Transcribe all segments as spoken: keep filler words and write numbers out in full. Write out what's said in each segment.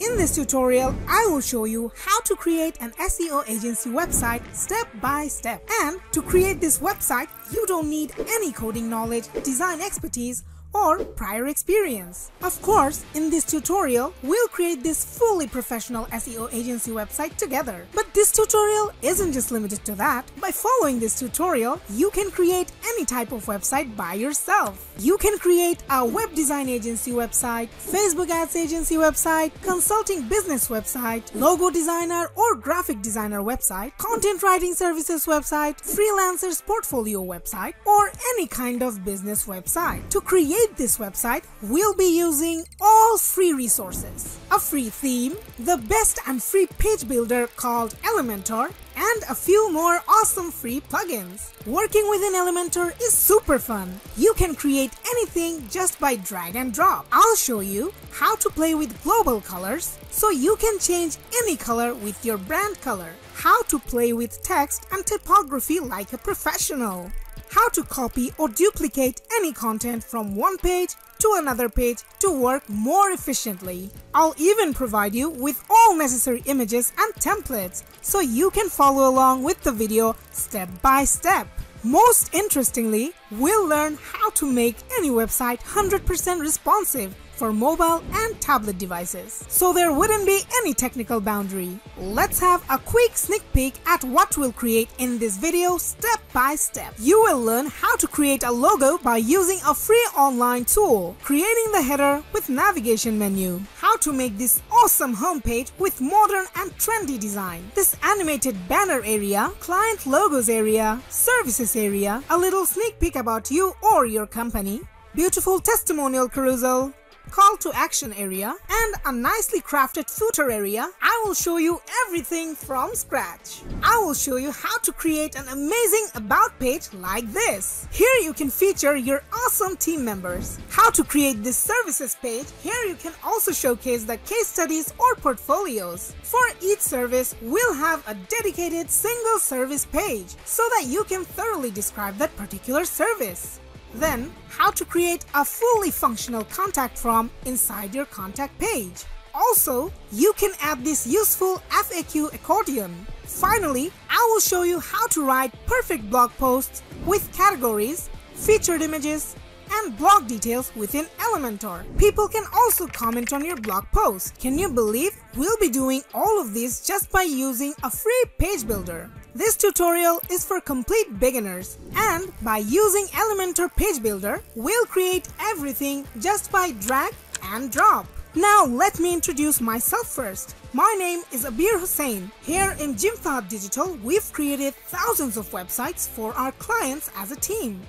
In this tutorial, I will show you how to create an S E O agency website step by step. And to create this website, you don't need any coding knowledge, design expertise, or prior experience. Of course, in this tutorial, we'll create this fully professional S E O agency website together. But this tutorial isn't just limited to that. By following this tutorial, you can create any type of website by yourself. You can create a web design agency website, Facebook ads agency website, consulting business website, logo designer or graphic designer website, content writing services website, freelancers portfolio website, or any kind of business website. To create this website, we'll be using all free resources, a free theme, the best and free page builder called Elementor, and a few more awesome free plugins. Working within Elementor is super fun. You can create anything just by drag and drop. I'll show you how to play with global colors so you can change any color with your brand color, how to play with text and typography like a professional, how to copy or duplicate any content from one page to another page to work more efficiently. I'll even provide you with all necessary images and templates so you can follow along with the video step by step. Most interestingly, we'll learn how to make any website one hundred percent responsive for mobile and tablet devices, so there wouldn't be any technical boundary. Let's have a quick sneak peek at what we'll create in this video step by step. You will learn how to create a logo by using a free online tool, creating the header with navigation menu, how to make this awesome homepage with modern and trendy design, this animated banner area, client logos area, services area, a little sneak peek about you or your company, beautiful testimonial carousel, call to action area, and a nicely crafted footer area. I will show you everything from scratch. I will show you how to create an amazing about page like this. Here you can feature your awesome team members. How to create this services page. Here you can also showcase the case studies or portfolios. For each service, we'll have a dedicated single service page so that you can thoroughly describe that particular service. Then, how to create a fully functional contact form inside your contact page. Also, you can add this useful F A Q accordion. Finally, I will show you how to write perfect blog posts with categories, featured images, and blog details within Elementor. People can also comment on your blog post. Can you believe we'll be doing all of this just by using a free page builder? This tutorial is for complete beginners, and by using Elementor Page Builder, we'll create everything just by drag and drop. Now let me introduce myself first. My name is Abir Hussain. Here in Jim Fahad Digital, we've created thousands of websites for our clients as a team.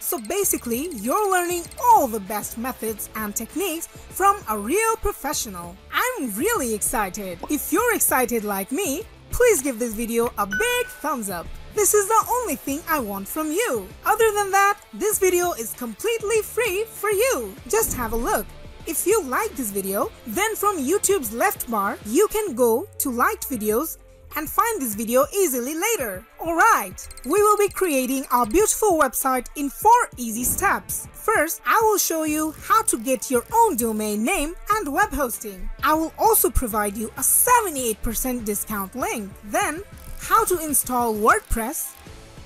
So basically, you're learning all the best methods and techniques from a real professional. I'm really excited. If you're excited like me, please give this video a big thumbs up. This is the only thing I want from you. Other than that, this video is completely free for you. Just have a look. If you like this video, then from YouTube's left bar, you can go to liked videos and find this video easily later. Alright, we will be creating our beautiful website in four easy steps. First, I will show you how to get your own domain name and web hosting. I will also provide you a seventy-eight percent discount link. Then, how to install WordPress,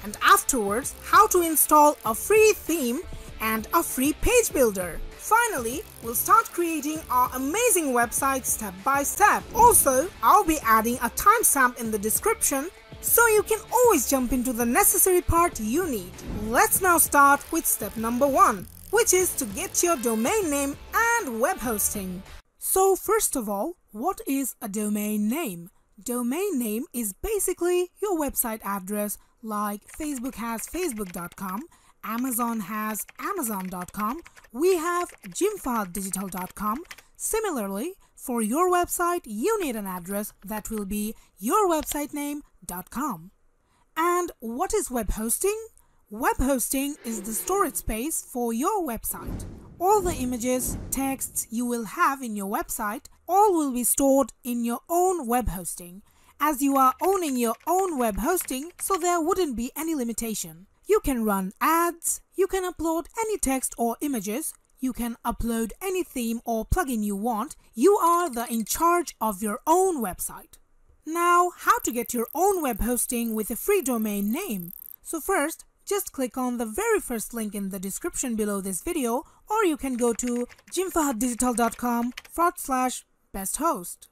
and afterwards, how to install a free theme and a free page builder. Finally, we'll start creating our amazing website step by step. Also, I'll be adding a timestamp in the description so you can always jump into the necessary part you need. Let's now start with step number one, which is to get your domain name and web hosting. So first of all, what is a domain name? Domain name is basically your website address, like Facebook has facebook dot com, Amazon has amazon dot com, we have jim fahad digital dot com. Similarly, for your website, you need an address that will be your website name dot com. And what is web hosting? Web hosting is the storage space for your website. All the images, texts you will have in your website, all will be stored in your own web hosting, as you are owning your own web hosting, so there wouldn't be any limitation. You can run ads, you can upload any text or images, You can upload any theme or plugin you want. You are the in charge of your own website. Now, how to get your own web hosting with a free domain name? So first, just click on the very first link in the description below this video, or you can go to jimfahaddigital.com forward slash best host.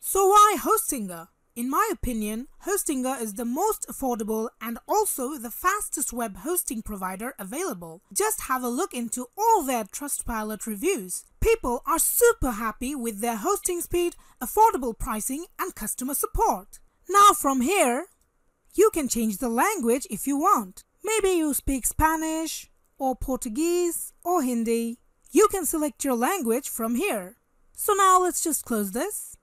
So why Hostinger? In my opinion, Hostinger is the most affordable and also the fastest web hosting provider available. Just have a look into all their Trustpilot reviews. People are super happy with their hosting speed, affordable pricing and customer support. Now from here, you can change the language if you want. Maybe you speak Spanish or Portuguese or Hindi. You can select your language from here. So now let's just close this.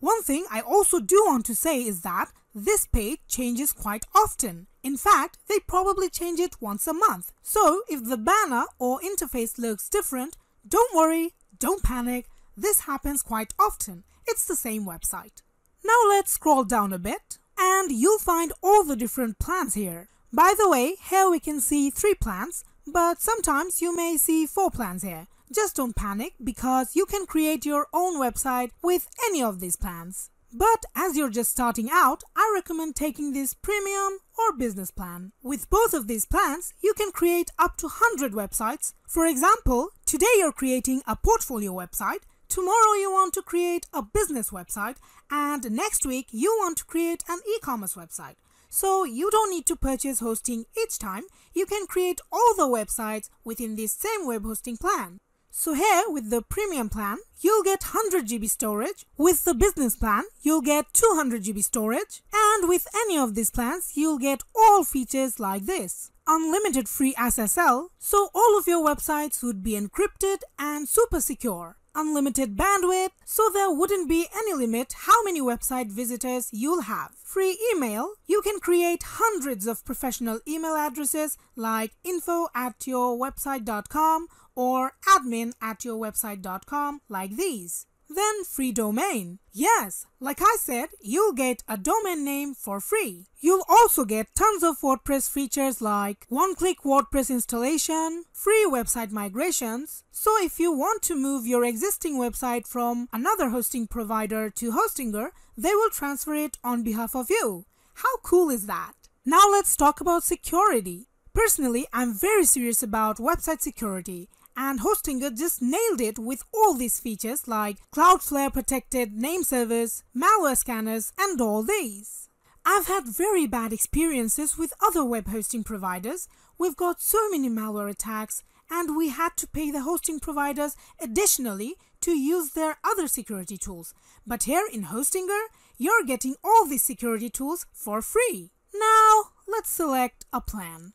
One thing I also do want to say is that this page changes quite often. In fact, they probably change it once a month. So if the banner or interface looks different, don't worry, don't panic. This happens quite often. It's the same website. Now let's scroll down a bit and you'll find all the different plans here. By the way, here we can see three plans, but sometimes you may see four plans here. Just don't panic because you can create your own website with any of these plans. But as you're just starting out, I recommend taking this premium or business plan. With both of these plans, you can create up to one hundred websites. For example, today you're creating a portfolio website, tomorrow you want to create a business website, and next week you want to create an e-commerce website. So you don't need to purchase hosting each time. You can create all the websites within this same web hosting plan. So here with the premium plan, you'll get one hundred gigabytes storage. With the business plan, you'll get two hundred gigabytes storage. And with any of these plans, you'll get all features like this. Unlimited free S S L, so all of your websites would be encrypted and super secure. Unlimited bandwidth, so there wouldn't be any limit how many website visitors you'll have. Free email, you can create hundreds of professional email addresses like info at your website.com or admin at your website.com like these. Then free domain. Yes, like I said, you'll get a domain name for free. You'll also get tons of WordPress features like one-click WordPress installation, free website migrations. So if you want to move your existing website from another hosting provider to Hostinger, they will transfer it on behalf of you. How cool is that? Now let's talk about security. Personally, I'm very serious about website security. And Hostinger just nailed it with all these features like Cloudflare protected name servers, malware scanners and all these. I've had very bad experiences with other web hosting providers. We've got so many malware attacks and we had to pay the hosting providers additionally to use their other security tools. But here in Hostinger, you're getting all these security tools for free. Now let's select a plan.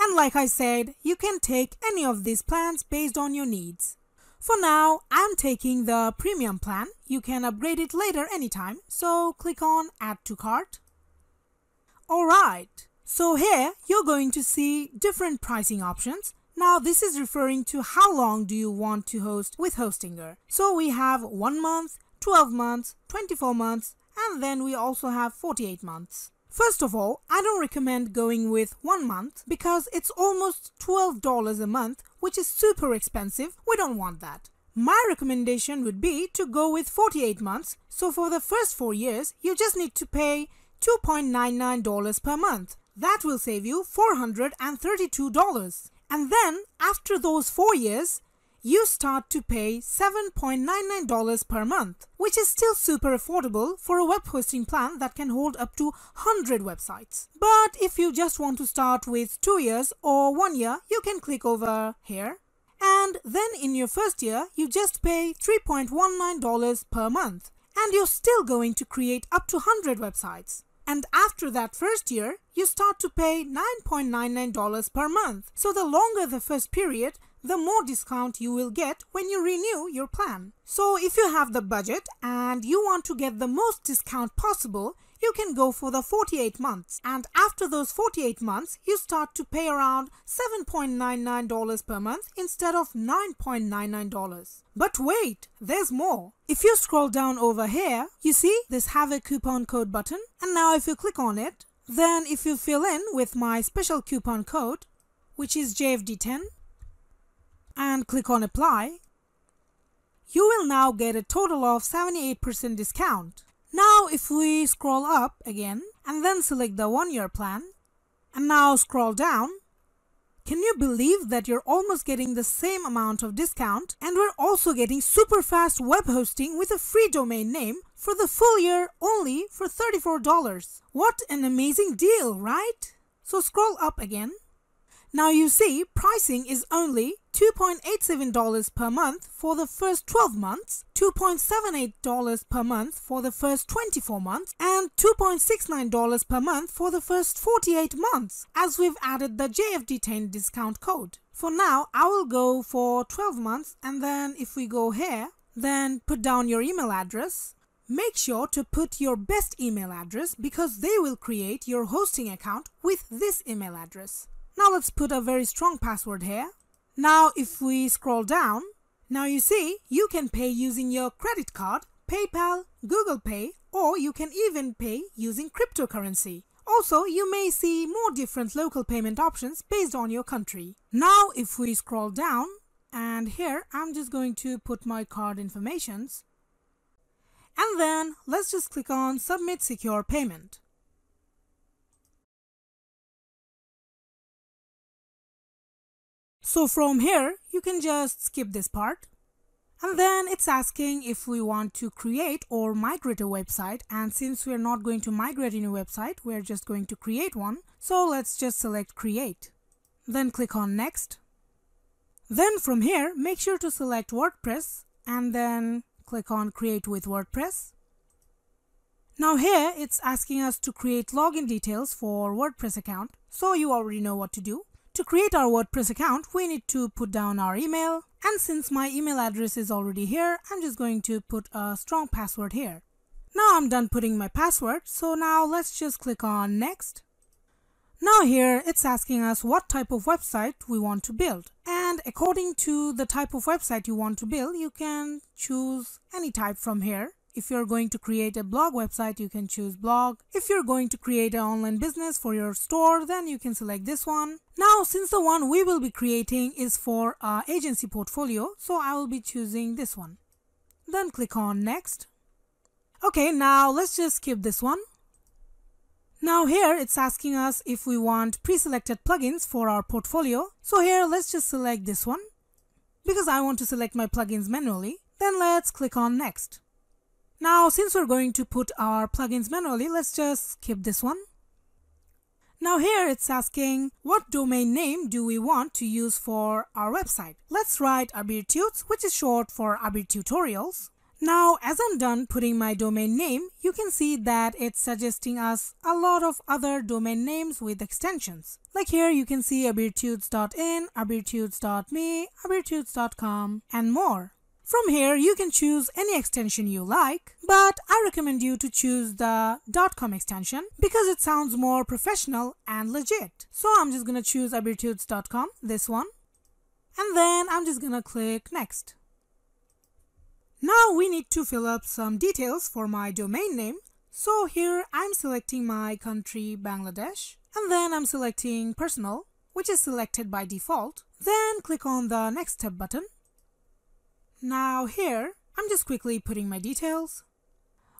And like I said, you can take any of these plans based on your needs. For now, I'm taking the premium plan. You can upgrade it later anytime, so click on Add to Cart. Alright, so here you're going to see different pricing options. Now this is referring to how long do you want to host with Hostinger. So we have one month, twelve months, twenty-four months, and then we also have forty-eight months. First of all, I don't recommend going with one month because it's almost twelve dollars a month, which is super expensive. We don't want that. My recommendation would be to go with forty-eight months. So for the first four years, you just need to pay two dollars and ninety-nine cents per month. That will save you four hundred thirty-two dollars. And then after those four years, you start to pay seven dollars and ninety-nine cents per month, which is still super affordable for a web hosting plan that can hold up to one hundred websites. But if you just want to start with two years or one year, you can click over here. And then in your first year, you just pay three dollars and nineteen cents per month, and you're still going to create up to one hundred websites. And after that first year, you start to pay nine dollars and ninety-nine cents per month. So the longer the first period, the more discount you will get when you renew your plan. So if you have the budget and you want to get the most discount possible, you can go for the forty-eight months. And after those forty-eight months, you start to pay around seven dollars and ninety-nine cents per month instead of nine dollars and ninety-nine cents. But wait, there's more. If you scroll down over here, you see this Have a Coupon Code button. And now if you click on it, Then if you fill in with my special coupon code, which is J F D ten, and click on apply, you will now get a total of seventy-eight percent discount. Now if we scroll up again and then select the one year plan and now scroll down, can you believe that you're almost getting the same amount of discount, and we're also getting super fast web hosting with a free domain name for the full year only for thirty-four dollars. What an amazing deal, right? So scroll up again. Now you see pricing is only two point eight seven dollars per month for the first twelve months, two point seven eight dollars per month for the first twenty-four months, and two point six nine dollars per month for the first forty-eight months, as we've added the J F D ten discount code. For now, I will go for twelve months, and then if we go here, then put down your email address. Make sure to put your best email address because they will create your hosting account with this email address. Now let's put a very strong password here. Now if we scroll down, now you see you can pay using your credit card, PayPal, Google Pay, or you can even pay using cryptocurrency. Also, you may see more different local payment options based on your country. Now if we scroll down, and here I'm just going to put my card informations, and then let's just click on Submit Secure Payment. So from here, you can just skip this part, and then it's asking if we want to create or migrate a website, and since we're not going to migrate a new website, we're just going to create one. So let's just select create, then click on next. Then from here, make sure to select WordPress and then click on create with WordPress. Now here it's asking us to create login details for WordPress account, so you already know what to do. To create our WordPress account, we need to put down our email, and since my email address is already here, I'm just going to put a strong password here. Now I'm done putting my password, so now let's just click on next. Now here it's asking us what type of website we want to build, and according to the type of website you want to build, you can choose any type from here. If you're going to create a blog website, you can choose blog. If you're going to create an online business for your store, then you can select this one. Now, since the one we will be creating is for our agency portfolio, so I will be choosing this one. Then click on next. Okay, now let's just skip this one. Now here it's asking us if we want pre-selected plugins for our portfolio. So here let's just select this one because I want to select my plugins manually. Then let's click on next. Now, since we're going to put our plugins manually, let's just skip this one. Now here it's asking what domain name do we want to use for our website. Let's write Abir Tuts, which is short for Abir Tutorials. Now, as I'm done putting my domain name, you can see that it's suggesting us a lot of other domain names with extensions. Like here, you can see abirtuts dot in, abirtuts dot me, abirtuts dot com, and more. From here, you can choose any extension you like, but I recommend you to choose the .com extension because it sounds more professional and legit. So I'm just going to choose abirtuts dot com, this one, and then I'm just going to click next. Now we need to fill up some details for my domain name. So here I'm selecting my country, Bangladesh, and then I'm selecting personal, which is selected by default. Then click on the next step button. Now here, I'm just quickly putting my details.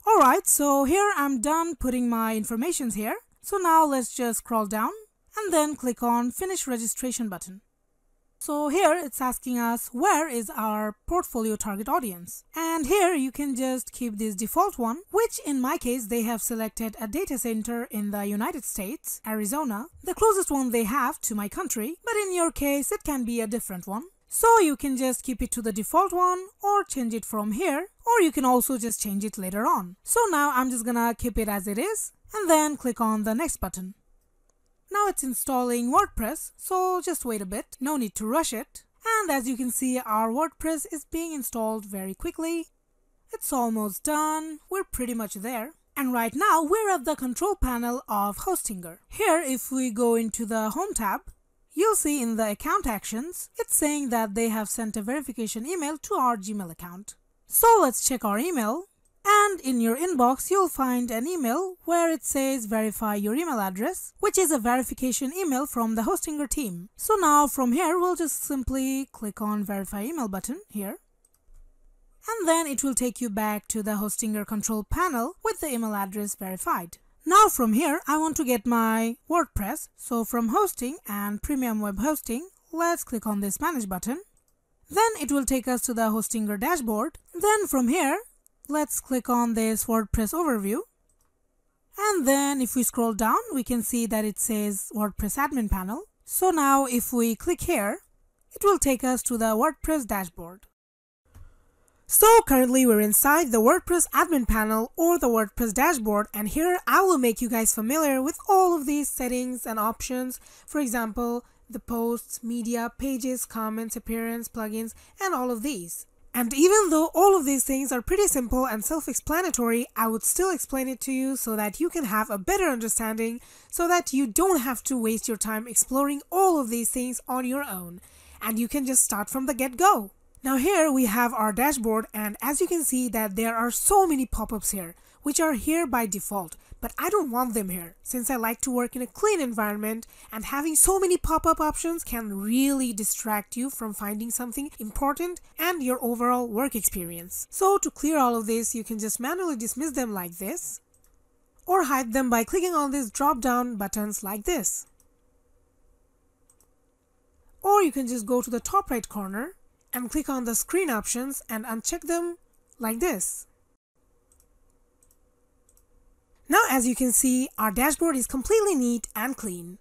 Alright, so here I'm done putting my informations here. So now let's just scroll down and then click on Finish Registration button. So here it's asking us where is our portfolio target audience. And here you can just keep this default one, which in my case they have selected a data center in the United States, Arizona, the closest one they have to my country, but in your case it can be a different one. So you can just keep it to the default one or change it from here, or you can also just change it later on. So now I'm just gonna keep it as it is and then click on the next button. Now it's installing WordPress, so just wait a bit, no need to rush it. And as you can see, our WordPress is being installed very quickly. It's almost done, we're pretty much there. And right now we're at the control panel of Hostinger. Here if we go into the Home tab, you'll see in the account actions, it's saying that they have sent a verification email to our Gmail account. So let's check our email. and in your inbox you'll find an email where it says verify your email address, which is a verification email from the Hostinger team. So now from here we'll just simply click on verify email button here, and then it will take you back to the Hostinger control panel with the email address verified. Now from here I want to get my WordPress, so from hosting and premium web hosting let's click on this manage button. Then it will take us to the Hostinger dashboard. Then from here let's click on this WordPress overview, and then if we scroll down we can see that it says WordPress admin panel. So now if we click here it will take us to the WordPress dashboard. So currently we're inside the WordPress admin panel or the WordPress dashboard, and here I will make you guys familiar with all of these settings and options. For example, the posts, media, pages, comments, appearance, plugins, and all of these. And even though all of these things are pretty simple and self-explanatory, I would still explain it to you so that you can have a better understanding, so that you don't have to waste your time exploring all of these things on your own, and you can just start from the get-go. Now here we have our dashboard, and as you can see that there are so many pop-ups here, which are here by default, but I don't want them here since I like to work in a clean environment, and having so many pop-up options can really distract you from finding something important and your overall work experience. So to clear all of this, you can just manually dismiss them like this, or hide them by clicking on these drop-down buttons like this. Or you can just go to the top right corner and click on the screen options and uncheck them like this. Now as you can see, our dashboard is completely neat and clean.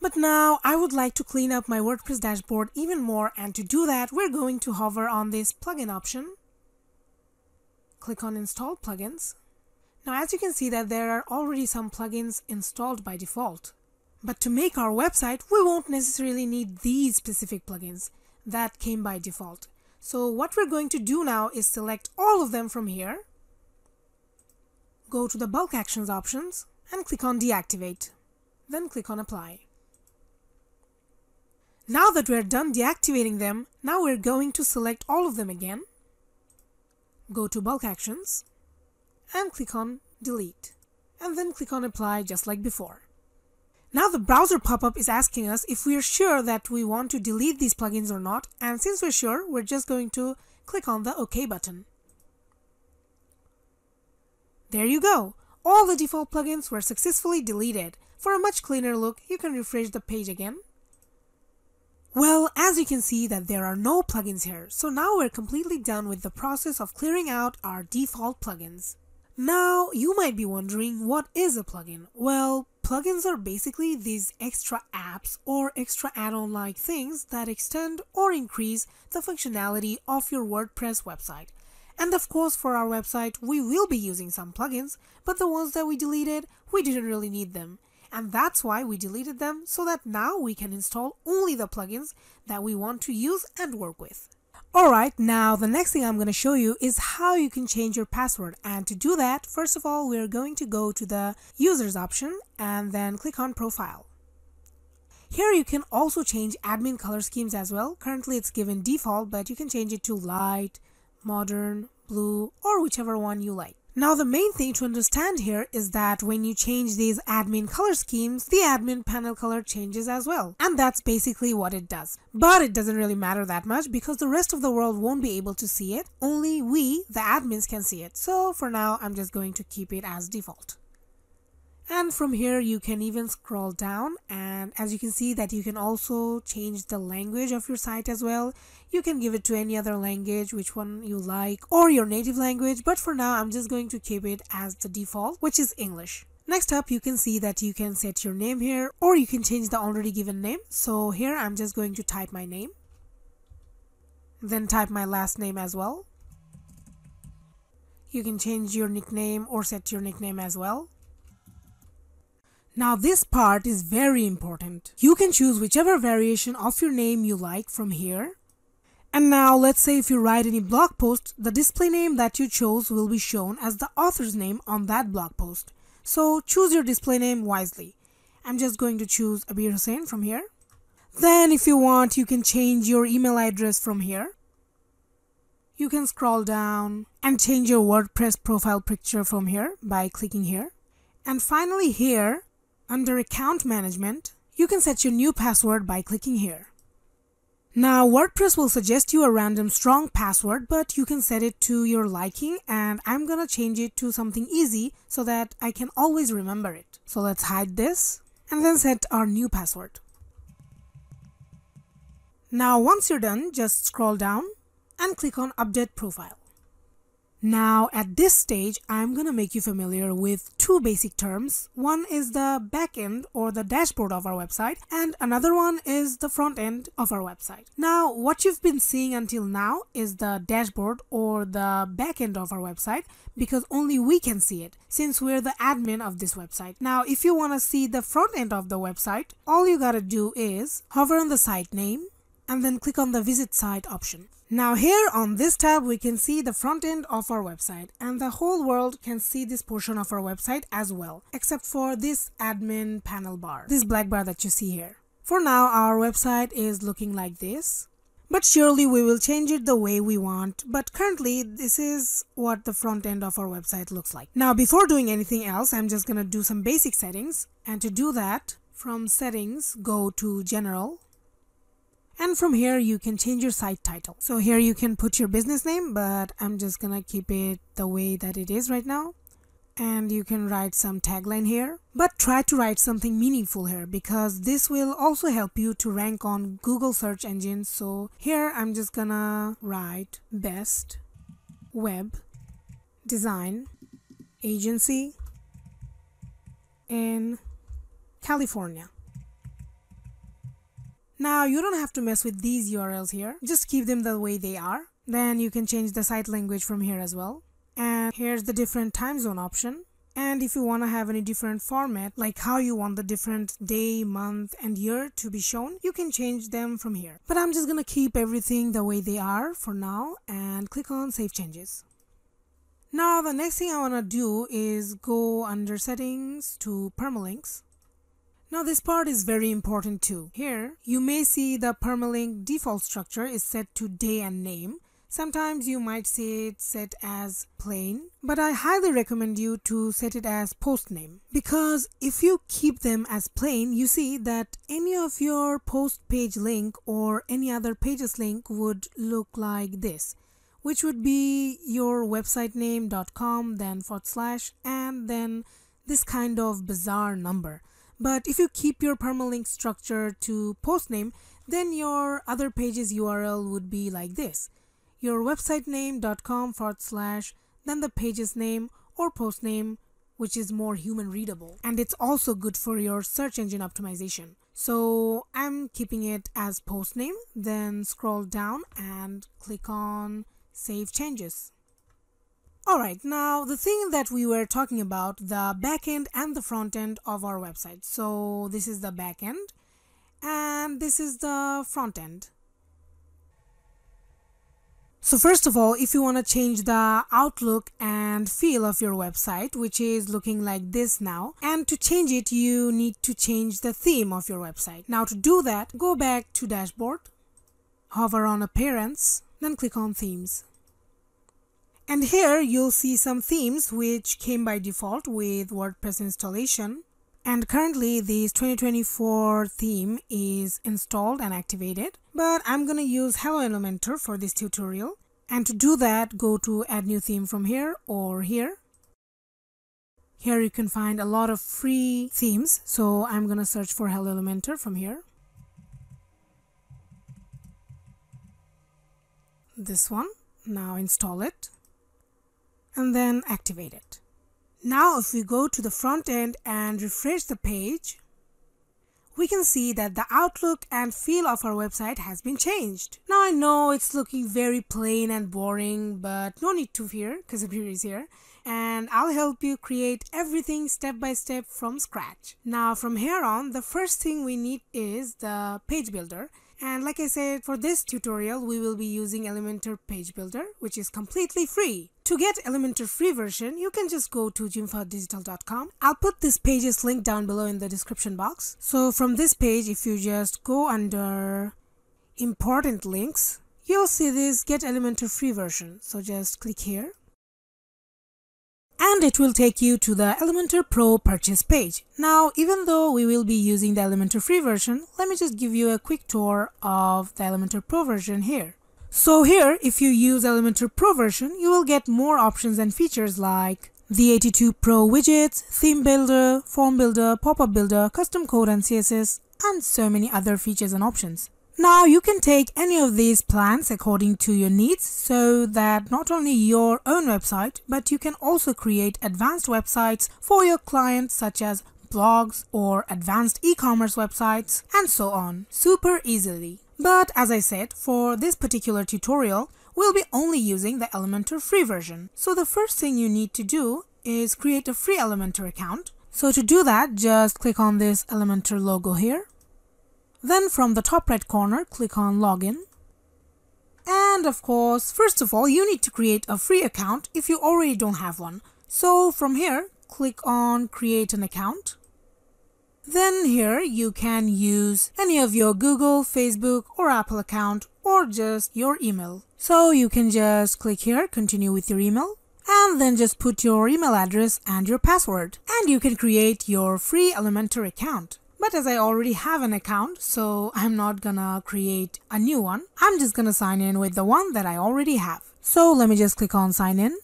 But now I would like to clean up my WordPress dashboard even more, and to do that we're going to hover on this plugin option. Click on install plugins. Now as you can see that there are already some plugins installed by default. But to make our website we won't necessarily need these specific plugins that came by default. So what we're going to do now is select all of them from here, go to the bulk actions options and click on deactivate, then click on apply. Now that we're done deactivating them, now we're going to select all of them again, go to bulk actions and click on delete, and then click on apply just like before. Now the browser pop-up is asking us if we are sure that we want to delete these plugins or not, and since we're sure, we're just going to click on the OK button. There you go! All the default plugins were successfully deleted. For a much cleaner look, you can refresh the page again. Well, as you can see that there are no plugins here, so now we're completely done with the process of clearing out our default plugins. Now, you might be wondering, what is a plugin? Well, plugins are basically these extra apps or extra add-on like things that extend or increase the functionality of your WordPress website. And of course for our website we will be using some plugins, but the ones that we deleted, we didn't really need them. And that's why we deleted them, so that now we can install only the plugins that we want to use and work with. Alright, now the next thing I'm going to show you is how you can change your password, and to do that, first of all, we're going to go to the Users option and then click on Profile. Here you can also change admin color schemes as well. Currently it's given default, but you can change it to light, modern, blue, or whichever one you like. Now the main thing to understand here is that when you change these admin color schemes, the admin panel color changes as well. And that's basically what it does. But it doesn't really matter that much because the rest of the world won't be able to see it. Only we, the admins, can see it. So for now, I'm just going to keep it as default. And from here, you can even scroll down, and as you can see that you can also change the language of your site as well. You can give it to any other language, which one you like, or your native language, but for now I'm just going to keep it as the default, which is English. Next up, you can see that you can set your name here, or you can change the already given name. So here I'm just going to type my name, then type my last name as well. You can change your nickname or set your nickname as well. Now this part is very important. You can choose whichever variation of your name you like from here. And now let's say if you write any blog post, the display name that you chose will be shown as the author's name on that blog post. So choose your display name wisely. I'm just going to choose Abir Hussain from here. Then if you want, you can change your email address from here. you can scroll down and change your WordPress profile picture from here by clicking here. And finally here, under Account Management, you can set your new password by clicking here. Now WordPress will suggest you a random strong password, but you can set it to your liking, and I'm gonna change it to something easy so that I can always remember it. So let's hide this and then set our new password. Now once you're done, just scroll down and click on Update Profile. Now at this stage, I'm gonna make you familiar with two basic terms. One is the backend or the dashboard of our website, and another one is the front end of our website. Now what you've been seeing until now is the dashboard or the backend of our website, because only we can see it since we're the admin of this website. Now if you wanna see the front end of the website, all you gotta do is hover on the site name and then click on the Visit Site option. Now here on this tab, we can see the front end of our website, and the whole world can see this portion of our website as well, except for this admin panel bar, this black bar that you see here. For now, our website is looking like this, but surely we will change it the way we want. But currently, this is what the front end of our website looks like. Now, before doing anything else, I'm just gonna do some basic settings, and to do that, from Settings, go to General. And from here, you can change your site title. So here you can put your business name, but I'm just gonna keep it the way that it is right now. And you can write some tagline here, but try to write something meaningful here, because this will also help you to rank on Google search engines. So here I'm just gonna write best web design agency in California. Now you don't have to mess with these U R Ls here, just keep them the way they are. Then you can change the site language from here as well. And here's the different time zone option. And if you want to have any different format, like how you want the different day, month and year to be shown, you can change them from here. But I'm just gonna keep everything the way they are for now and click on Save Changes. Now the next thing I want to do is go under Settings to Permalinks. Now this part is very important too. Here you may see the permalink default structure is set to day and name. Sometimes you might see it set as plain, but I highly recommend you to set it as post name, because if you keep them as plain, you see that any of your post page link or any other pages link would look like this, which would be your website name dot com, then forward slash, and then this kind of bizarre number. But if you keep your permalink structure to post name, then your other page's U R L would be like this. Your website name dot com forward slash, then the page's name or post name, which is more human readable. And it's also good for your search engine optimization. So I'm keeping it as post name, then scroll down and click on Save Changes. Alright, now the thing that we were talking about, the backend and the front end of our website. So this is the backend and this is the front end. So first of all, if you want to change the outlook and feel of your website, which is looking like this now, and to change it, you need to change the theme of your website. Now to do that, go back to Dashboard, hover on Appearance, then click on Themes. And here you'll see some themes which came by default with WordPress installation. And currently this twenty twenty-four theme is installed and activated. But I'm gonna use Hello Elementor for this tutorial. And to do that, go to Add New Theme from here or here. Here you can find a lot of free themes. So I'm gonna search for Hello Elementor from here. This one. Now install it. And then activate it. Now if we go to the front end and refresh the page, we can see that the outlook and feel of our website has been changed. Now I know it's looking very plain and boring, but no need to fear, because Abir is here and I'll help you create everything step by step from scratch. Now from here on, the first thing we need is the page builder. And like I said, for this tutorial, we will be using Elementor Page Builder, which is completely free. To get Elementor free version, you can just go to jim fahad digital dot com. I'll put this page's link down below in the description box. So from this page, if you just go under Important Links, you'll see this Get Elementor free version, so just click here. And it will take you to the Elementor Pro purchase page. Now, even though we will be using the Elementor free version, let me just give you a quick tour of the Elementor Pro version here. So here, if you use Elementor Pro version, you will get more options and features like the eighty-two Pro widgets, theme builder, form builder, pop-up builder, custom code and C S S, and so many other features and options. Now you can take any of these plans according to your needs, so that not only your own website, but you can also create advanced websites for your clients such as blogs or advanced e-commerce websites and so on, super easily. But as I said, for this particular tutorial, we'll be only using the Elementor free version. So the first thing you need to do is create a free Elementor account. So to do that, just click on this Elementor logo here. Then from the top right corner, click on Login. And of course, first of all, you need to create a free account if you already don't have one. So from here, click on Create an Account. Then here you can use any of your Google, Facebook or Apple account or just your email. So you can just click here, continue with your email, and then just put your email address and your password. And you can create your free Elementor account. But as I already have an account, so I'm not gonna create a new one. I'm just gonna sign in with the one that I already have. So let me just click on sign in.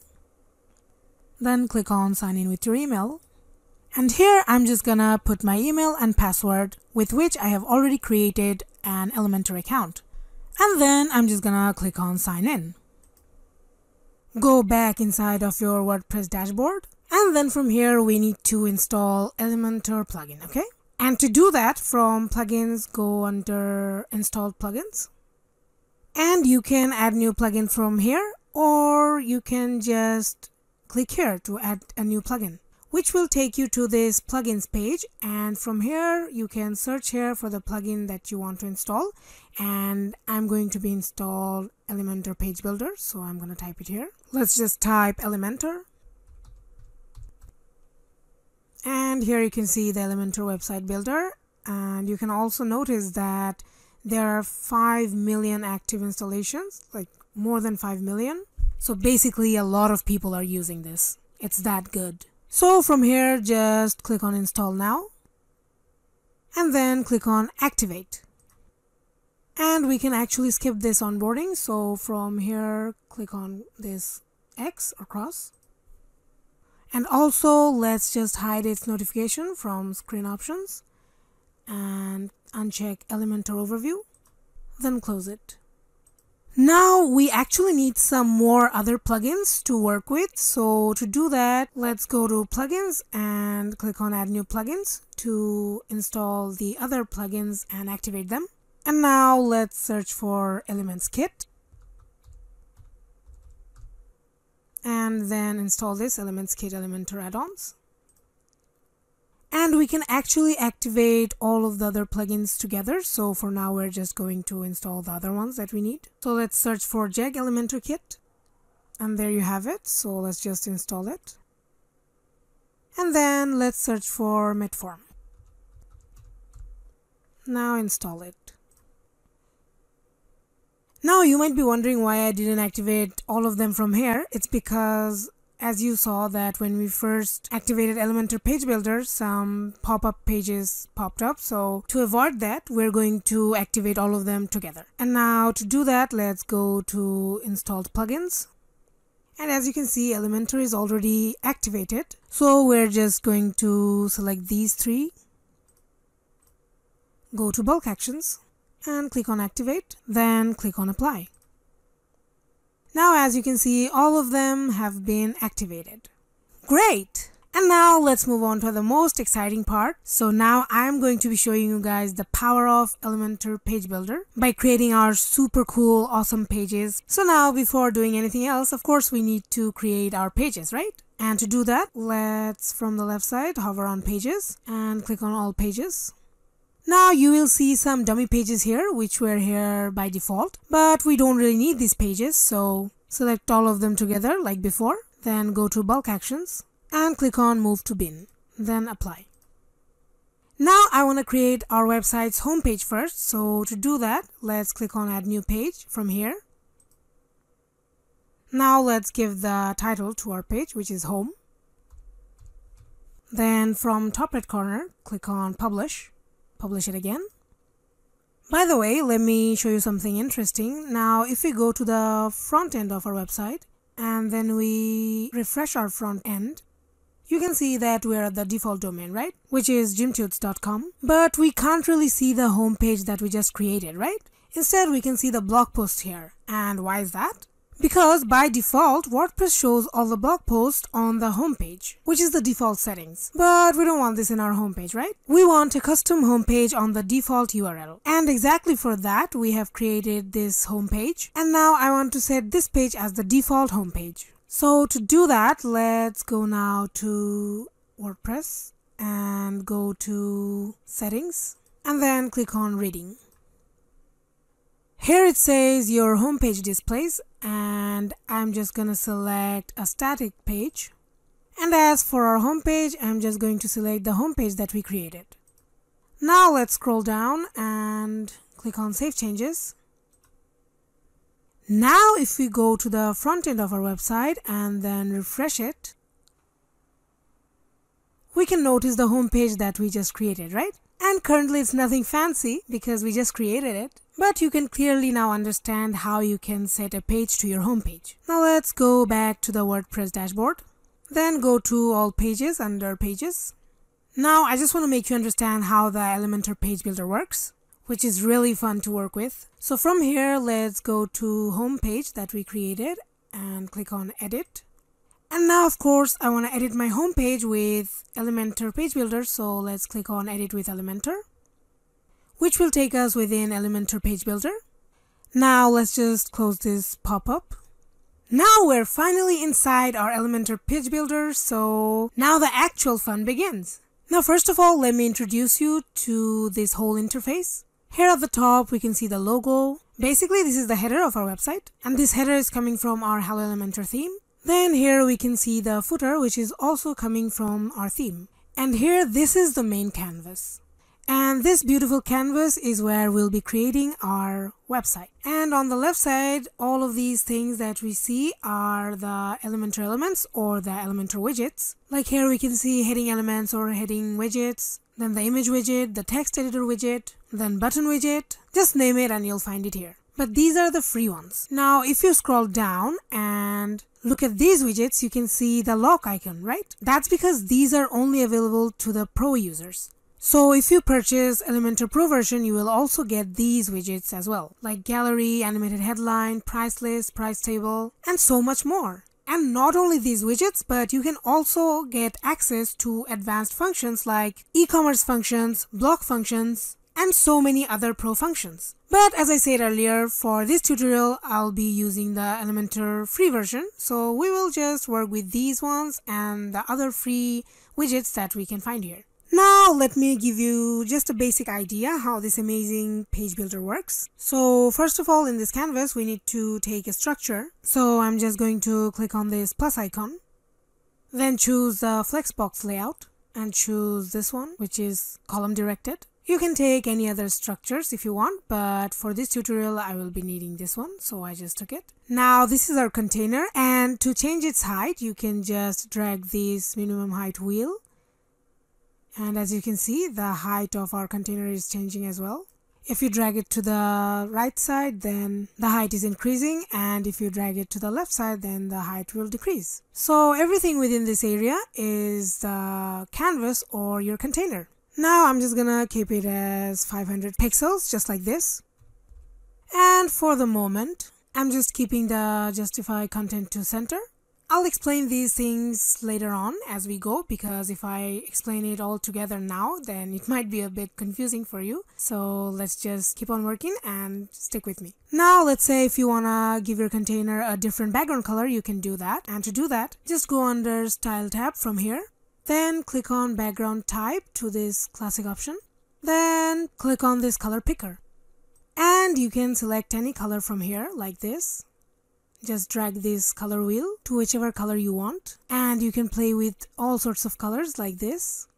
Then click on sign in with your email. And here I'm just gonna put my email and password with which I have already created an Elementor account. And then I'm just gonna click on sign in. Go back inside of your WordPress dashboard. And then from here we need to install Elementor plugin, okay? And to do that, from plugins, go under installed plugins, and you can add new plugin from here, or you can just click here to add a new plugin, which will take you to this plugins page. And from here you can search here for the plugin that you want to install, and I'm going to be installed Elementor page builder, so I'm going to type it here. Let's just type Elementor. And here you can see the Elementor website builder, and you can also notice that there are five million active installations, like more than five million. So basically a lot of people are using this. It's that good. So from here, just click on install now, and then click on activate. And we can actually skip this onboarding. So from here, click on this X or cross. And also, let's just hide its notification from screen options and uncheck Elementor overview, then close it. Now we actually need some more other plugins to work with. So to do that, let's go to plugins and click on add new plugins to install the other plugins and activate them. And now let's search for Elements Kit. And then install this Elements Kit Elementor add-ons. And we can actually activate all of the other plugins together. So for now, we're just going to install the other ones that we need. So let's search for Jet Elementor Kit. And there you have it. So let's just install it. And then let's search for MetForm. Now install it. Now you might be wondering why I didn't activate all of them from here. It's because, as you saw, that when we first activated Elementor Page Builder, some pop-up pages popped up. So to avoid that, we're going to activate all of them together. And now to do that, let's go to installed plugins. And as you can see, Elementor is already activated. So we're just going to select these three, go to bulk actions, and click on activate, then click on apply. Now as you can see, all of them have been activated. Great! And now let's move on to the most exciting part. So now I'm going to be showing you guys the power of Elementor Page Builder by creating our super cool, awesome pages. So now before doing anything else, of course we need to create our pages, right? And to do that, let's from the left side hover on pages and click on all pages. Now you will see some dummy pages here, which were here by default, but we don't really need these pages, so select all of them together like before, then go to bulk actions and click on move to bin, then apply. Now I want to create our website's homepage first, so to do that, let's click on add new page from here Now let's give the title to our page, which is home. Then from top right corner, click on publish, publish it again. By the way, let me show you something interesting. Now if we go to the front end of our website and then we refresh our front end, you can see that we're at the default domain, right? Which is jim toots dot com. But we can't really see the home page that we just created, right? Instead, we can see the blog post here. And why is that? Because by default, WordPress shows all the blog posts on the homepage, which is the default settings. But we don't want this in our homepage, right? We want a custom homepage on the default U R L. And exactly for that, we have created this homepage. And now I want to set this page as the default homepage. So to do that, let's go now to WordPress and go to settings and then click on reading. Here it says your homepage displays, and I'm just gonna select a static page. And as for our homepage, I'm just going to select the homepage that we created. Now let's scroll down and click on Save Changes. Now if we go to the front end of our website and then refresh it, we can notice the homepage that we just created, right? And currently it's nothing fancy because we just created it. But you can clearly now understand how you can set a page to your homepage. Now let's go back to the WordPress dashboard. Then go to all pages under pages. Now I just want to make you understand how the Elementor page builder works, which is really fun to work with. So from here, let's go to home page that we created and click on edit. And now of course I want to edit my home page with Elementor page builder. So let's click on edit with Elementor, which will take us within Elementor Page Builder. Now let's just close this pop-up. Now we're finally inside our Elementor Page Builder, so now the actual fun begins. Now first of all, let me introduce you to this whole interface. Here at the top, we can see the logo. Basically, this is the header of our website, and this header is coming from our Hello Elementor theme. Then here we can see the footer, which is also coming from our theme. And here, this is the main canvas. And this beautiful canvas is where we'll be creating our website. And on the left side, all of these things that we see are the Elementor elements or the Elementor widgets. Like here we can see heading elements or heading widgets, then the image widget, the text editor widget, then button widget. Just name it and you'll find it here. But these are the free ones. Now if you scroll down and look at these widgets, you can see the lock icon, right? That's because these are only available to the pro users. So if you purchase Elementor Pro version, you will also get these widgets as well, like gallery, animated headline, price list, price table, and so much more. And not only these widgets, but you can also get access to advanced functions like e-commerce functions, blog functions, and so many other pro functions. But as I said earlier, for this tutorial, I'll be using the Elementor free version. So we will just work with these ones and the other free widgets that we can find here. Now let me give you just a basic idea how this amazing page builder works. So first of all, in this canvas, we need to take a structure. So I'm just going to click on this plus icon, then choose the flexbox layout and choose this one, which is column directed. You can take any other structures if you want, but for this tutorial, I will be needing this one, so I just took it. Now this is our container, and to change its height, you can just drag this minimum height wheel. And as you can see, the height of our container is changing as well. If you drag it to the right side, then the height is increasing. And if you drag it to the left side, then the height will decrease. So everything within this area is the canvas or your container. Now I'm just gonna keep it as five hundred pixels, just like this. And for the moment, I'm just keeping the justify content to center. I'll explain these things later on as we go, because if I explain it all together now, then it might be a bit confusing for you. So let's just keep on working and stick with me. Now let's say if you wanna give your container a different background color, you can do that. And to do that, just go under Style tab from here. Then click on Background Type to this classic option. Then click on this color picker. And you can select any color from here like this. Just drag this color wheel to whichever color you want, and you can play with all sorts of colors like this.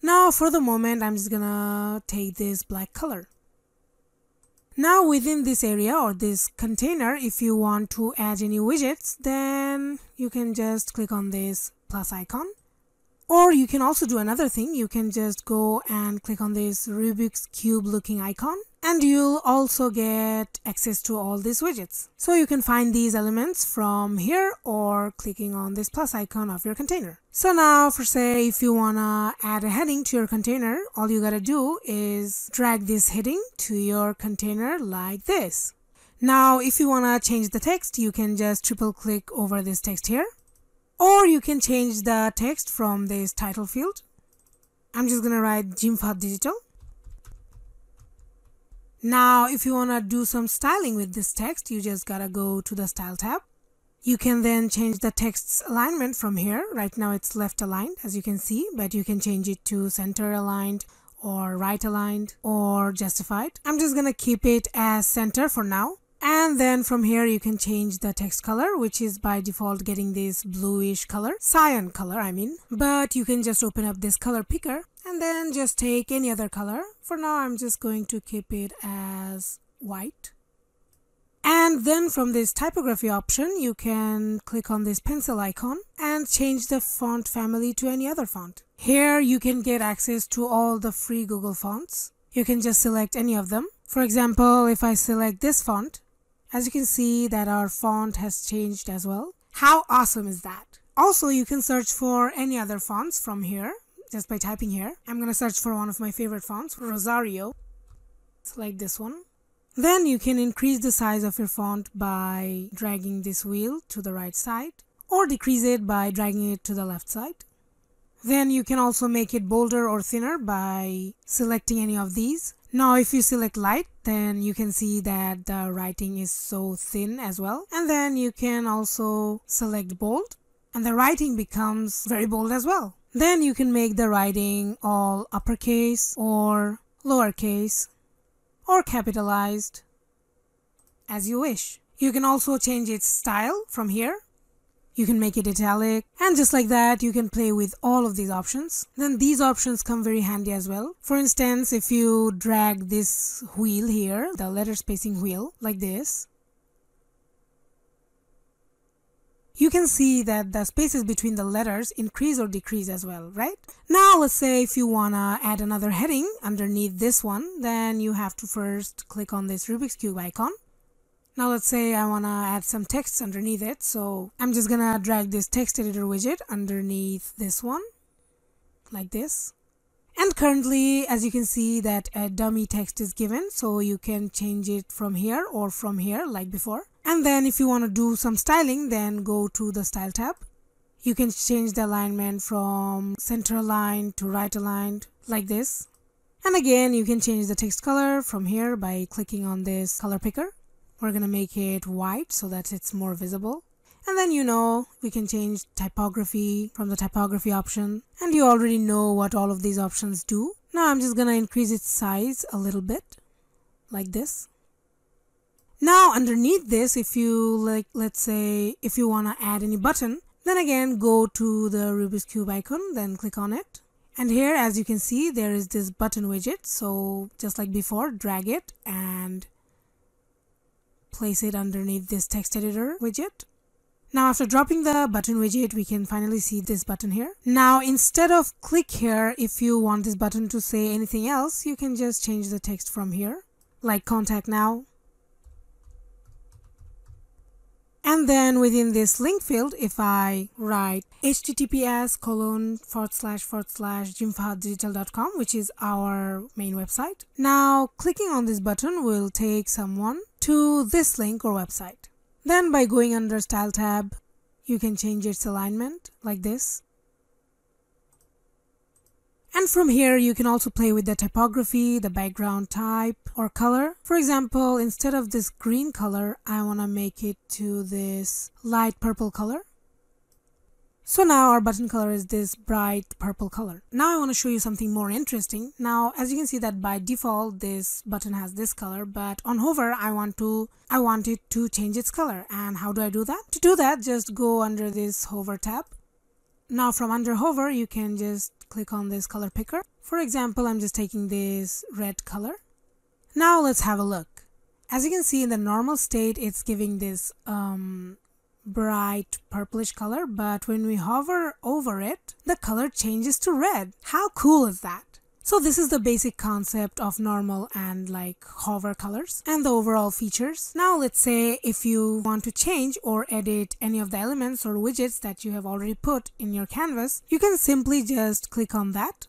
Now for the moment, I'm just gonna take this black color. Now within this area or this container, if you want to add any widgets, then you can just click on this plus icon. Or you can also do another thing. You can just go and click on this Rubik's Cube looking icon, and you'll also get access to all these widgets. So you can find these elements from here or clicking on this plus icon of your container. So now for say if you wanna add a heading to your container, all you gotta do is drag this heading to your container like this. Now if you wanna change the text, you can just triple click over this text here. Or you can change the text from this title field. I'm just gonna write Jim Fahad Digital. Now if you wanna do some styling with this text, you just gotta go to the style tab. You can then change the text's alignment from here. Right now it's left aligned as you can see, but you can change it to center aligned or right aligned or justified. I'm just gonna keep it as center for now. And then from here you can change the text color, which is by default getting this bluish color, cyan color I mean, but you can just open up this color picker and then just take any other color. For now I'm just going to keep it as white. And then from this typography option you can click on this pencil icon and change the font family to any other font. Here you can get access to all the free Google fonts. You can just select any of them. For example, if I select this font, as you can see that our font has changed as well. How awesome is that? Also, you can search for any other fonts from here, just by typing here. I'm gonna search for one of my favorite fonts, Rosario. Select this one. Then you can increase the size of your font by dragging this wheel to the right side, or decrease it by dragging it to the left side. Then you can also make it bolder or thinner by selecting any of these. Now if you select light, then you can see that the writing is so thin as well. And then you can also select bold and the writing becomes very bold as well. Then you can make the writing all uppercase or lowercase or capitalized as you wish. You can also change its style from here. You can make it italic, and just like that you can play with all of these options. Then these options come very handy as well. For instance, if you drag this wheel here, the letter spacing wheel, like this, you can see that the spaces between the letters increase or decrease as well, right? Now let's say if you wanna add another heading underneath this one, then you have to first click on this Rubik's Cube icon. Now let's say I want to add some text underneath it, so I'm just going to drag this text editor widget underneath this one, like this. And currently, as you can see, that a dummy text is given, so you can change it from here or from here, like before. And then if you want to do some styling, then go to the Style tab. You can change the alignment from center aligned to right aligned, like this. And again, you can change the text color from here by clicking on this color picker. We're gonna make it white so that it's more visible. And then, you know, we can change typography from the typography option. And you already know what all of these options do. Now I'm just gonna increase its size a little bit, like this. Now underneath this, if you like, let's say, if you wanna add any button, then again, go to the Rubik's Cube icon, then click on it. And here, as you can see, there is this button widget. So just like before, drag it and place it underneath this text editor widget. Now after dropping the button widget, we can finally see this button here. Now instead of click here, if you want this button to say anything else, you can just change the text from here, like contact now. And then within this link field, if I write H T T P S colon forward slash forward slash jim fahad digital dot com, which is our main website. Now clicking on this button will take someone to this link or website. Then by going under Style tab, you can change its alignment like this. And from here, you can also play with the typography, the background type or color. For example, instead of this green color, I want to make it to this light purple color. So now our button color is this bright purple color. Now I want to show you something more interesting. Now, as you can see that by default, this button has this color, but on hover, I want to, I want it to change its color. And how do I do that? To do that, just go under this hover tab. Now from under hover, you can just click on this color picker. For example, I'm just taking this red color. Now let's have a look. As you can see, in the normal state it's giving this um, bright purplish color, but when we hover over it, the color changes to red. How cool is that? So this is the basic concept of normal and like hover colors and the overall features. Now let's say if you want to change or edit any of the elements or widgets that you have already put in your canvas, you can simply just click on that.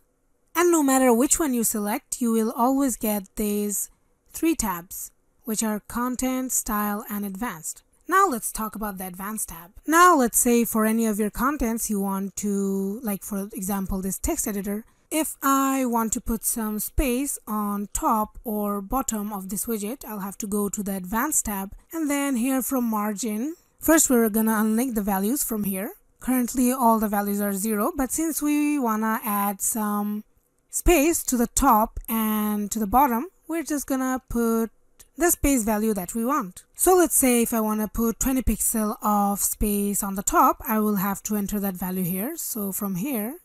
And no matter which one you select, you will always get these three tabs, which are Content, Style, and Advanced. Now let's talk about the Advanced tab. Now let's say for any of your contents you want to, like for example this text editor, if I want to put some space on top or bottom of this widget, I'll have to go to the Advanced tab and then here from Margin. First we're gonna unlink the values from here. Currently all the values are zero, but since we wanna add some space to the top and to the bottom, we're just gonna put the space value that we want. So let's say if I want to put twenty pixel of space on the top, I will have to enter that value here. So from here,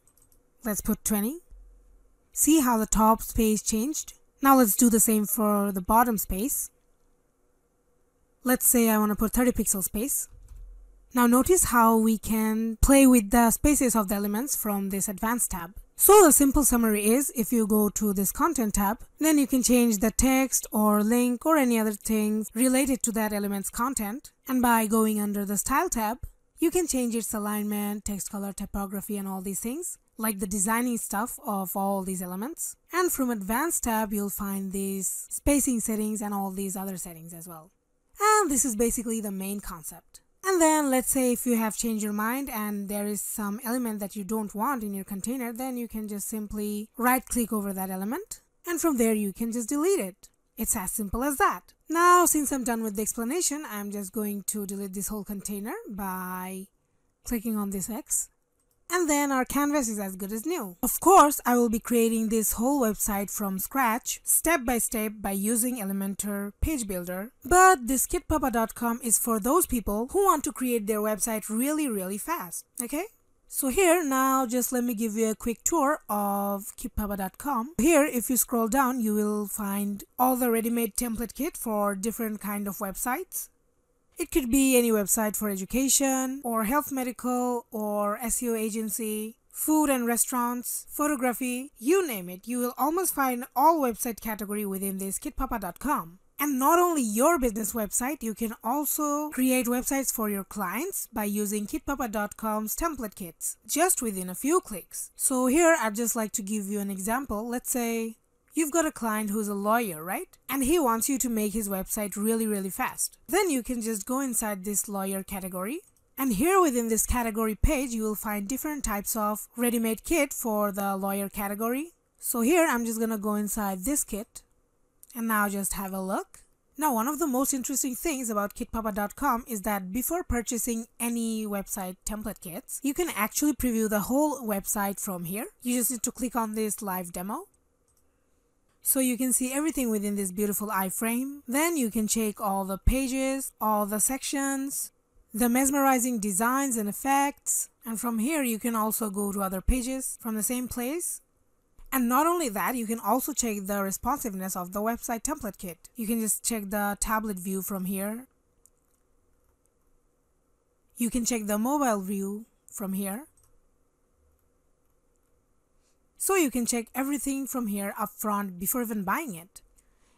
let's put twenty. See how the top space changed? Now let's do the same for the bottom space. Let's say I want to put thirty pixel space. Now notice how we can play with the spaces of the elements from this Advanced tab. So the simple summary is, if you go to this Content tab, then you can change the text or link or any other things related to that element's content. And by going under the Style tab, you can change its alignment, text color, typography, and all these things, like the designing stuff of all these elements. And from Advanced tab, you'll find these spacing settings and all these other settings as well. And this is basically the main concept. And then let's say if you have changed your mind and there is some element that you don't want in your container, then you can just simply right click over that element and from there you can just delete it. It's as simple as that. Now since I'm done with the explanation, I'm just going to delete this whole container by clicking on this X. And then our canvas is as good as new. Of course, I will be creating this whole website from scratch, step by step, by using Elementor Page Builder. But this Kit Papa dot com is for those people who want to create their website really, really fast. Okay? So here, now just let me give you a quick tour of Kit Papa dot com. Here, if you scroll down, you will find all the ready-made template kit for different kind of websites. It could be any website for education, or health medical, or S E O agency, food and restaurants, photography, you name it. You will almost find all website category within this Kit Papa dot com. And not only your business website, you can also create websites for your clients by using Kit Papa dot com's template kits, just within a few clicks. So here I'd just like to give you an example. Let's say you've got a client who's a lawyer, right? And he wants you to make his website really, really fast. Then you can just go inside this lawyer category. And here within this category page, you will find different types of ready-made kit for the lawyer category. So here, I'm just gonna go inside this kit and now just have a look. Now, one of the most interesting things about Kit Papa dot com is that before purchasing any website template kits, you can actually preview the whole website from here. You just need to click on this live demo. So you can see everything within this beautiful iframe. Then you can check all the pages, all the sections, the mesmerizing designs and effects. And from here you can also go to other pages from the same place. And not only that, you can also check the responsiveness of the website template kit. You can just check the tablet view from here. You can check the mobile view from here. So you can check everything from here up front before even buying it.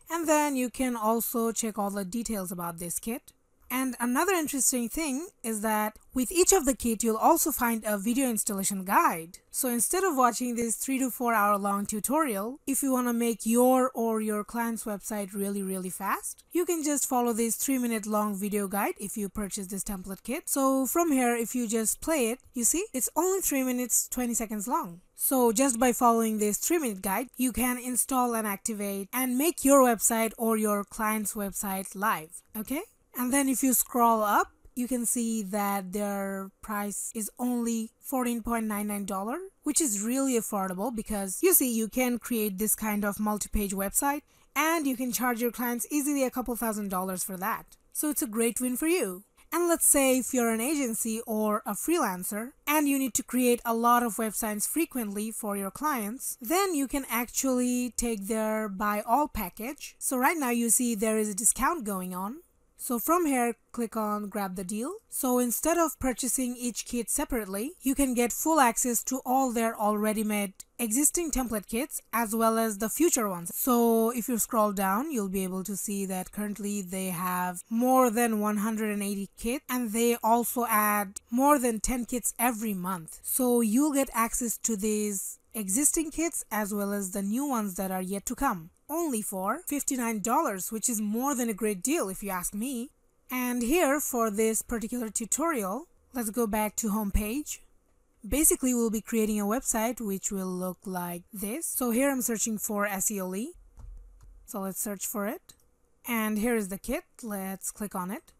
And then you can also check all the details about this kit. And another interesting thing is that with each of the kit, you'll also find a video installation guide. So instead of watching this three to four hour long tutorial, if you want to make your or your client's website really, really fast, you can just follow this three minute long video guide if you purchase this template kit. So from here, if you just play it, you see it's only three minutes twenty seconds long. So just by following this three minute guide, you can install and activate and make your website or your client's website live, okay? And then if you scroll up, you can see that their price is only fourteen ninety-nine dollars, which is really affordable because you see you can create this kind of multi-page website and you can charge your clients easily a couple thousand dollars for that. So it's a great win for you. And let's say if you're an agency or a freelancer and you need to create a lot of websites frequently for your clients, then you can actually take their buy all package. So right now you see there is a discount going on. So from here, click on grab the deal. So instead of purchasing each kit separately, you can get full access to all their already made existing template kits as well as the future ones. So if you scroll down, you'll be able to see that currently they have more than one hundred eighty kits, and they also add more than ten kits every month. So you'll get access to these existing kits as well as the new ones that are yet to come, only for fifty-nine dollars, which is more than a great deal if you ask me. And here for this particular tutorial, let's go back to homepage. Basically, we'll be creating a website which will look like this. So here I'm searching for Seoli. So let's search for it. And here is the kit. Let's click on it.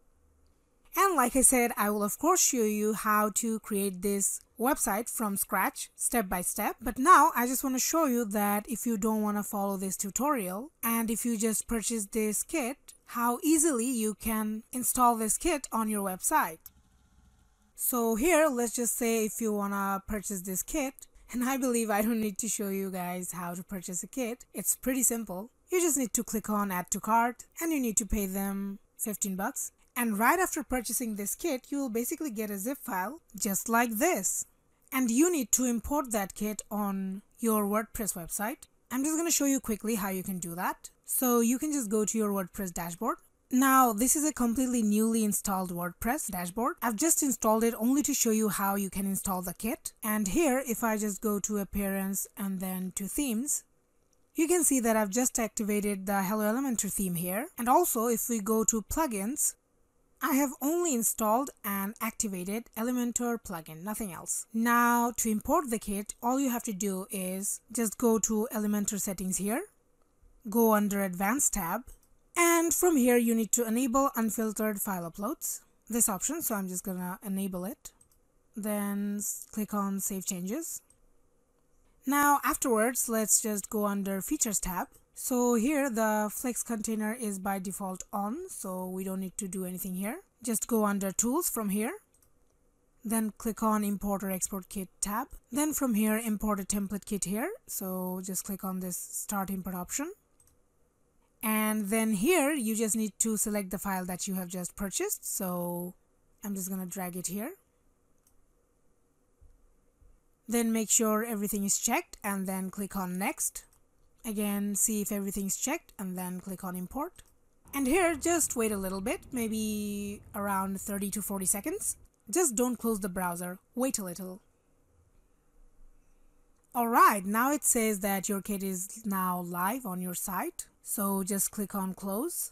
And like I said, I will of course show you how to create this website from scratch, step by step. But now I just want to show you that if you don't want to follow this tutorial and if you just purchase this kit, how easily you can install this kit on your website. So here, let's just say if you want to purchase this kit, and I believe I don't need to show you guys how to purchase a kit. It's pretty simple. You just need to click on add to cart and you need to pay them fifteen bucks. And right after purchasing this kit, you'll basically get a zip file just like this. And you need to import that kit on your WordPress website. I'm just going to show you quickly how you can do that. So you can just go to your WordPress dashboard. Now, this is a completely newly installed WordPress dashboard. I've just installed it only to show you how you can install the kit. And here, if I just go to Appearance and then to Themes, you can see that I've just activated the Hello Elementor theme here. And also, if we go to Plugins, I have only installed and activated Elementor plugin, nothing else. Now, to import the kit, all you have to do is just go to Elementor settings here, go under Advanced tab, and from here you need to enable unfiltered file uploads, this option, so I'm just gonna enable it. Then click on Save Changes. Now, afterwards, let's just go under Features tab. So here the Flex container is by default on, so we don't need to do anything here. Just go under Tools from here, then click on Import or Export Kit tab. Then from here, import a template kit here. So just click on this Start Import option. And then here you just need to select the file that you have just purchased. So I'm just gonna drag it here. Then make sure everything is checked and then click on Next. Again, see if everything's checked and then click on import. And here, just wait a little bit, maybe around thirty to forty seconds. Just don't close the browser, wait a little. Alright, now it says that your kit is now live on your site. So just click on close.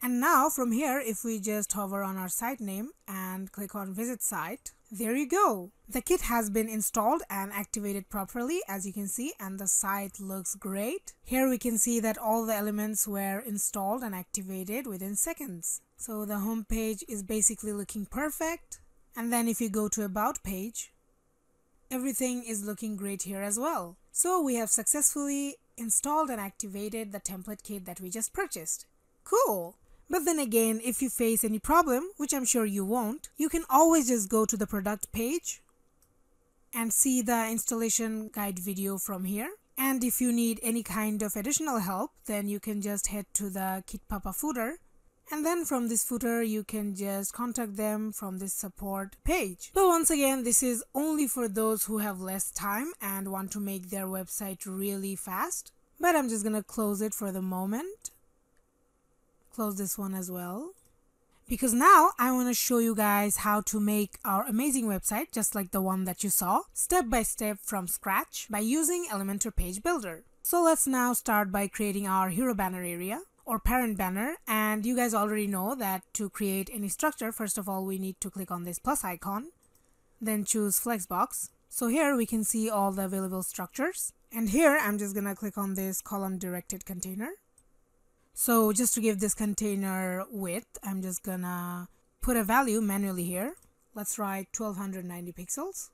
And now from here, if we just hover on our site name and click on visit site, there you go. The kit has been installed and activated properly, as you can see, and the site looks great. Here we can see that all the elements were installed and activated within seconds. So the home page is basically looking perfect. And then if you go to about page, everything is looking great here as well. So we have successfully installed and activated the template kit that we just purchased. Cool! But then again, if you face any problem, which I'm sure you won't, you can always just go to the product page and see the installation guide video from here. And if you need any kind of additional help, then you can just head to the KitPapa footer. And then from this footer, you can just contact them from this support page. But once again, this is only for those who have less time and want to make their website really fast. But I'm just gonna close it for the moment. Close this one as well, because now I want to show you guys how to make our amazing website just like the one that you saw, step by step from scratch by using Elementor Page Builder. So let's now start by creating our hero banner area or parent banner. And you guys already know that to create any structure, first of all, we need to click on this plus icon, then choose Flexbox. So here we can see all the available structures. And here I'm just gonna click on this column directed container. So just to give this container width, I'm just gonna put a value manually here. Let's write twelve ninety pixels.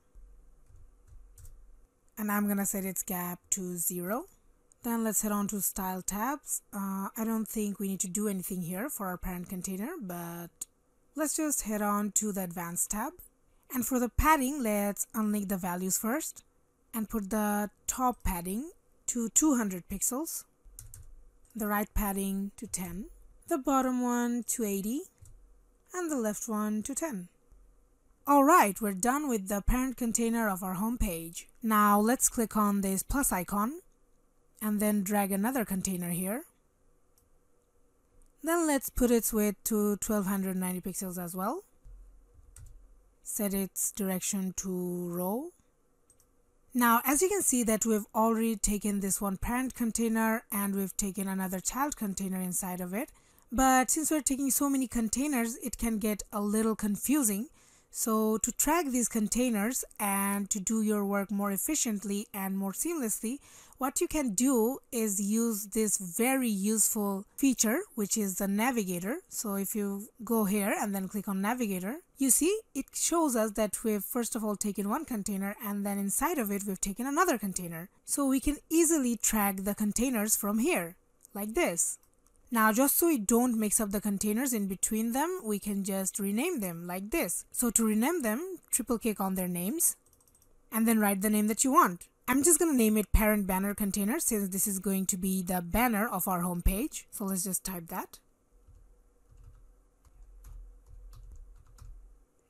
And I'm gonna set its gap to zero. Then let's head on to Style tabs. Uh, I don't think we need to do anything here for our parent container, but let's just head on to the advanced tab, and for the padding let's unlink the values first and put the top padding to two hundred pixels, the right padding to ten, the bottom one to eighty, and the left one to ten. Alright, we're done with the parent container of our home page. Now let's click on this plus icon and then drag another container here. Then let's put its width to twelve ninety pixels as well. Set its direction to row. Now as you can see that we've already taken this one parent container and we've taken another child container inside of it. But since we're taking so many containers, it can get a little confusing. So to track these containers and to do your work more efficiently and more seamlessly, what you can do is use this very useful feature, which is the navigator. So if you go here and then click on navigator, you see it shows us that we've first of all taken one container and then inside of it we've taken another container. So we can easily track the containers from here, like this. Now just so we don't mix up the containers in between them, we can just rename them like this. So to rename them, triple click on their names and then write the name that you want. I'm just going to name it parent banner container since this is going to be the banner of our home page. So let's just type that.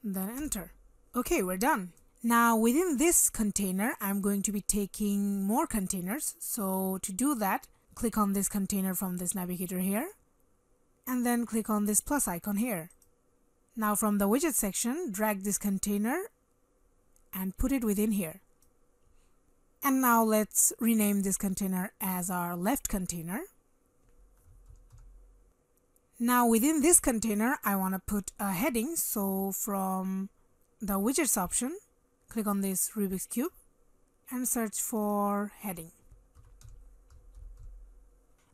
Then enter. Okay, we're done. Now within this container, I'm going to be taking more containers. So to do that, click on this container from this navigator here and then click on this plus icon here. Now from the widget section, drag this container and put it within here. And now let's rename this container as our left container. Now within this container, I want to put a heading. So from the widgets option, click on this Rubik's Cube and search for heading.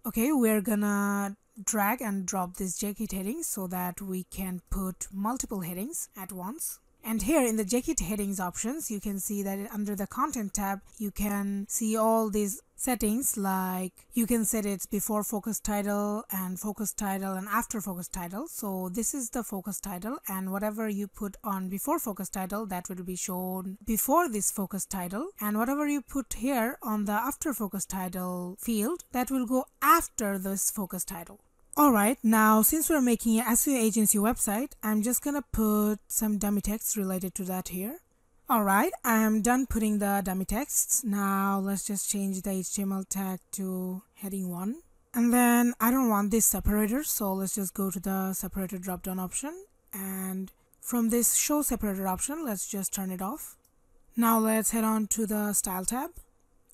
Okay, we're gonna drag and drop this J K heading so that we can put multiple headings at once. And here in the J K headings options, you can see that under the content tab, you can see all these settings, like you can set its before focus title and focus title and after focus title. So this is the focus title, and whatever you put on before focus title, that will be shown before this focus title, and whatever you put here on the after focus title field, that will go after this focus title. Alright, now since we're making an S E O agency website, I'm just gonna put some dummy text related to that here. Alright, I'm done putting the dummy texts. Now let's just change the H T M L tag to heading one. And then I don't want this separator, so let's just go to the separator drop-down option. And from this show separator option, let's just turn it off. Now let's head on to the style tab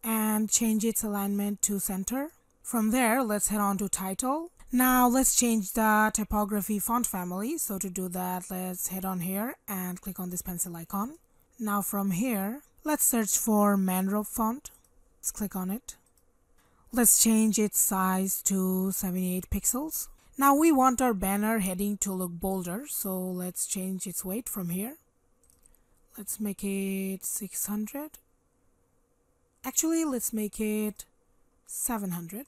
and change its alignment to center. From there, let's head on to title. Now let's change the typography font family. So to do that, let's head on here and click on this pencil icon. Now from here, let's search for Manrope font. Let's click on it. Let's change its size to seventy-eight pixels. Now we want our banner heading to look bolder, so let's change its weight from here. Let's make it six hundred. Actually, let's make it seven hundred.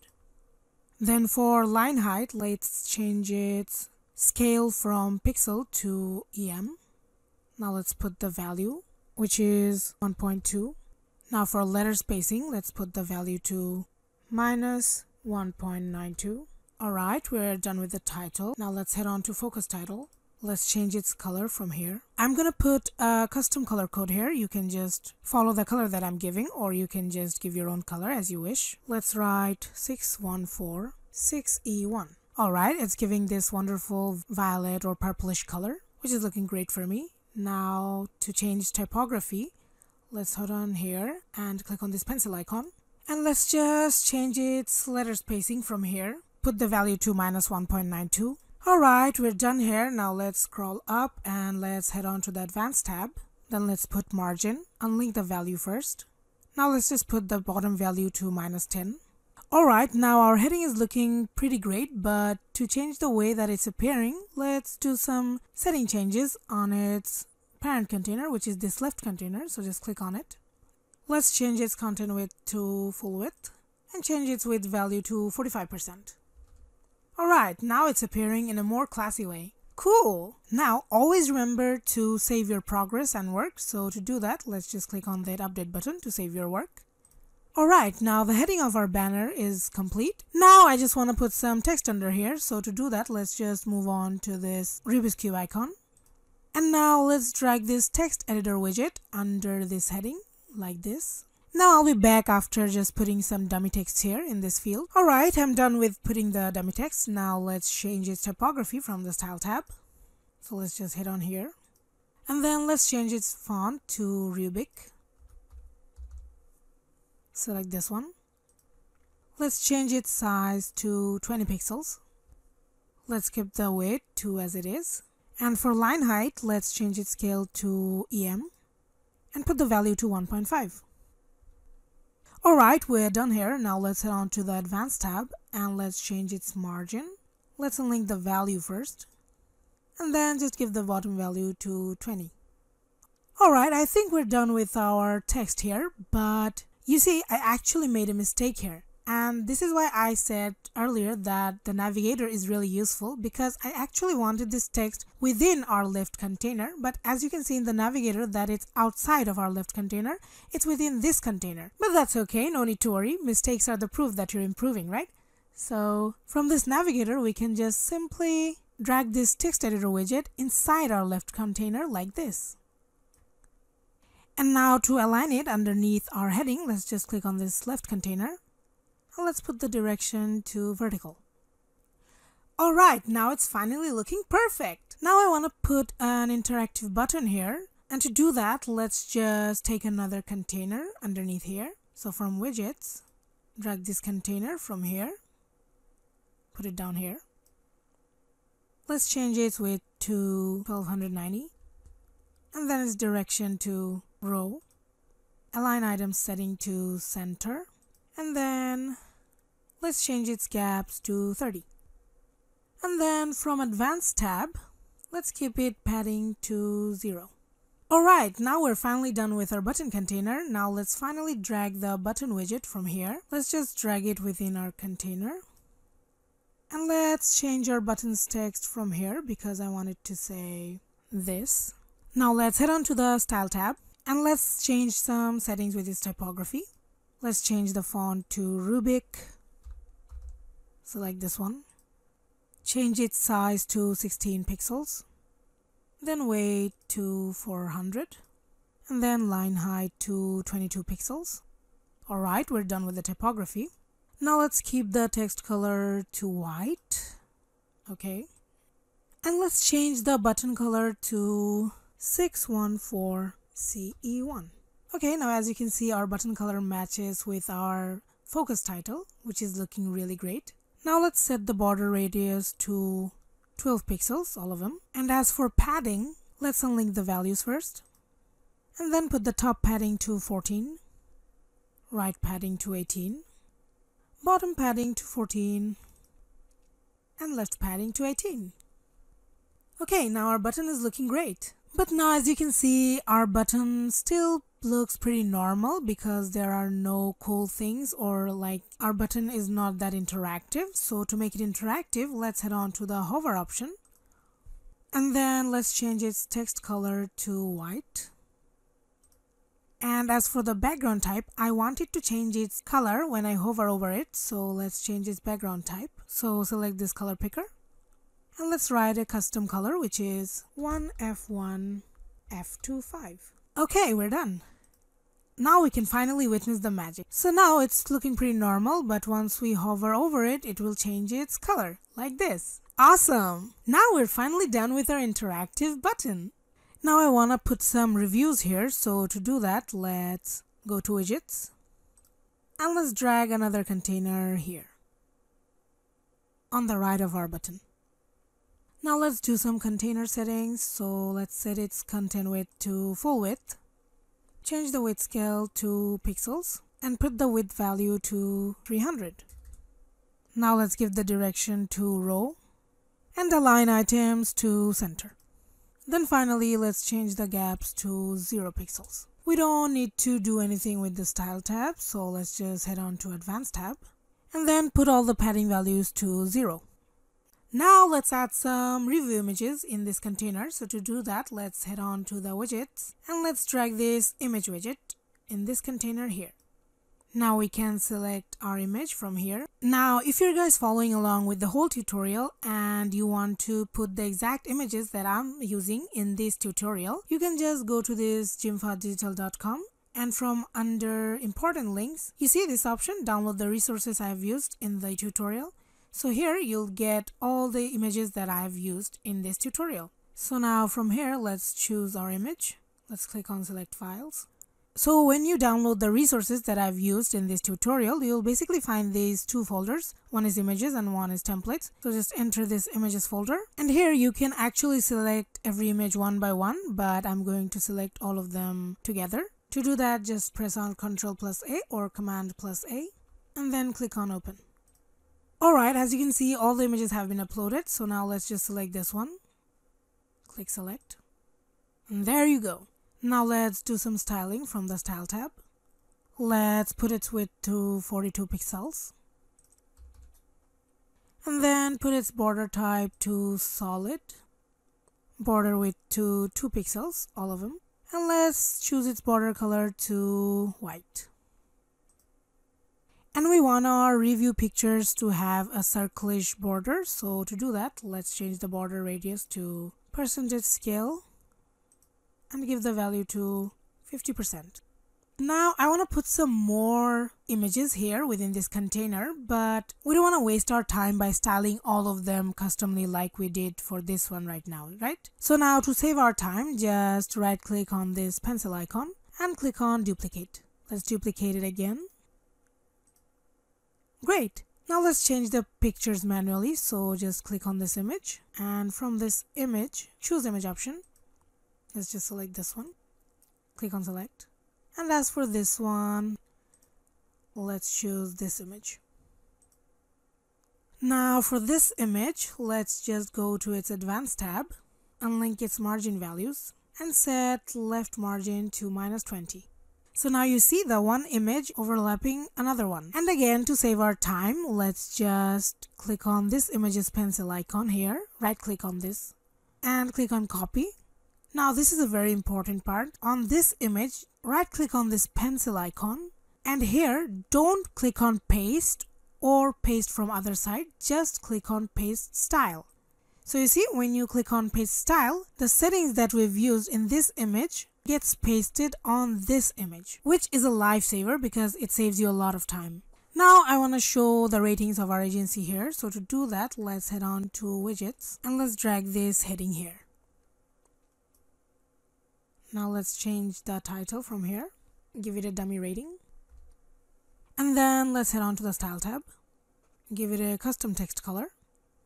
Then for line height, let's change its scale from pixel to E M. Now let's put the value, which is one point two. Now for letter spacing, let's put the value to minus one point nine two. Alright, we're done with the title. Now let's head on to focus title. Let's change its color from here. I'm gonna put a custom color code here. You can just follow the color that I'm giving, or you can just give your own color as you wish. Let's write six one four six E one. Alright, it's giving this wonderful violet or purplish color, which is looking great for me. Now to change typography, let's head on here and click on this pencil icon, and let's just change its letter spacing from here. Put the value to minus one point nine two. Alright, we're done here. Now let's scroll up and let's head on to the advanced tab. Then let's put margin, unlink the value first. Now let's just put the bottom value to minus ten. Alright, now our heading is looking pretty great, but to change the way that it's appearing, let's do some setting changes on its parent container, which is this left container, so just click on it. Let's change its content width to full width and change its width value to forty-five percent. Alright, now it's appearing in a more classy way. Cool. Now, always remember to save your progress and work. So to do that, let's just click on that update button to save your work. Alright, now the heading of our banner is complete. Now I just want to put some text under here. So to do that, let's just move on to this Rubik's Cube icon. And now let's drag this text editor widget under this heading like this. Now I'll be back after just putting some dummy text here in this field. Alright, I'm done with putting the dummy text. Now let's change its typography from the style tab. So let's just hit on here. And then let's change its font to Rubik. Select this one. Let's change its size to twenty pixels. Let's keep the weight to as it is. And for line height, let's change its scale to E M. And put the value to one point five. Alright, we're done here. Now let's head on to the Advanced tab and let's change its margin. Let's unlink the value first. And then just give the bottom value to twenty. Alright, I think we're done with our text here. But you see, I actually made a mistake here. And this is why I said earlier that the navigator is really useful, because I actually wanted this text within our left container. But as you can see in the navigator that it's outside of our left container. It's within this container. But that's okay. No need to worry. Mistakes are the proof that you're improving, right? So from this navigator, we can just simply drag this text editor widget inside our left container like this. And now to align it underneath our heading, let's just click on this left container. Let's put the direction to vertical. Alright, now it's finally looking perfect. Now I want to put an interactive button here. And to do that, let's just take another container underneath here. So from widgets, drag this container from here. Put it down here. Let's change its width to twelve ninety. And then its direction to row. Align item setting to center. And then let's change its gaps to thirty. And then from Advanced tab, let's keep it padding to zero. Alright, now we're finally done with our button container. Now let's finally drag the button widget from here. Let's just drag it within our container. And let's change our button's text from here because I want it to say this. Now let's head on to the Style tab and let's change some settings with its typography. Let's change the font to Rubik. Select this one. Change its size to sixteen pixels. Then weight to four hundred. And then line height to twenty-two pixels. Alright, we're done with the typography. Now let's keep the text color to white. Okay. And let's change the button color to six one four C E one. Okay, now as you can see, our button color matches with our focus title, which is looking really great. Now let's set the border radius to twelve pixels, all of them. And as for padding, let's unlink the values first. And then put the top padding to fourteen, right padding to eighteen, bottom padding to fourteen, and left padding to eighteen. Okay, now our button is looking great. But now as you can see, our button still looks pretty normal because there are no cool things, or like our button is not that interactive. So to make it interactive, let's head on to the hover option and then let's change its text color to white. And as for the background type, I wanted to change its color when I hover over it. So let's change its background type. So select this color picker. And let's write a custom color, which is one F one F two five. Okay, we're done. Now we can finally witness the magic. So now it's looking pretty normal, but once we hover over it, it will change its color like this. Awesome! Now we're finally done with our interactive button. Now I want to put some reviews here. So to do that, let's go to widgets and let's drag another container here on the right of our button. Now let's do some container settings. So let's set its content width to full width. Change the width scale to pixels and put the width value to three hundred. Now let's give the direction to row and align items to center. Then finally, let's change the gaps to zero pixels. We don't need to do anything with the Style tab. So let's just head on to Advanced tab and then put all the padding values to zero. Now let's add some review images in this container. So to do that, let's head on to the widgets and let's drag this image widget in this container here. Now we can select our image from here. Now if you're guys following along with the whole tutorial and you want to put the exact images that I'm using in this tutorial, you can just go to this jim fahad digital dot com and from under important links, you see this option, download the resources I've used in the tutorial. So here you'll get all the images that I've used in this tutorial. So now from here, let's choose our image. Let's click on select files. So when you download the resources that I've used in this tutorial, you'll basically find these two folders. One is images and one is templates. So just enter this images folder. And here you can actually select every image one by one, but I'm going to select all of them together. To do that, just press on control plus A or command plus A and then click on open. Alright, as you can see, all the images have been uploaded. So now let's just select this one. Click select. And there you go. Now let's do some styling from the style tab. Let's put its width to forty-two pixels. And then put its border type to solid. Border width to two pixels, all of them. And let's choose its border color to white. And we want our review pictures to have a circlish border. So to do that, let's change the border radius to percentage scale and give the value to fifty percent. Now I want to put some more images here within this container, but we don't want to waste our time by styling all of them customly like we did for this one right now, right? So now to save our time, just right click on this pencil icon and click on duplicate. Let's duplicate it again. Great. Now let's change the pictures manually. So just click on this image and from this image, choose image option. Let's just select this one. Click on select. And as for this one, let's choose this image. Now for this image, let's just go to its advanced tab and link its margin values and set left margin to minus twenty. So now you see the one image overlapping another one. And again, to save our time, let's just click on this image's pencil icon here, right click on this and click on copy. Now this is a very important part. On this image, right click on this pencil icon and here don't click on paste or paste from other side, just click on paste style. So you see when you click on paste style, the settings that we've used in this image gets pasted on this image, which is a lifesaver because it saves you a lot of time. Now I want to show the ratings of our agency here. So to do that, let's head on to widgets and let's drag this heading here. Now let's change the title from here, give it a dummy rating. And then let's head on to the style tab, give it a custom text color,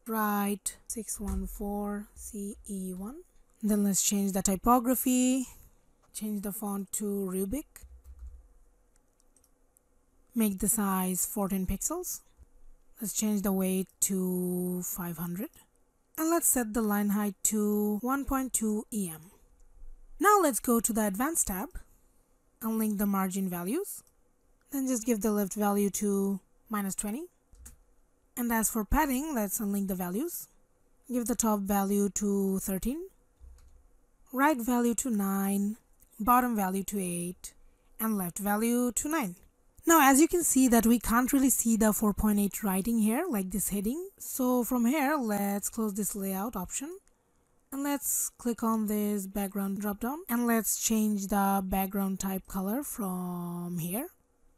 right six one four C E one. Then let's change the typography, change the font to Rubik, make the size fourteen pixels. Let's change the weight to five hundred. And let's set the line height to one point two E M. Now let's go to the advanced tab and link the margin values. Then just give the left value to minus twenty. And as for padding, let's unlink the values. Give the top value to thirteen, right value to nine, bottom value to eight, and left value to nine. Now as you can see that we can't really see the four point eight writing here like this heading. So from here, let's close this layout option. And let's click on this background drop down and let's change the background type color from here.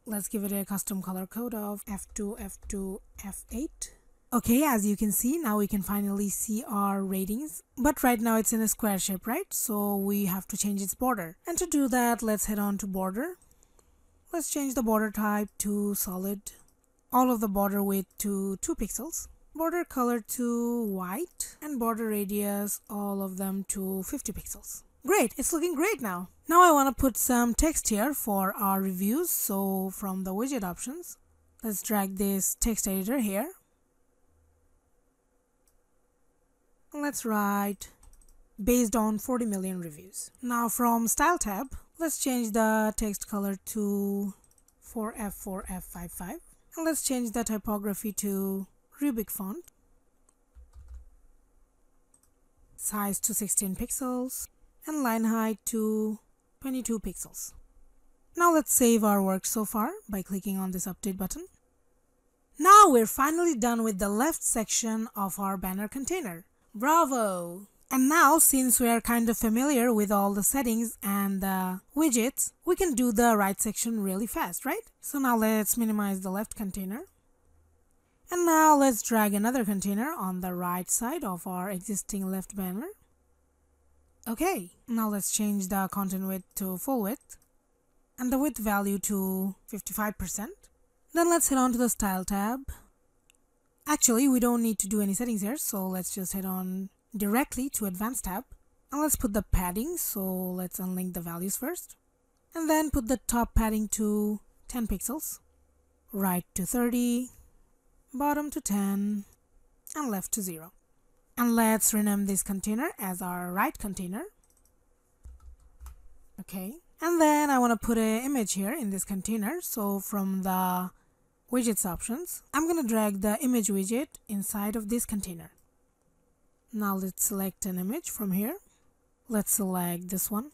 Let's give it a custom color code of F two F two F eight. Okay, as you can see, now we can finally see our ratings, but right now it's in a square shape, right? So we have to change its border. And to do that, let's head on to border. Let's change the border type to solid, all of the border width to two pixels. Border color to white and border radius, all of them to fifty pixels. Great, it's looking great now. Now I want to put some text here for our reviews. So from the widget options, let's drag this text editor here. Let's write based on forty million reviews. Now from style tab, let's change the text color to four F four F five five. And let's change the typography to Rubik font size to sixteen pixels and line height to twenty-two pixels. Now let's save our work so far by clicking on this update button. Now we're finally done with the left section of our banner container. Bravo! And now, since we are kind of familiar with all the settings and the widgets, we can do the right section really fast, right? So now let's minimize the left container. And now let's drag another container on the right side of our existing left banner. Okay, now let's change the content width to full width and the width value to fifty-five percent. Then let's head on to the style tab. Actually, we don't need to do any settings here, so let's just head on directly to advanced tab, and let's put the padding. So let's unlink the values first and then put the top padding to ten pixels, right to thirty, bottom to ten, and left to zero. And let's rename this container as our right container. Okay, and then I want to put an image here in this container. So from the widgets options, I'm going to drag the image widget inside of this container. Now let's select an image from here. Let's select this one.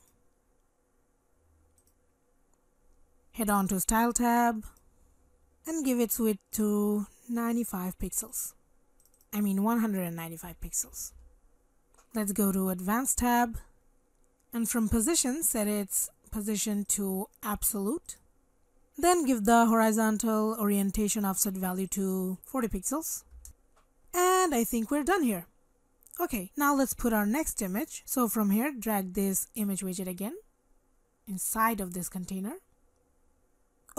Head on to Style tab and give its width to ninety-five pixels. I mean one hundred ninety-five pixels. Let's go to Advanced tab and from Position, set its position to Absolute. Then give the horizontal orientation offset value to forty pixels. And I think we're done here. Okay, now let's put our next image. So from here, drag this image widget again inside of this container.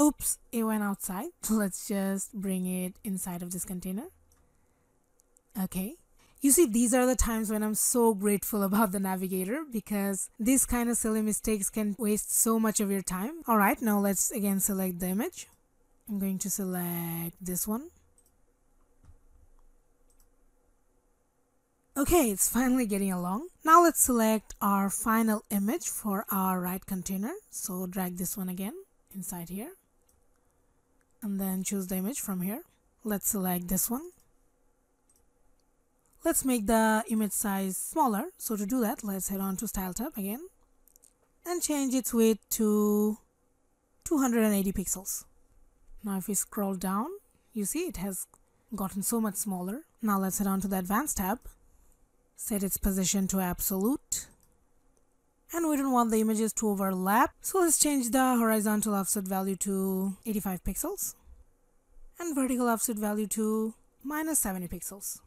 Oops, it went outside. Let's just bring it inside of this container. Okay, you see, these are the times when I'm so grateful about the navigator, because these kind of silly mistakes can waste so much of your time. All right, now let's again select the image. I'm going to select this one. Okay, it's finally getting along. Now let's select our final image for our right container. So drag this one again inside here. And then choose the image from here. Let's select this one. Let's make the image size smaller. So to do that, let's head on to Style tab again and change its width to two hundred eighty pixels. Now if we scroll down, you see it has gotten so much smaller. Now let's head on to the Advanced tab. Set its position to absolute, and we don't want the images to overlap, so let's change the horizontal offset value to eighty-five pixels and vertical offset value to minus seventy pixels.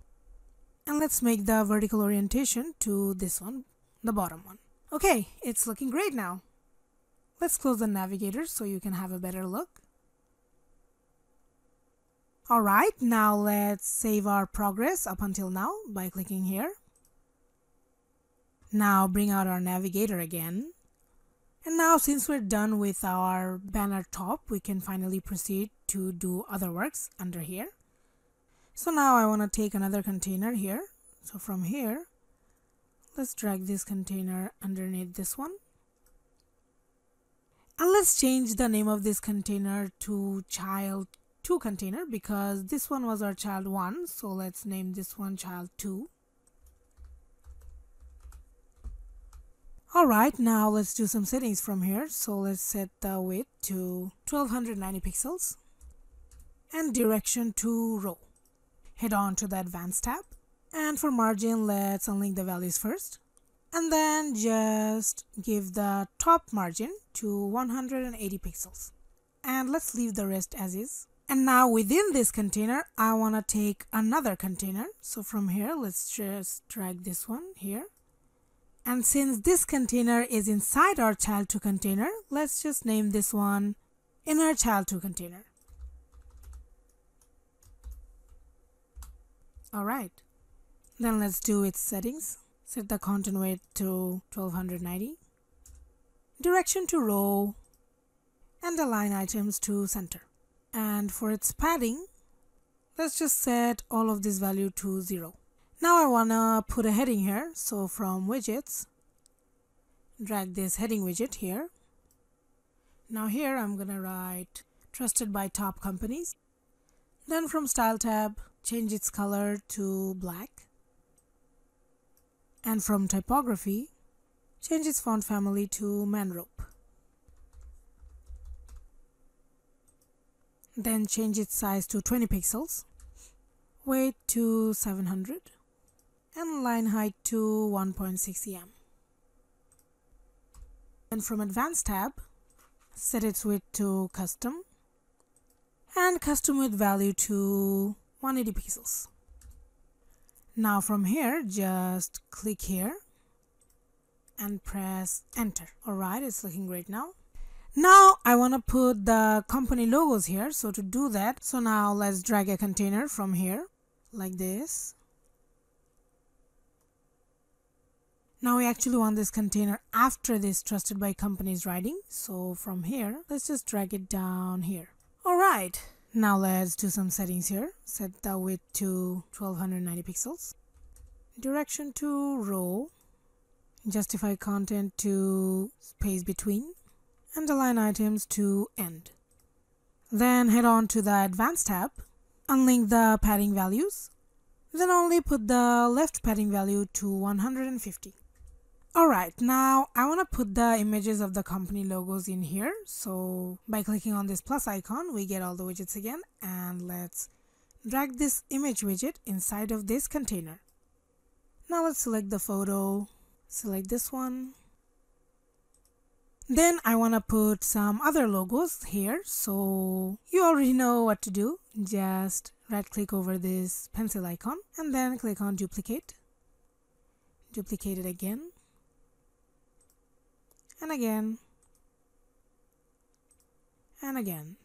And let's make the vertical orientation to this one, the bottom one. Okay, it's looking great now. Let's close the navigator so you can have a better look. All right, now let's save our progress up until now by clicking here. Now bring out our navigator again. And now, since we're done with our banner top, we can finally proceed to do other works under here. So now I want to take another container here. So from here, let's drag this container underneath this one. And let's change the name of this container to Child two container, because this one was our Child one. So let's name this one Child two. Alright, now let's do some settings from here. So let's set the width to twelve ninety pixels and direction to row. Head on to the Advanced tab, and for margin, let's unlink the values first and then just give the top margin to one hundred eighty pixels, and let's leave the rest as is. And now within this container, I want to take another container. So from here, let's just drag this one here. And since this container is inside our Child two container, let's just name this one Inner Child two container. Alright, then let's do its settings. Set the content weight to twelve ninety, direction to row, and align items to center. And for its padding, let's just set all of this value to zero. Now I want to put a heading here. So from widgets, drag this heading widget here. Now here I'm going to write trusted by top companies. Then from Style tab, change its color to black. and from typography, change its font family to Manrope. Then change its size to twenty pixels, weight to seven hundred, and line height to one point six E M. And from Advanced tab, set its width to Custom, and Custom Width value to one hundred eighty pixels. Now from here, just click here and press Enter. Alright, it's looking great now. Now I want to put the company logos here, so to do that, so now let's drag a container from here like this. Now we actually want this container after this trusted by companies writing, so from here let's just drag it down here. Alright, now let's do some settings here. Set the width to twelve ninety pixels, direction to row, justify content to space between, and align items to end. Then head on to the Advanced tab, unlink the padding values, then only put the left padding value to one hundred fifty. Alright, now I want to put the images of the company logos in here, so by clicking on this plus icon we get all the widgets again, and let's drag this image widget inside of this container. Now let's select the photo, select this one. Then I want to put some other logos here, so you already know what to do. Just right click over this pencil icon and then click on duplicate. Duplicate it again. And again. And again.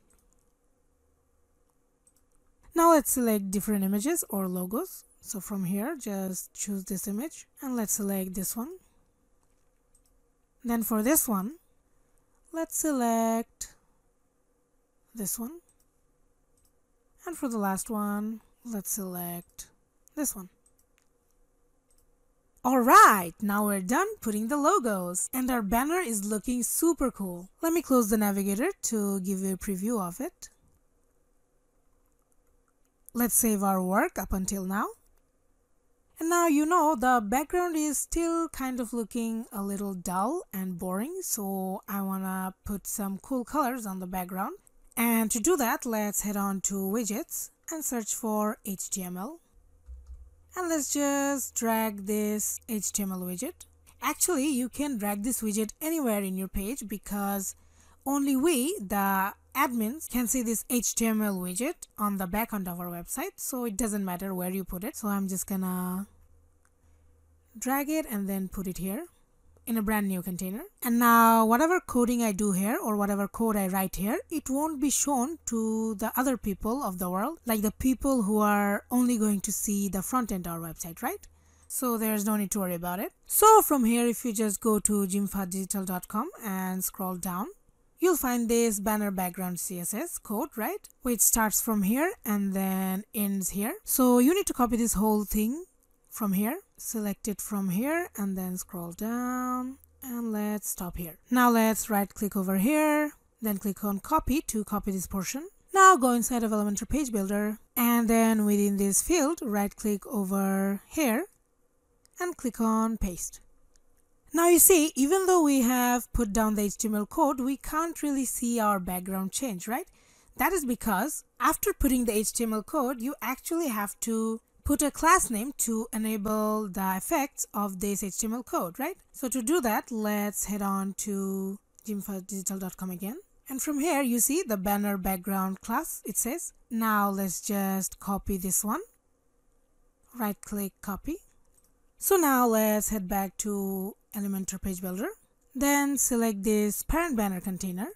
Now let's select different images or logos. So from here just choose this image and let's select this one. Then for this one, let's select this one, and for the last one, let's select this one. Alright, now we're done putting the logos and our banner is looking super cool. Let me close the navigator to give you a preview of it. Let's save our work up until now. And now you know the background is still kind of looking a little dull and boring, so I wanna put some cool colors on the background. And to do that, let's head on to widgets and search for H T M L. And let's just drag this H T M L widget. Actually, you can drag this widget anywhere in your page because only we, the admins, can see this H T M L widget on the back end of our website, so it doesn't matter where you put it. So I'm just gonna drag it and then put it here in a brand new container. And now whatever coding I do here or whatever code I write here, it won't be shown to the other people of the world, like the people who are only going to see the front end of our website, right? So there's no need to worry about it. So from here, if you just go to jim fahad digital dot com and scroll down, you'll find this banner background C S S code, right? Which starts from here and then ends here. So you need to copy this whole thing from here. Select it from here and then scroll down and let's stop here. Now let's right click over here, then click on copy to copy this portion. Now go inside of Elementor Page Builder and then within this field, right click over here and click on paste. Now you see, even though we have put down the H T M L code, we can't really see our background change, right? That is because after putting the H T M L code, you actually have to put a class name to enable the effects of this H T M L code, right? So to do that, let's head on to jim fahad digital dot com again. And from here, you see the banner background class, it says. Now let's just copy this one. Right click, copy. So now let's head back to Elementor Page Builder, then select this parent banner container,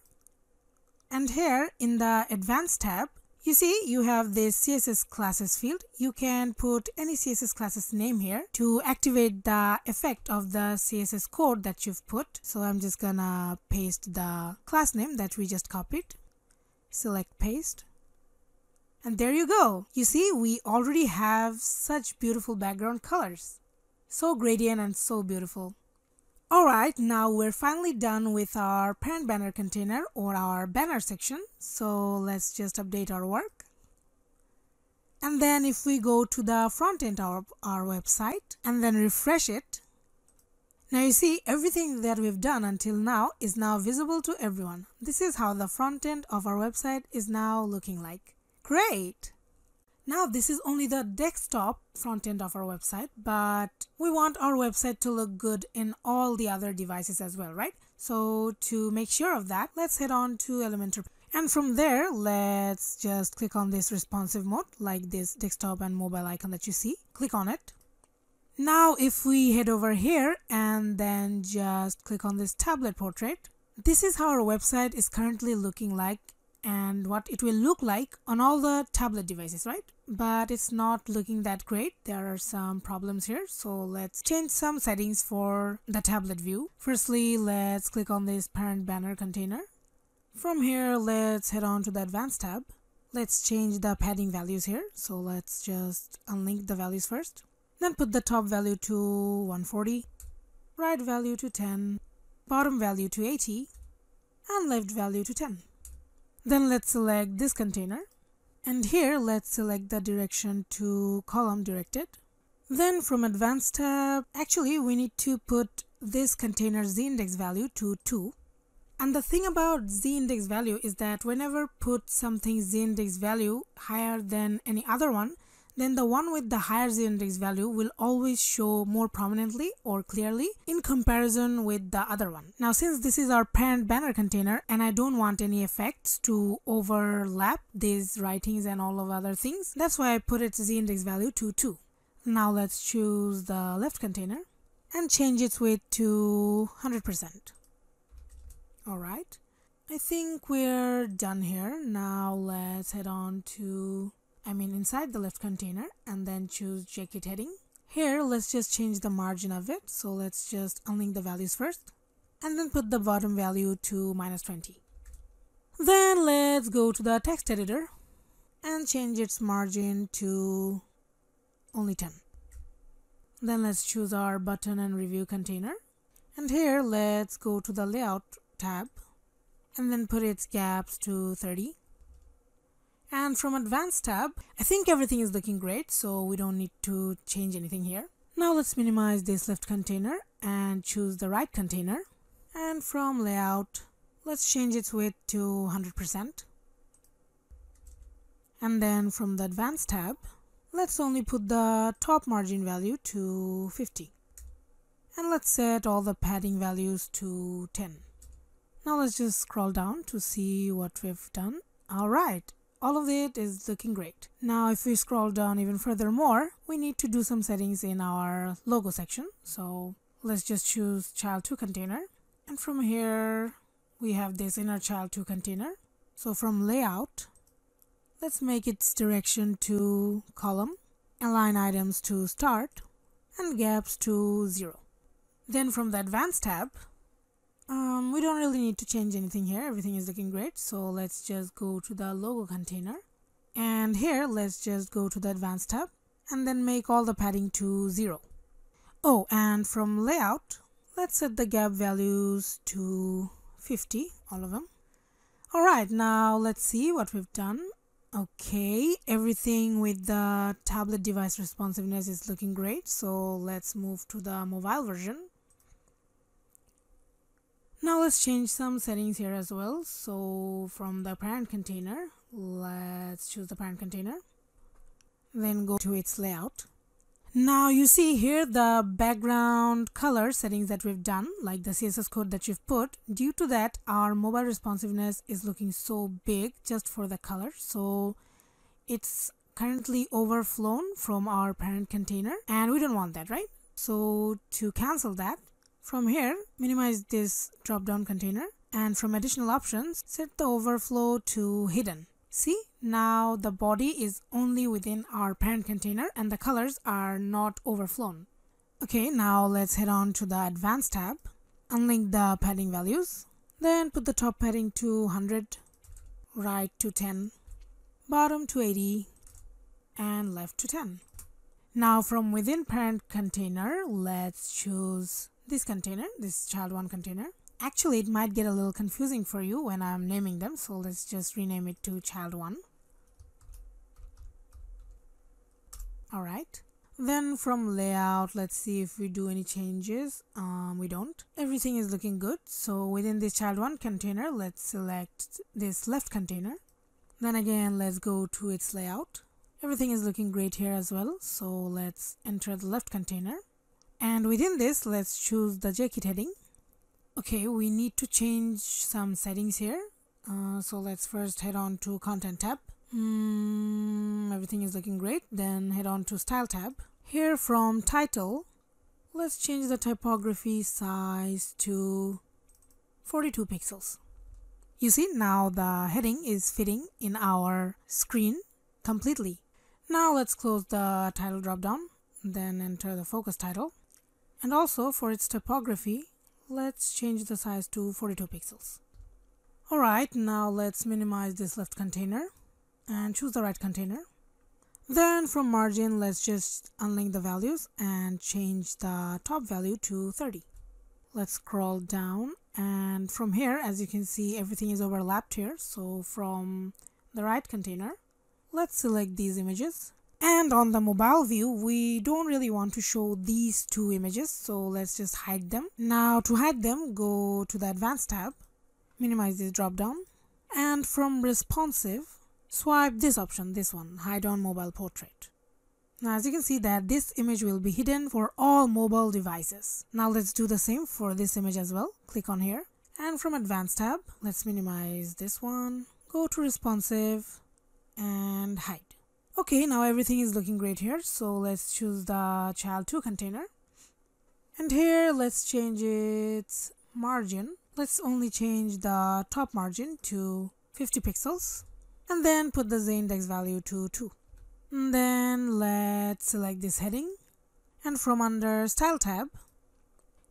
and here in the Advanced tab you see you have this C S S classes field. You can put any C S S classes name here to activate the effect of the C S S code that you've put. So I'm just gonna paste the class name that we just copied, select paste, and there you go. You see, we already have such beautiful background colors, so gradient and so beautiful. Alright, now we're finally done with our parent banner container or our banner section. So let's just update our work. And then if we go to the front end of our website and then refresh it, Now you see everything that we've done until now is now visible to everyone. This is how the front end of our website is now looking like. Great! Now this is only the desktop front end of our website, but we want our website to look good in all the other devices as well, right? So to make sure of that, let's head on to Elementor. And from there, let's just click on this responsive mode, like this desktop and mobile icon that you see. Click on it. Now if we head over here and then just click on this tablet portrait, this is how our website is currently looking like and what it will look like on all the tablet devices, right? But it's not looking that great. There are some problems here, so let's change some settings for the tablet view. Firstly, let's click on this parent banner container. From here, let's head on to the advanced tab. Let's change the padding values here, so let's just unlink the values first. Then put the top value to one forty, right value to ten, bottom value to eighty, and left value to ten. Then let's select this container, and here let's select the direction to column directed. Then from advanced tab, actually we need to put this container's z-index value to two. And the thing about z-index value is that whenever put something z-index value higher than any other one, then the one with the higher z-index value will always show more prominently or clearly in comparison with the other one. Now, since this is our parent banner container and I don't want any effects to overlap these writings and all of other things, that's why I put its z-index value to two. Now let's choose the left container and change its weight to one hundred percent. Alright, I think we're done here. Now let's head on to I mean inside the left container and then choose J K heading. Here let's just change the margin of it, so let's just unlink the values first and then put the bottom value to minus twenty. Then let's go to the text editor and change its margin to only ten. Then let's choose our button and review container, and here let's go to the layout tab and then put its gaps to thirty. And from advanced tab, I think everything is looking great, so we don't need to change anything here. Now let's minimize this left container and choose the right container. And from layout, let's change its width to one hundred percent. And then from the advanced tab, let's only put the top margin value to fifty. And let's set all the padding values to ten. Now let's just scroll down to see what we've done. Alright. All of it is looking great. Now if we scroll down even further more, we need to do some settings in our logo section. So let's just choose child two container. And from here, we have this inner child two container. So from layout, let's make its direction to column, align items to start, and gaps to zero. Then from the advanced tab, Um, we don't really need to change anything here. Everything is looking great. So let's just go to the logo container. And here, let's just go to the advanced tab and then make all the padding to zero. Oh, and from layout, let's set the gap values to fifty, all of them. All right, now let's see what we've done. Okay, everything with the tablet device responsiveness is looking great. So let's move to the mobile version. Now let's change some settings here as well. So from the parent container, let's choose the parent container, then go to its layout. Now you see here the background color settings that we've done, like the C S S code that you've put. Due to that, our mobile responsiveness is looking so big just for the color. So it's currently overflown from our parent container and we don't want that, right? So to cancel that, from here, minimize this drop-down container and from additional options, set the overflow to hidden. See, now the body is only within our parent container and the colors are not overflown. Okay, now let's head on to the advanced tab, unlink the padding values, then put the top padding to one hundred, right to ten, bottom to eighty, and left to ten. Now from within parent container, let's choose this container, this child one container. Actually, it might get a little confusing for you when I'm naming them, so let's just rename it to child one. Alright, Then from layout, let's see if we do any changes. Um, we don't. Everything is looking good. So within this child one container, let's select this left container. Then again, let's go to its layout. Everything is looking great here as well. So let's enter the left container. And within this, let's choose the J Kit heading. Okay, we need to change some settings here. Uh, so let's first head on to Content tab. Mm, everything is looking great. Then head on to Style tab. Here from Title, let's change the typography size to forty-two pixels. You see, now the heading is fitting in our screen completely. Now let's close the title dropdown, then enter the focus title. And also for its typography, let's change the size to forty-two pixels. Alright, now let's minimize this left container and choose the right container. Then from margin, let's just unlink the values and change the top value to thirty. Let's scroll down, and from here, as you can see, everything is overlapped here. So from the right container, let's select these images. And on the mobile view, we don't really want to show these two images, so let's just hide them. Now to hide them, go to the Advanced tab, minimize this drop down, and from Responsive, swipe this option, this one, Hide on Mobile Portrait. Now as you can see that this image will be hidden for all mobile devices. Now let's do the same for this image as well. Click on here, and from Advanced tab, let's minimize this one, go to Responsive, and hide. Okay, now everything is looking great here, so let's choose the child two container. And here, let's change its margin. Let's only change the top margin to fifty pixels. And then put the z-index value to two. And then let's select this heading. And from under Style tab,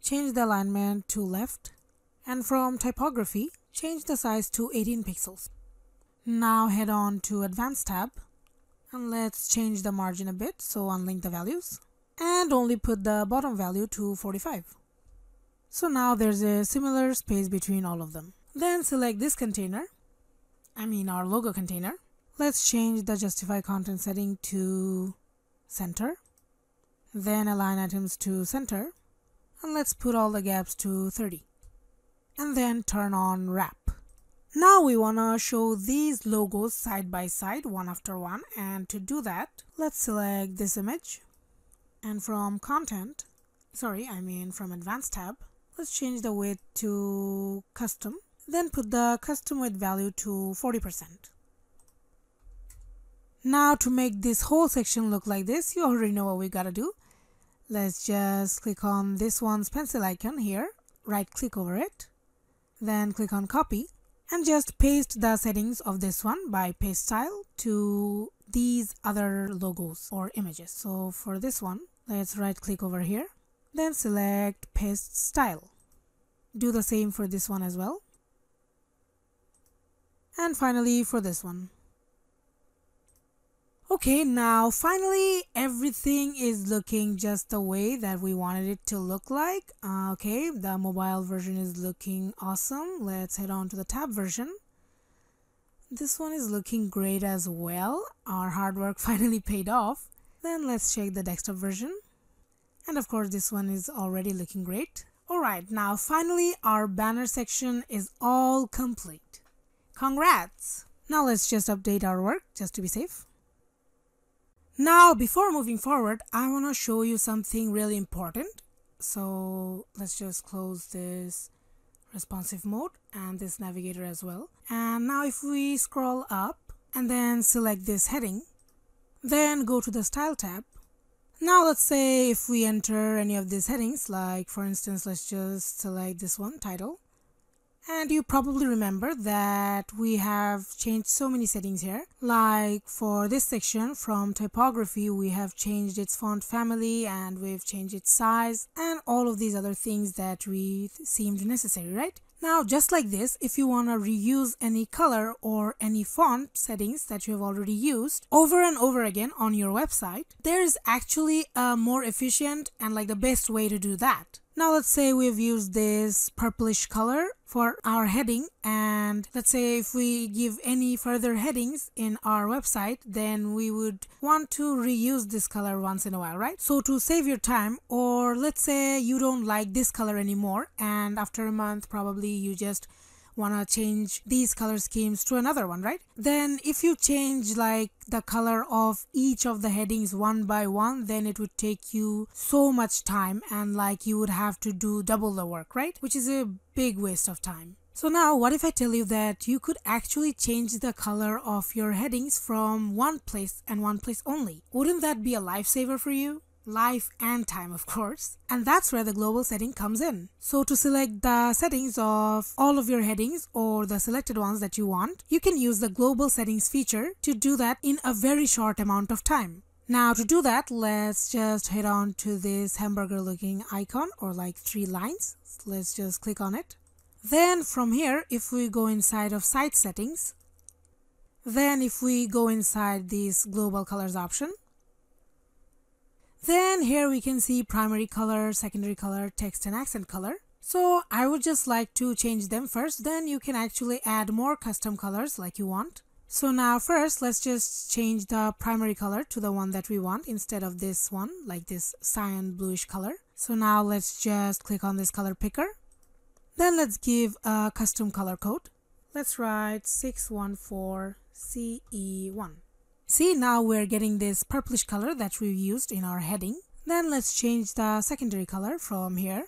change the alignment to left. And from Typography, change the size to eighteen pixels. Now head on to Advanced tab. And let's change the margin a bit, so unlink the values and only put the bottom value to forty-five. So now there's a similar space between all of them. Then select this container, I mean our logo container. Let's change the justify content setting to center, then align items to center, and let's put all the gaps to thirty, and then turn on wrap. Now we want to show these logos side by side, one after one, and to do that, let's select this image, and from content, sorry, I mean from Advanced tab, let's change the width to custom, then put the custom width value to forty percent. Now to make this whole section look like this, you already know what we gotta do. Let's just click on this one's pencil icon here, right click over it, then click on copy. And just paste the settings of this one by paste style to these other logos or images. So for this one, let's right click over here, then select paste style. Do the same for this one as well. And finally for this one. Okay, now finally everything is looking just the way that we wanted it to look like. Uh, okay, the mobile version is looking awesome. Let's head on to the tab version. This one is looking great as well. Our hard work finally paid off. Then let's check the desktop version. And of course this one is already looking great. Alright, now finally our banner section is all complete. Congrats! Now let's just update our work just to be safe. Now, before moving forward, I want to show you something really important. So let's just close this responsive mode and this navigator as well. And now if we scroll up and then select this heading, then go to the Style tab. Now let's say if we enter any of these headings, like for instance, let's just select this one, title. And you probably remember that we have changed so many settings here. Like for this section from typography, we have changed its font family and we've changed its size and all of these other things that we seemed necessary, right? Now, just like this, if you want to reuse any color or any font settings that you have already used over and over again on your website, there is actually a more efficient and like the best way to do that. Now, let's say we've used this purplish color for our heading, and let's say if we give any further headings in our website, then we would want to reuse this color once in a while, right? So to save your time, or let's say you don't like this color anymore, and after a month probably you just want to change these color schemes to another one, right? Then if you change like the color of each of the headings one by one, then it would take you so much time, and like you would have to do double the work, right? Which is a big waste of time. So now what if I tell you that you could actually change the color of your headings from one place and one place only? Wouldn't that be a lifesaver for you? Life and time, of course. And that's where the global setting comes in. So to select the settings of all of your headings or the selected ones that you want, you can use the global settings feature to do that in a very short amount of time. Now to do that, let's just head on to this hamburger looking icon or like three lines. Let's just click on it. Then from here, if we go inside of site settings, then if we go inside this global colors option, then here we can see primary color, secondary color, text and accent color. So I would just like to change them first. Then you can actually add more custom colors like you want. So now first, let's just change the primary color to the one that we want instead of this one, like this cyan bluish color. So now let's just click on this color picker. Then let's give a custom color code. Let's write six one four C E one. See, now we're getting this purplish color that we used in our heading. Then let's change the secondary color from here.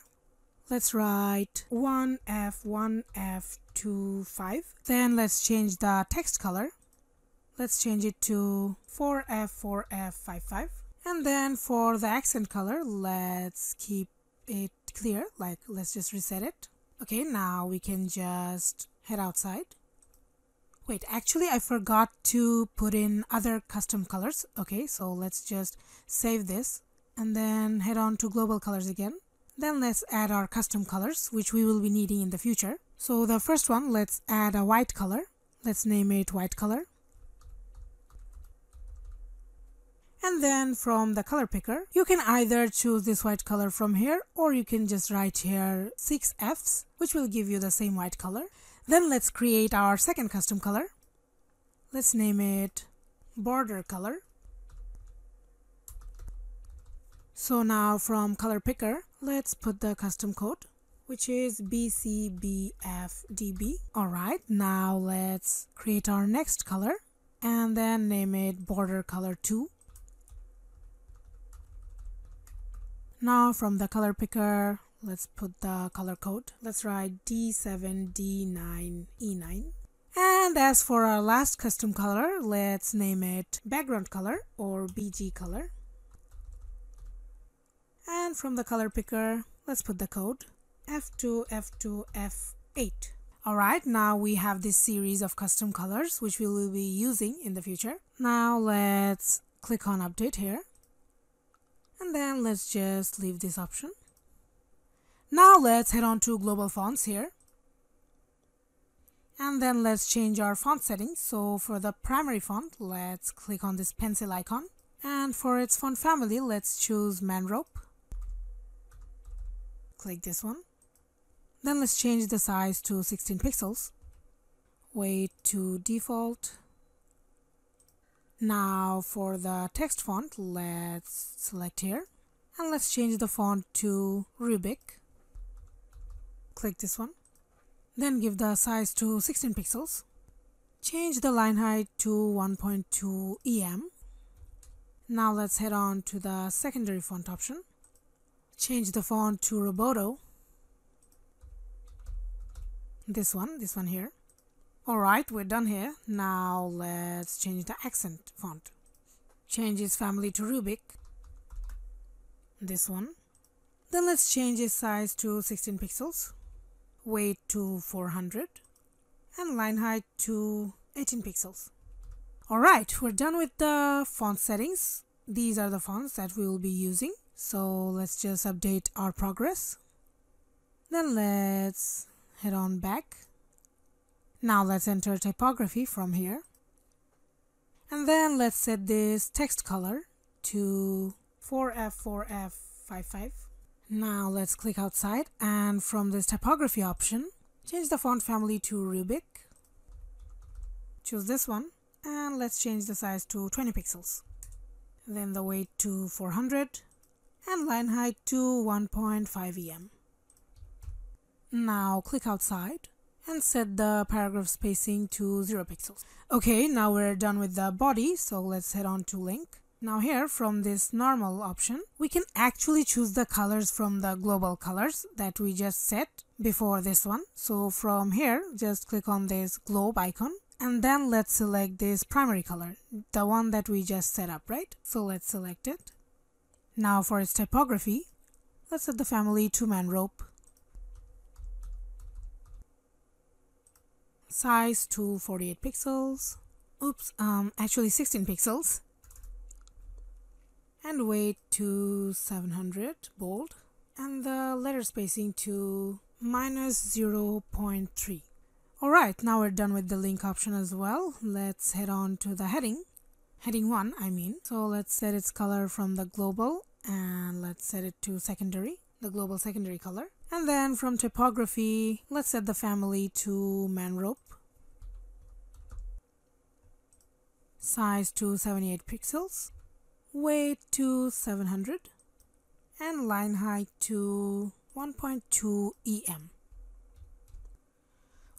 Let's write one F one F two five. Then let's change the text color. Let's change it to four F four F five five. And then for the accent color, let's keep it clear. Like, let's just reset it. Okay, now we can just head outside. Wait, actually I forgot to put in other custom colors. Okay, so let's just save this and then head on to global colors again. Then let's add our custom colors, which we will be needing in the future. So the first one, let's add a white color. Let's name it white color. And then from the color picker, you can either choose this white color from here, or you can just write here six Fs, which will give you the same white color. Then let's create our second custom color. Let's name it border color. So now from color picker, let's put the custom code, which is B C B F D B. All right, now let's create our next color and then name it border color two. Now from the color picker, let's put the color code. Let's write D seven D nine E nine. And as for our last custom color, let's name it background color or B G color. And from the color picker, let's put the code F two F two F eight. Alright, now we have this series of custom colors which we will be using in the future. Now let's click on update here. And then let's just leave this option. Now let's head on to global fonts here, and then let's change our font settings. So for the primary font, let's click on this pencil icon, and for its font family, let's choose Manrope. Click this one. Then let's change the size to sixteen pixels, weight to default. Now for the text font, let's select here, and let's change the font to Rubik. Click this one, then give the size to sixteen pixels, change the line height to one point two E M. Now let's head on to the secondary font option, change the font to Roboto, this one, this one here. Alright, we're done here. Now let's change the accent font, change its family to Rubik, this one. Then let's change its size to sixteen pixels, weight to four hundred, and line height to eighteen pixels. Alright, we're done with the font settings. These are the fonts that we will be using. So let's just update our progress. Then let's head on back. Now let's enter typography from here. And then let's set this text color to four F four F five five. Now let's click outside, and from this typography option, change the font family to Rubik. Choose this one, and let's change the size to twenty pixels. Then the weight to four hundred, and line height to one point five E M. Now click outside and set the paragraph spacing to zero pixels. Okay, now we're done with the body, so let's head on to link. Now here, from this normal option, we can actually choose the colors from the global colors that we just set before this one. So from here, just click on this globe icon. And then let's select this primary color, the one that we just set up, right? So let's select it. Now for its typography, let's set the family to manrope. Size to forty-eight pixels. Oops, um, actually sixteen pixels. And weight to seven hundred, bold. And the letter spacing to minus zero point three. Alright, now we're done with the link option as well. Let's head on to the heading. Heading one, I mean. So let's set its color from the global, and let's set it to secondary, the global secondary color. And then from typography, let's set the family to manrope. Size to seventy-eight pixels. Weight to seven hundred. And line height to one point two E M.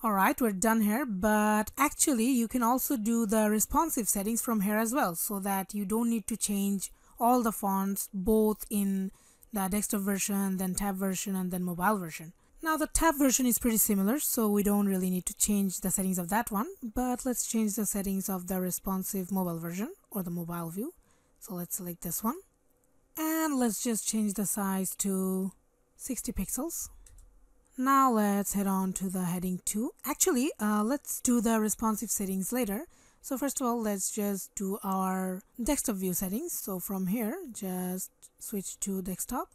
Alright, we're done here, but actually you can also do the responsive settings from here as well, so that you don't need to change all the fonts both in the desktop version, then tab version, and then mobile version. Now the tab version is pretty similar, so we don't really need to change the settings of that one, but let's change the settings of the responsive mobile version or the mobile view. So let's select this one, and let's just change the size to sixty pixels. Now let's head on to the heading two. Actually, uh, let's do the responsive settings later. So first of all, let's just do our desktop view settings. So from here, just switch to desktop.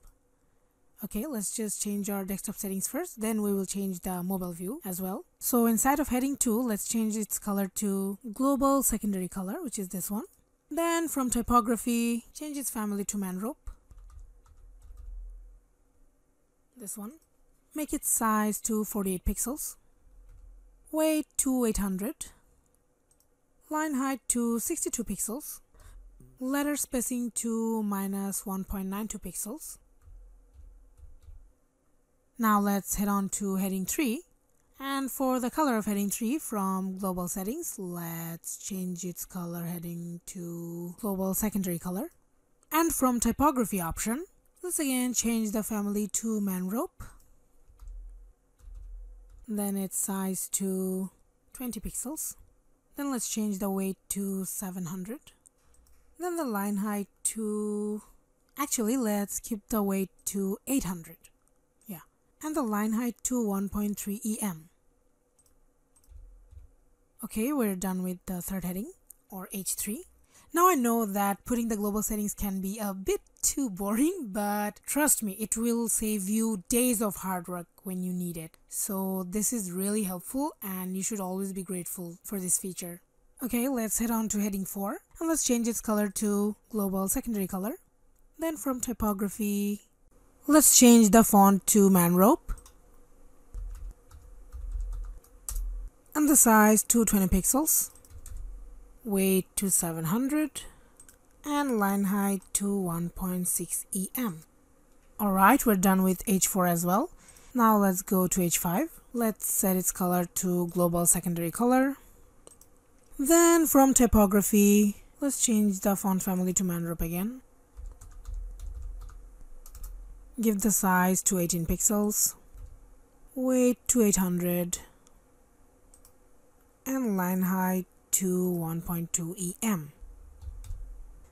Okay, let's just change our desktop settings first. Then we will change the mobile view as well. So inside of heading two, let's change its color to global secondary color, which is this one. Then from typography, change its family to manrope. This one. Make its size to forty-eight pixels, weight to eight hundred, line height to sixty-two pixels, letter spacing to minus one point nine two pixels. Now let's head on to heading three, and for the color of heading three, from global settings, let's change its color heading to global secondary color. And from typography option, let's again change the family to manrope. Then its size to twenty pixels. Then let's change the weight to seven hundred. Then the line height to... Actually, let's keep the weight to eight hundred. Yeah. And the line height to one point three E M. Okay, we're done with the third heading, or H three. Now I know that putting the global settings can be a bit too boring, but trust me, it will save you days of hard work when you need it. So this is really helpful, and you should always be grateful for this feature. Okay, let's head on to heading four, and let's change its color to global secondary color. Then from typography, let's change the font to manrope. And the size to twenty pixels. Weight to seven hundred, and line height to one point six E M. Alright, we're done with H four as well. Now let's go to H five. Let's set its color to global secondary color. Then from typography, let's change the font family to manrope again. Give the size to eighteen pixels. Weight to eight hundred, and line height to one point two E M.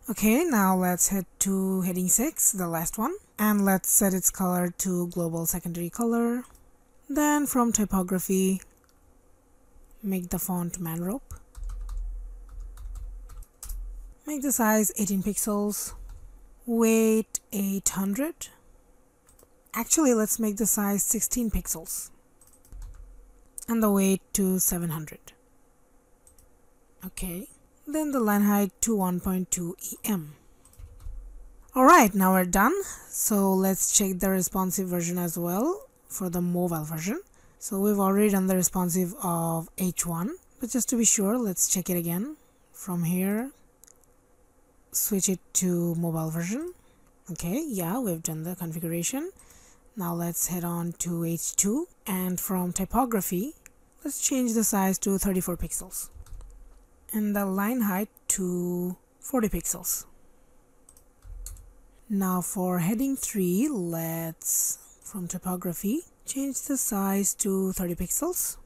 Okay, now let's head to heading six, the last one, and let's set its color to global secondary color. Then from typography, make the font manrope. Make the size eighteen pixels, weight eight hundred. Actually, let's make the size sixteen pixels. and the weight to seven hundred. Okay, then the line height to one point two E M. Alright, now we're done. So let's check the responsive version as well for the mobile version. So we've already done the responsive of H one, but just to be sure, let's check it again. From here, switch it to mobile version. Okay, yeah, we've done the configuration. Now let's head on to H two, and from typography, let's change the size to thirty-four pixels and the line height to forty pixels. Now for heading three, let's, from typography, change the size to thirty pixels.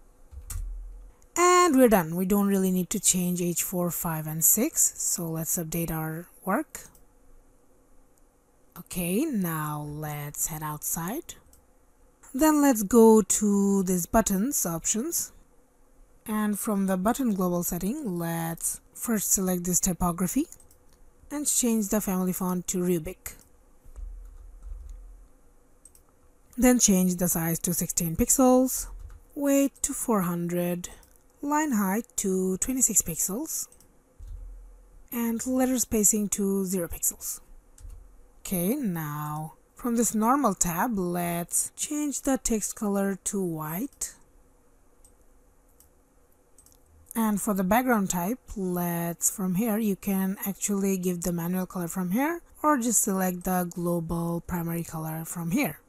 And we're done. We don't really need to change H four, five and six. So let's update our work. Okay, now let's head outside. Then let's go to this buttons options. And from the button global setting, let's first select this typography and change the family font to Rubik. Then change the size to sixteen pixels, weight to four hundred, line height to twenty-six pixels, and letter spacing to zero pixels. Okay, now from this normal tab, let's change the text color to white. And for the background type, let's, from here, you can actually give the manual color from here or just select the global primary color from here.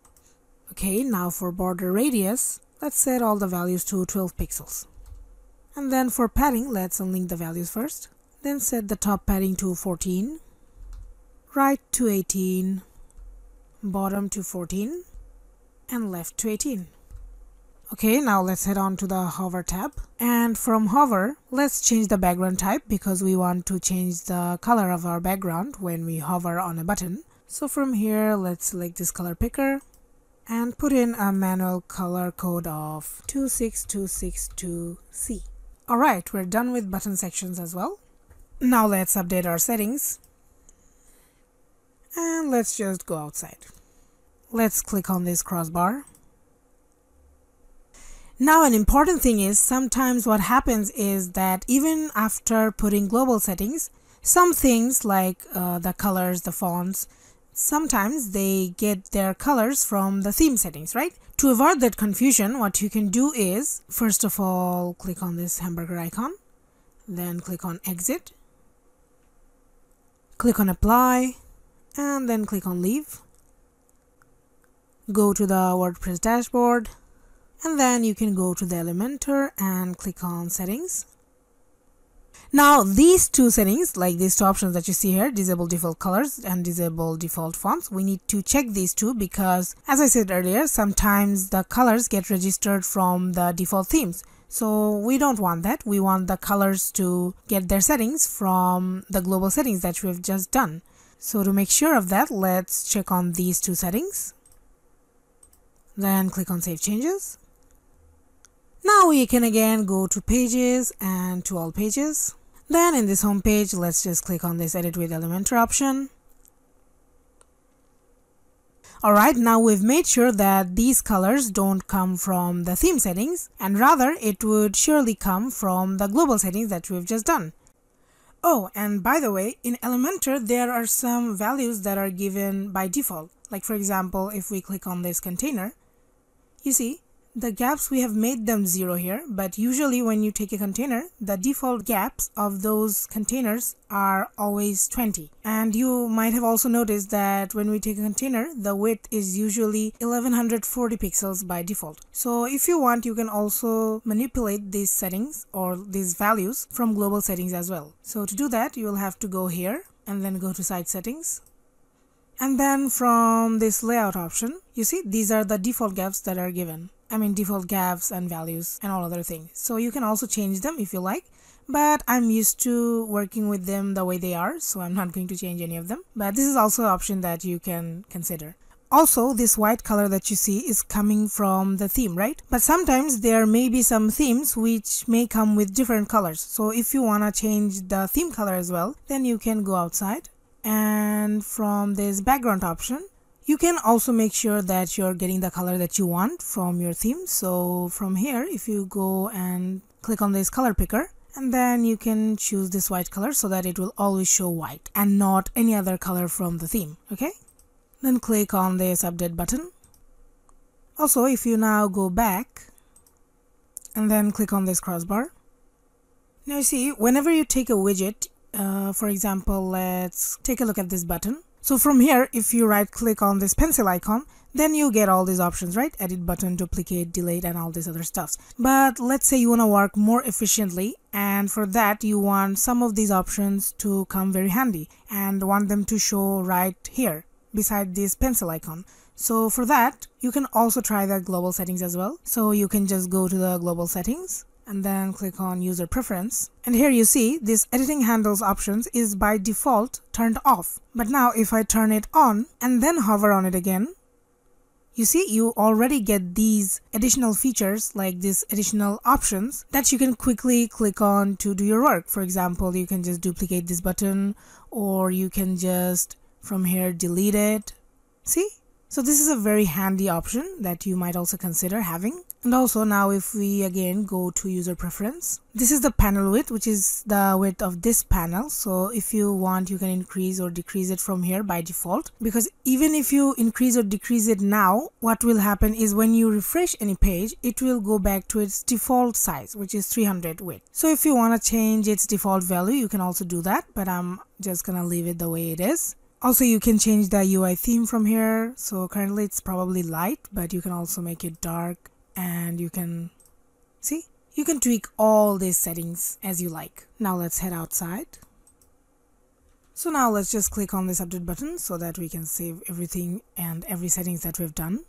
Okay, now for border radius, let's set all the values to twelve pixels. And then for padding, let's unlink the values first. Then set the top padding to fourteen. Right to eighteen, bottom to fourteen, and left to eighteen. Okay, now let's head on to the hover tab, and from hover, let's change the background type because we want to change the color of our background when we hover on a button. So from here, let's select this color picker and put in a manual color code of two six two six two C. Alright, we're done with button sections as well. Now let's update our settings. And let's just go outside. Let's click on this crossbar. Now an important thing is, sometimes what happens is that even after putting global settings, some things like uh, the colors, the fonts, sometimes they get their colors from the theme settings, right? To avoid that confusion, what you can do is, first of all, click on this hamburger icon, then click on exit, click on apply, and then click on leave. Go to the WordPress dashboard, and then you can go to the Elementor and click on settings. Now these two settings, like these two options that you see here, disable default colors and disable default fonts, we need to check these two because, as I said earlier, sometimes the colors get registered from the default themes. So we don't want that. We want the colors to get their settings from the global settings that we've just done. So to make sure of that, let's check on these two settings. Then click on Save Changes. Now we can again go to Pages and to All Pages. Then in this home page, let's just click on this Edit with Elementor option. Alright, now we've made sure that these colors don't come from the theme settings, and rather it would surely come from the global settings that we've just done. Oh, and by the way, in Elementor, there are some values that are given by default. Like for example, if we click on this container, you see, the gaps, we have made them zero here, but usually when you take a container, the default gaps of those containers are always twenty. And you might have also noticed that when we take a container, the width is usually eleven forty pixels by default. So if you want, you can also manipulate these settings or these values from global settings as well. So to do that, you'll have to go here and then go to site settings. And then from this layout option, you see, these are the default gaps that are given. I mean, default gaps and values and all other things. So you can also change them if you like, but I'm used to working with them the way they are, so I'm not going to change any of them. But this is also an option that you can consider. Also, this white color that you see is coming from the theme, right? But sometimes there may be some themes which may come with different colors. So if you want to change the theme color as well, then you can go outside. And from this background option, You can also make sure that you're getting the color that you want from your theme. So from here, if you go and click on this color picker, and then you can choose this white color so that it will always show white and not any other color from the theme. Okay, then click on this update button. Also, if you now go back and then click on this crossbar, now you see whenever you take a widget, uh, for example, let's take a look at this button. So from here, if you right click on this pencil icon, then you get all these options, right? Edit button, duplicate, delete, and all these other stuffs. But let's say you want to work more efficiently, and for that you want some of these options to come very handy and want them to show right here beside this pencil icon. So for that, you can also try the global settings as well. So you can just go to the global settings and then click on user preference, and here you see this editing handles options is by default turned off. But now if I turn it on and then hover on it again, you see you already get these additional features, like these additional options that you can quickly click on to do your work. For example, you can just duplicate this button, or you can just from here delete it. See? So this is a very handy option that you might also consider having. And also now if we again go to user preference, this is the panel width, which is the width of this panel. So if you want, you can increase or decrease it from here by default, because even if you increase or decrease it now, what will happen is when you refresh any page, it will go back to its default size, which is three hundred width. So if you want to change its default value, you can also do that, but I'm just gonna leave it the way it is. Also, you can change the U I theme from here. So currently it's probably light, but you can also make it dark, and you can see, you can tweak all these settings as you like. Now let's head outside. So now let's just click on this update button so that we can save everything and every settings that we've done.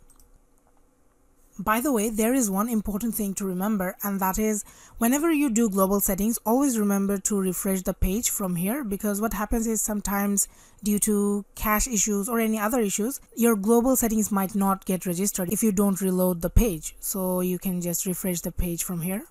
By the way, there is one important thing to remember, and that is whenever you do global settings, always remember to refresh the page from here, because what happens is sometimes due to cache issues or any other issues, your global settings might not get registered if you don't reload the page. So you can just refresh the page from here.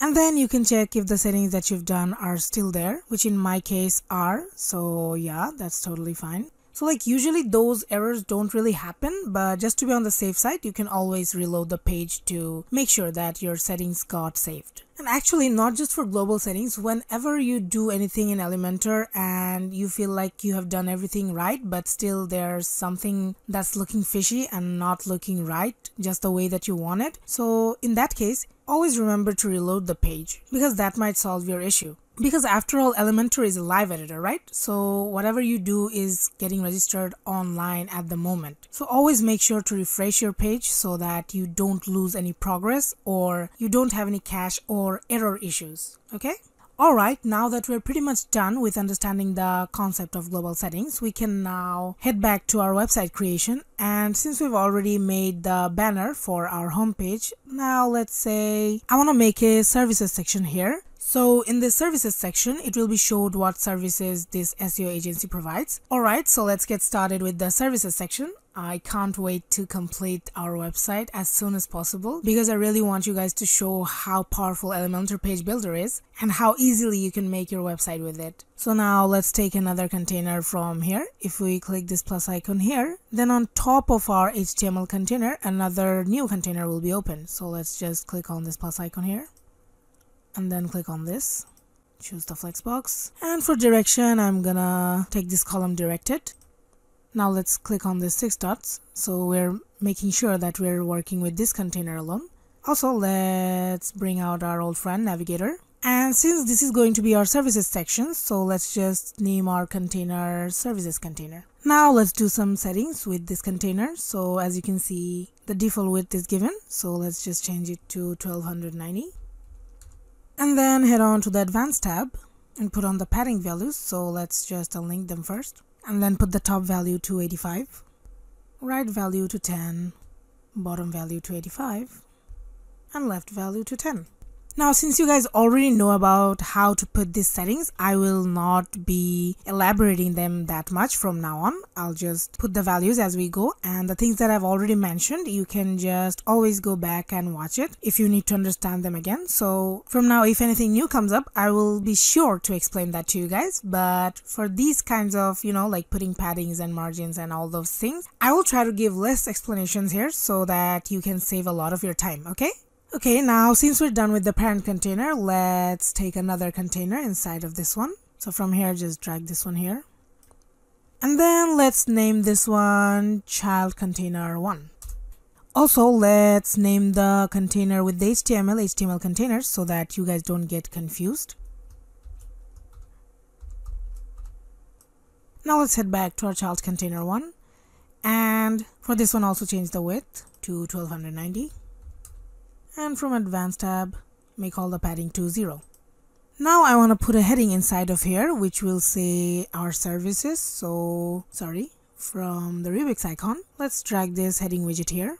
And then you can check if the settings that you've done are still there, which in my case are. So yeah, that's totally fine. So like usually those errors don't really happen, but just to be on the safe side, you can always reload the page to make sure that your settings got saved. And actually not just for global settings, whenever you do anything in Elementor and you feel like you have done everything right, but still there's something that's looking fishy and not looking right, just the way that you want it. So in that case, always remember to reload the page, because that might solve your issue. Because after all, Elementor is a live editor, right? So whatever you do is getting registered online at the moment. So always make sure to refresh your page so that you don't lose any progress or you don't have any cache or error issues, okay? Alright, now that we're pretty much done with understanding the concept of global settings, we can now head back to our website creation. And since we've already made the banner for our homepage, now let's say I want to make a services section here. So in the services section, it will be showed what services this S E O agency provides. Alright, so let's get started with the services section. I can't wait to complete our website as soon as possible, because I really want you guys to show how powerful Elementor Page Builder is and how easily you can make your website with it. So now let's take another container from here. If we click this plus icon here, then on top of our H T M L container, another new container will be open. So let's just click on this plus icon here and then click on this. Choose the flexbox. And for direction, I'm gonna take this column directed. Now let's click on the six dots. So we're making sure that we're working with this container alone. Also, let's bring out our old friend navigator. And since this is going to be our services section, so let's just name our container services container. Now let's do some settings with this container. So as you can see, the default width is given. So let's just change it to twelve ninety. And then head on to the advanced tab and put on the padding values. So let's just unlink them first. And then put the top value to eighty-five, right value to ten, bottom value to eighty-five, and left value to ten. Now, since you guys already know about how to put these settings, I will not be elaborating them that much from now on. I'll just put the values as we go, and the things that I've already mentioned, you can just always go back and watch it if you need to understand them again. So from now, if anything new comes up, I will be sure to explain that to you guys. But for these kinds of, you know, like putting paddings and margins and all those things, I will try to give less explanations here so that you can save a lot of your time, okay? Okay, now since we're done with the parent container, let's take another container inside of this one. So from here, just drag this one here. And then let's name this one child container one. Also, let's name the container with the H T M L, H T M L containers, so that you guys don't get confused. Now let's head back to our child container one. And for this one, also change the width to twelve ninety. And from advanced tab, make all the padding to zero. Now I want to put a heading inside of here, which will say our services. So sorry, from the Rubix icon, let's drag this heading widget here.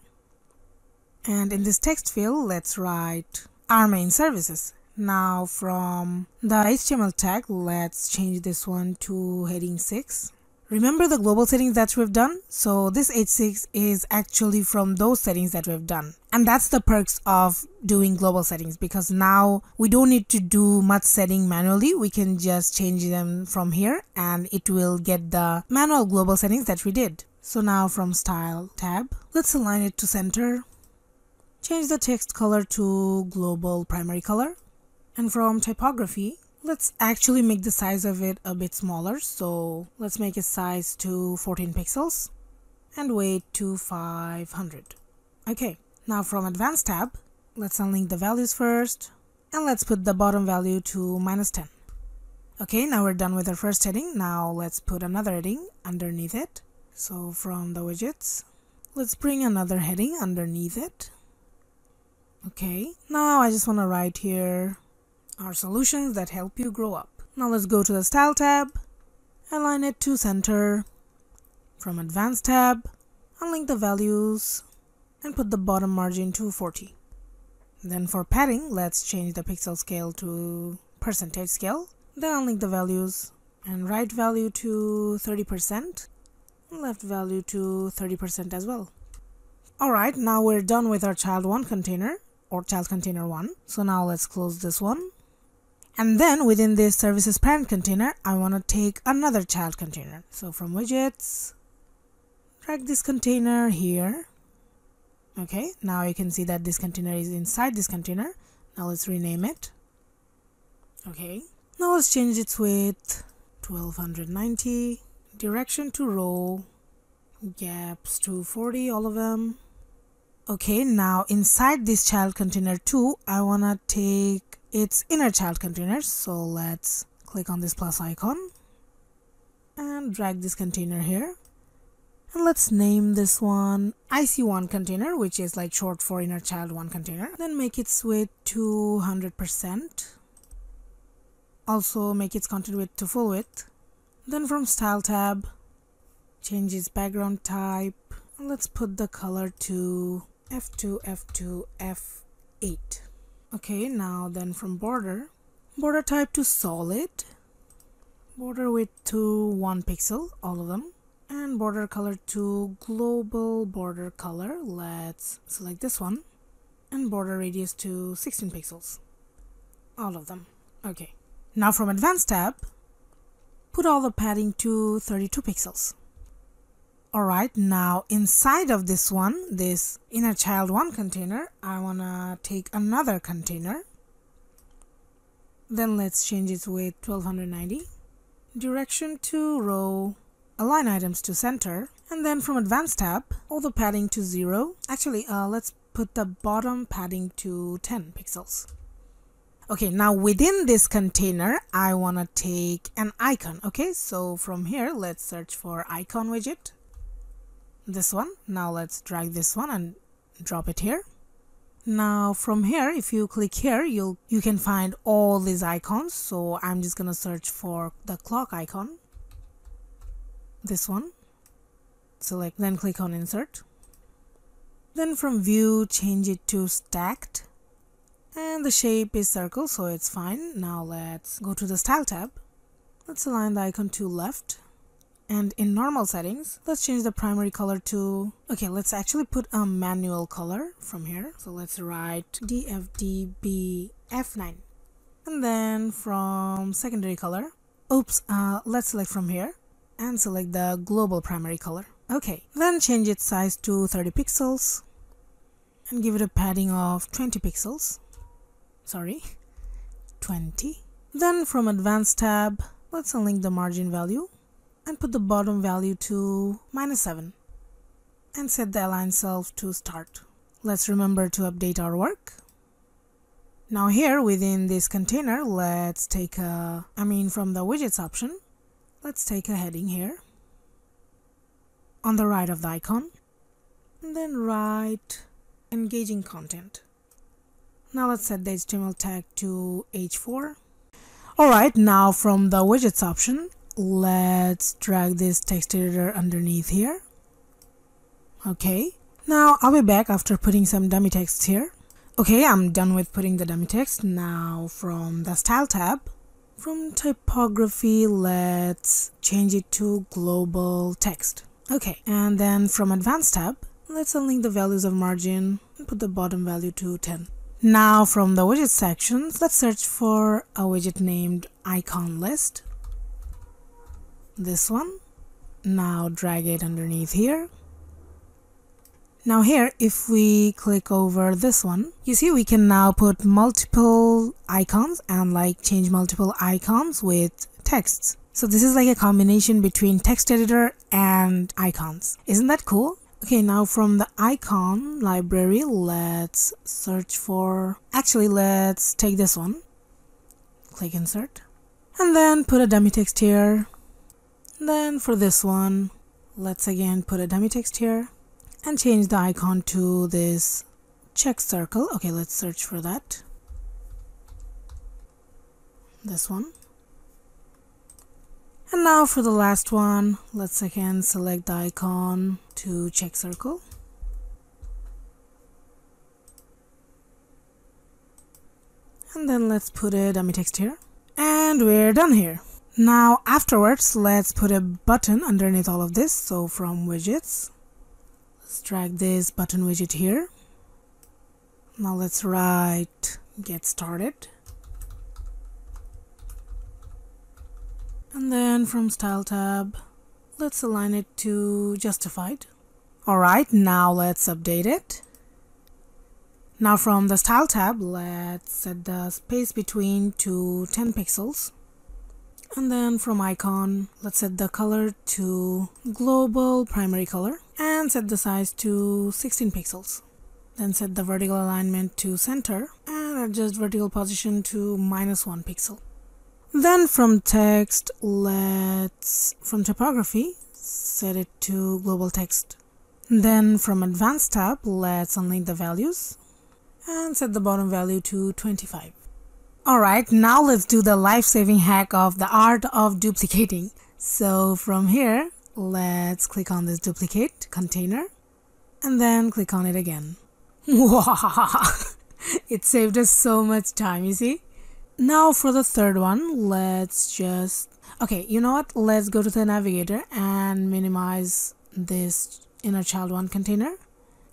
And in this text field, let's write our main services. Now from the H T M L tag, let's change this one to heading six. Remember the global settings that we've done? So this H six is actually from those settings that we've done. And that's the perks of doing global settings, because now we don't need to do much setting manually. We can just change them from here and it will get the manual global settings that we did. So now from style tab, let's align it to center. Change the text color to global primary color. And from typography, let's actually make the size of it a bit smaller. So let's make its size to fourteen pixels and weight to five hundred. Okay, now from advanced tab, let's unlink the values first and let's put the bottom value to minus ten. Okay, now we're done with our first heading. Now let's put another heading underneath it. So from the widgets, let's bring another heading underneath it. Okay, now I just want to write here our solutions that help you grow up. Now let's go to the style tab, align it to center. From advanced tab, unlink the values and put the bottom margin to forty. Then for padding, let's change the pixel scale to percentage scale. Then unlink the values and right value to thirty percent, left value to thirty percent as well. Alright, now we're done with our child one container or child container one. So now let's close this one. And then within this services parent container, I want to take another child container. So from widgets, drag this container here. Okay, now you can see that this container is inside this container. Now let's rename it. Okay, now let's change its width to twelve ninety, direction to row, gaps to forty, all of them. Okay, now inside this child container two, I want to take its inner child container. So let's click on this plus icon and drag this container here, and let's name this one I C one container, which is like short for inner child one container. Then make its width to one hundred percent, also make its content width to full width. Then from style tab, change its background type and let's put the color to F two F two F eight. Okay, now then from border, border type to solid, border width to one pixel, all of them, and border color to global border color. Let's select this one and border radius to sixteen pixels, all of them. Okay, now from advanced tab, put all the padding to thirty-two pixels. Alright, now inside of this one, this inner child one container, I wanna take another container. Then let's change its width twelve ninety, direction to row, align items to center, and then from advanced tab, all the padding to zero. Actually, uh, let's put the bottom padding to ten pixels. Okay, now within this container, I wanna take an icon. Okay, so from here, let's search for icon widget. This one. Now let's drag this one and drop it here. Now from here, if you click here, you'll you can find all these icons. So I'm just gonna search for the clock icon, this one. Select, then click on insert. Then from view, change it to stacked and the shape is circle, so it's fine. Now let's go to the style tab. Let's align the icon to left, and in normal settings let's change the primary color to, okay, let's actually put a manual color from here. So let's write D F D B F nine, and then from secondary color, oops, uh, let's select from here and select the global primary color. Okay, then change its size to thirty pixels and give it a padding of twenty pixels, sorry, twenty. Then from advanced tab, let's unlink the margin value and put the bottom value to minus seven and set the align self to start. Let's remember to update our work. Now here within this container, let's take a, I mean from the widgets option, let's take a heading here on the right of the icon and then write engaging content. Now let's set the H T M L tag to H four. Alright, now from the widgets option, let's drag this text editor underneath here. Okay, now I'll be back after putting some dummy text here. Okay, I'm done with putting the dummy text. Now from the style tab, from typography, let's change it to global text. Okay, and then from advanced tab, let's unlink the values of margin and put the bottom value to ten. Now from the widget section, let's search for a widget named icon list. This one. Now drag it underneath here. Now here, if we click over this one, you see we can now put multiple icons and like change multiple icons with texts. So this is like a combination between text editor and icons. Isn't that cool? Okay, now from the icon library, let's search for, actually let's take this one, click insert, and then put a dummy text here. Then for this one, let's again put a dummy text here and change the icon to this check circle. Okay, let's search for that, this one. And now for the last one, let's again select the icon to check circle. And then let's put a dummy text here. And we're done here. Now afterwards, let's put a button underneath all of this. So from widgets, let's drag this button widget here. Now let's write get started. And then from style tab, let's align it to justified. Alright, now let's update it. Now from the style tab, let's set the space between to ten pixels. And then from icon, let's set the color to global primary color and set the size to sixteen pixels. Then set the vertical alignment to center and adjust vertical position to minus one pixel. Then from text, let's, from typography, set it to global text. Then from advanced tab, let's unlink the values and set the bottom value to twenty-five. Alright, now let's do the life-saving hack of the art of duplicating. So from here, let's click on this duplicate container and then click on it again. Wow! It saved us so much time, you see? Now for the third one, let's just, okay, you know what, let's go to the navigator and minimize this inner child one container.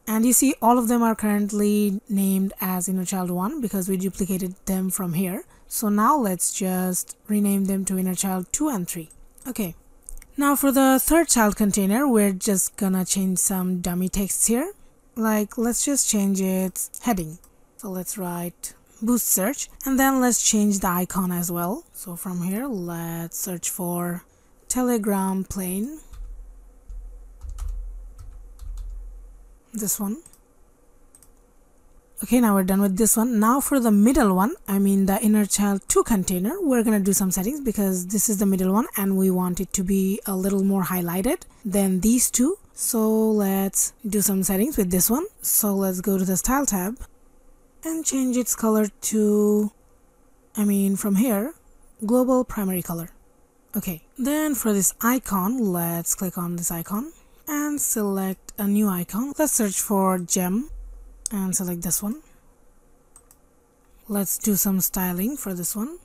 And you see all of them are currently named as inner child one because we duplicated them from here. So now let's just rename them to inner child two and three. Okay, now for the third child container, we're just gonna change some dummy texts here. Like, let's just change its heading. So let's write boost search, and then let's change the icon as well. So from here, let's search for telegram plane, this one. Okay, now we're done with this one. Now for the middle one, I mean the inner child two container, we're gonna do some settings because this is the middle one and we want it to be a little more highlighted than these two. So let's do some settings with this one. So let's go to the style tab and change its color to, I mean from here, global primary color. Okay, then for this icon, let's click on this icon and select a new icon. Let's search for gem and select this one. Let's do some styling for this one.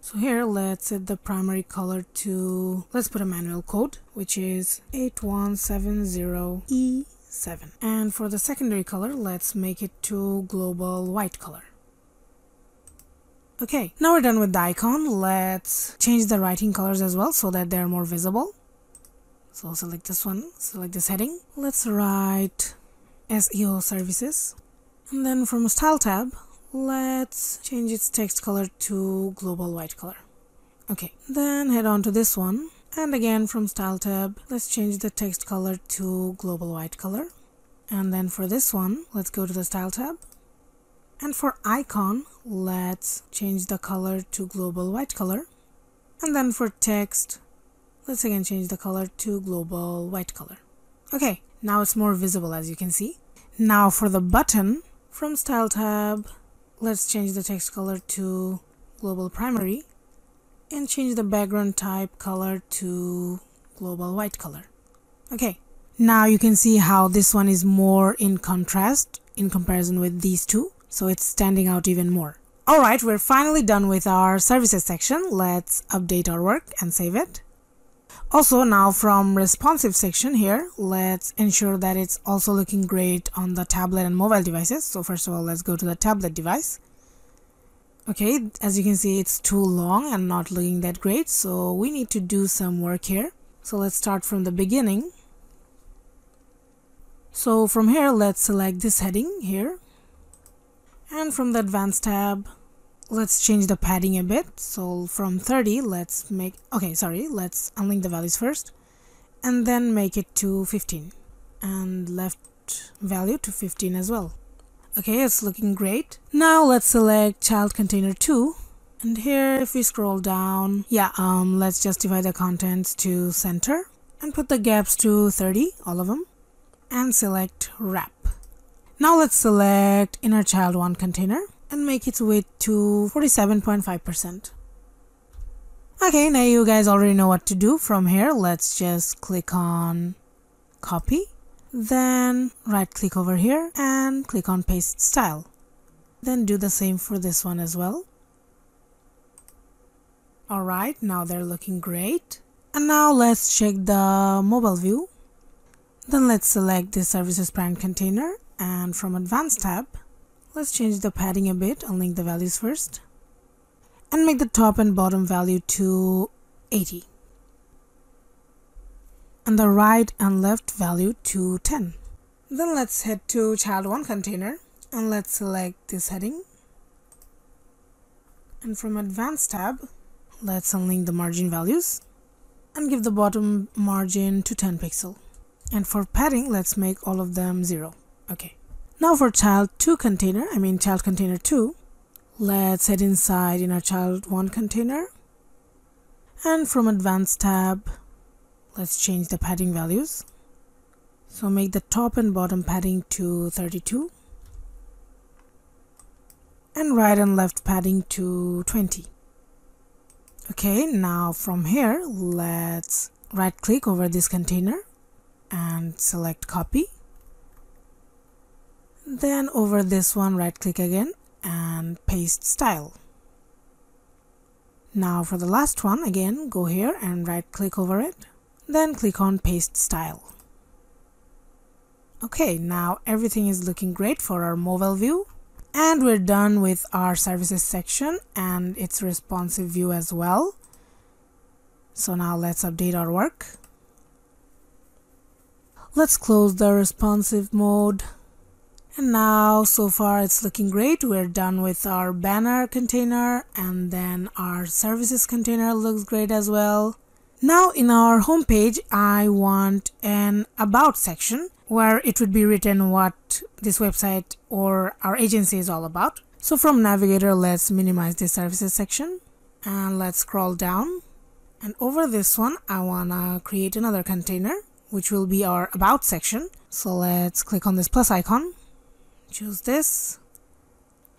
So here let's set the primary color to, let's put a manual code, which is eight one seven zero E seven. And for the secondary color, let's make it to global white color. Okay, now we're done with the icon. Let's change the writing colors as well so that they're more visible. So select this one, select this heading. Let's write S E O services. And then from the style tab, let's change its text color to global white color. Okay, then head on to this one. And again from style tab, let's change the text color to global white color. And then for this one, let's go to the style tab. And for icon, let's change the color to global white color. And then for text, let's again change the color to global white color. Okay, now it's more visible as you can see. Now for the button, from style tab, let's change the text color to global primary. And change the background type color to global white color. Okay, now you can see how this one is more in contrast in comparison with these two, so it's standing out even more. All right, we're finally done with our services section. Let's update our work and save it. Also, now from responsive section here, let's ensure that it's also looking great on the tablet and mobile devices. So first of all, let's go to the tablet device. Okay, as you can see, it's too long and not looking that great, so we need to do some work here. So let's start from the beginning. So from here, let's select this heading here. And from the advanced tab, let's change the padding a bit. So from thirty, let's make, okay, sorry, let's unlink the values first. And then make it to fifteen. And left value to fifteen as well. Okay, it's looking great. Now let's select child container two. And here if we scroll down, yeah, um, let's justify the contents to center and put the gaps to thirty, all of them, and select wrap. Now let's select inner child one container and make its width to forty-seven point five percent. Okay, now you guys already know what to do. From here, let's just click on copy. Then right click over here and click on paste style. Then do the same for this one as well. All right, now they're looking great. And now let's check the mobile view. Then let's select the services brand container, and from advanced tab, let's change the padding a bit, unlink the values first, and make the top and bottom value to eighty. And the right and left value to ten. Then let's head to child one container and let's select this heading. And from advanced tab, let's unlink the margin values and give the bottom margin to ten pixel. And for padding, let's make all of them zero. Okay. Now for child two container, I mean child container two, let's head inside in our child one container. And from advanced tab, let's change the padding values. So make the top and bottom padding to thirty-two. And right and left padding to twenty. Okay, now from here, let's right click over this container and select copy. Then over this one, right click again and paste style. Now for the last one, again, go here and right click over it. Then click on paste style. Okay, now everything is looking great for our mobile view, and we're done with our services section and its responsive view as well. So now let's update our work. Let's close the responsive mode. And now so far it's looking great. We're done with our banner container, and then our services container looks great as well. Now in our homepage, I want an about section where it would be written what this website or our agency is all about. So from Navigator, let's minimize the services section and let's scroll down. And over this one, I wanna create another container, which will be our about section. So let's click on this plus icon, choose this,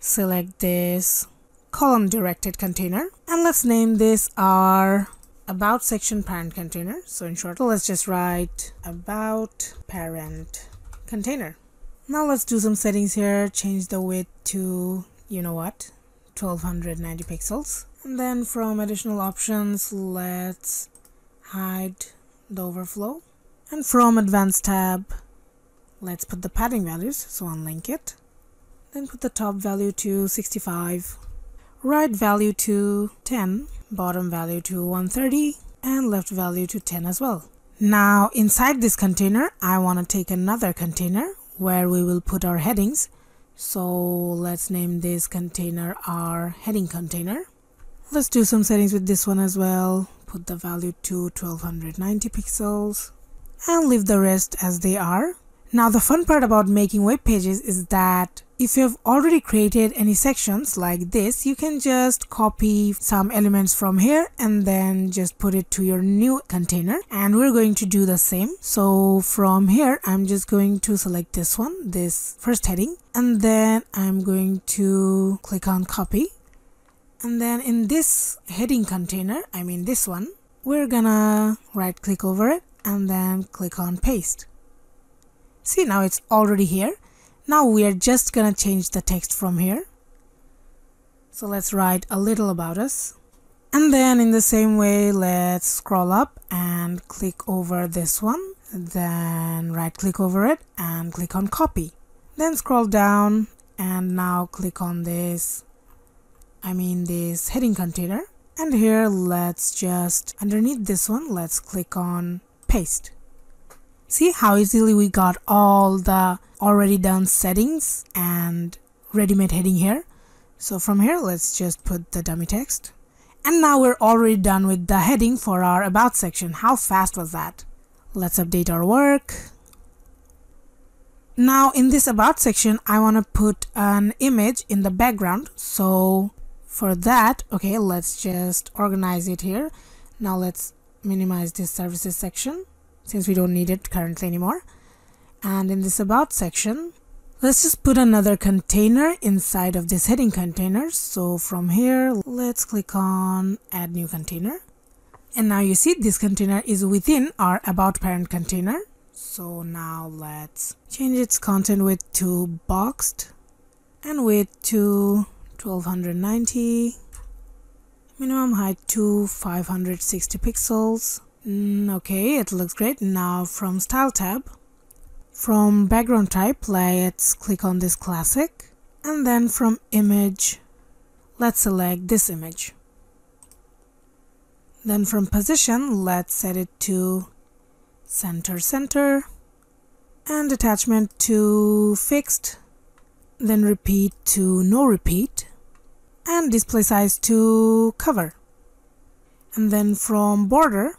select this column directed container, and let's name this our about section parent container. So in short, let's just write about parent container. Now let's do some settings here. Change the width to you know what, twelve ninety pixels. And then from additional options, let's hide the overflow. And from advanced tab, let's put the padding values, so unlink it. Then put the top value to sixty-five, right value to ten, bottom value to one thirty, and left value to ten as well. Now inside this container, I want to take another container where we will put our headings. So let's name this container our heading container. Let's do some settings with this one as well. Put the value to twelve ninety pixels and leave the rest as they are. Now the fun part about making web pages is that if you have already created any sections like this, you can just copy some elements from here and then just put it to your new container. And we're going to do the same. So from here, I'm just going to select this one, this first heading, and then I'm going to click on copy. And then in this heading container, I mean this one, we're gonna right click over it and then click on paste. See, now it's already here. Now we are just gonna change the text from here. So let's write a little about us. And then in the same way, let's scroll up and click over this one. Then right click over it and click on copy. Then scroll down and now click on this, I mean this heading container. And here let's just, underneath this one, let's click on paste. See how easily we got all the already done settings and ready-made heading here. So from here, let's just put the dummy text. And now we're already done with the heading for our about section. How fast was that? Let's update our work. Now in this about section, I want to put an image in the background. So for that, okay, let's just organize it here. Now let's minimize this services section, since we don't need it currently anymore. And in this about section, let's just put another container inside of this heading container. So from here, let's click on add new container. And now you see this container is within our about parent container. So now let's change its content width to boxed and width to twelve ninety, minimum height to five hundred sixty pixels. Mm, okay, it looks great. Now from style tab, from background type, let's click on this classic, and then from image, let's select this image. Then from position, let's set it to center center and attachment to fixed, then repeat to no repeat, and display size to cover. And then from border,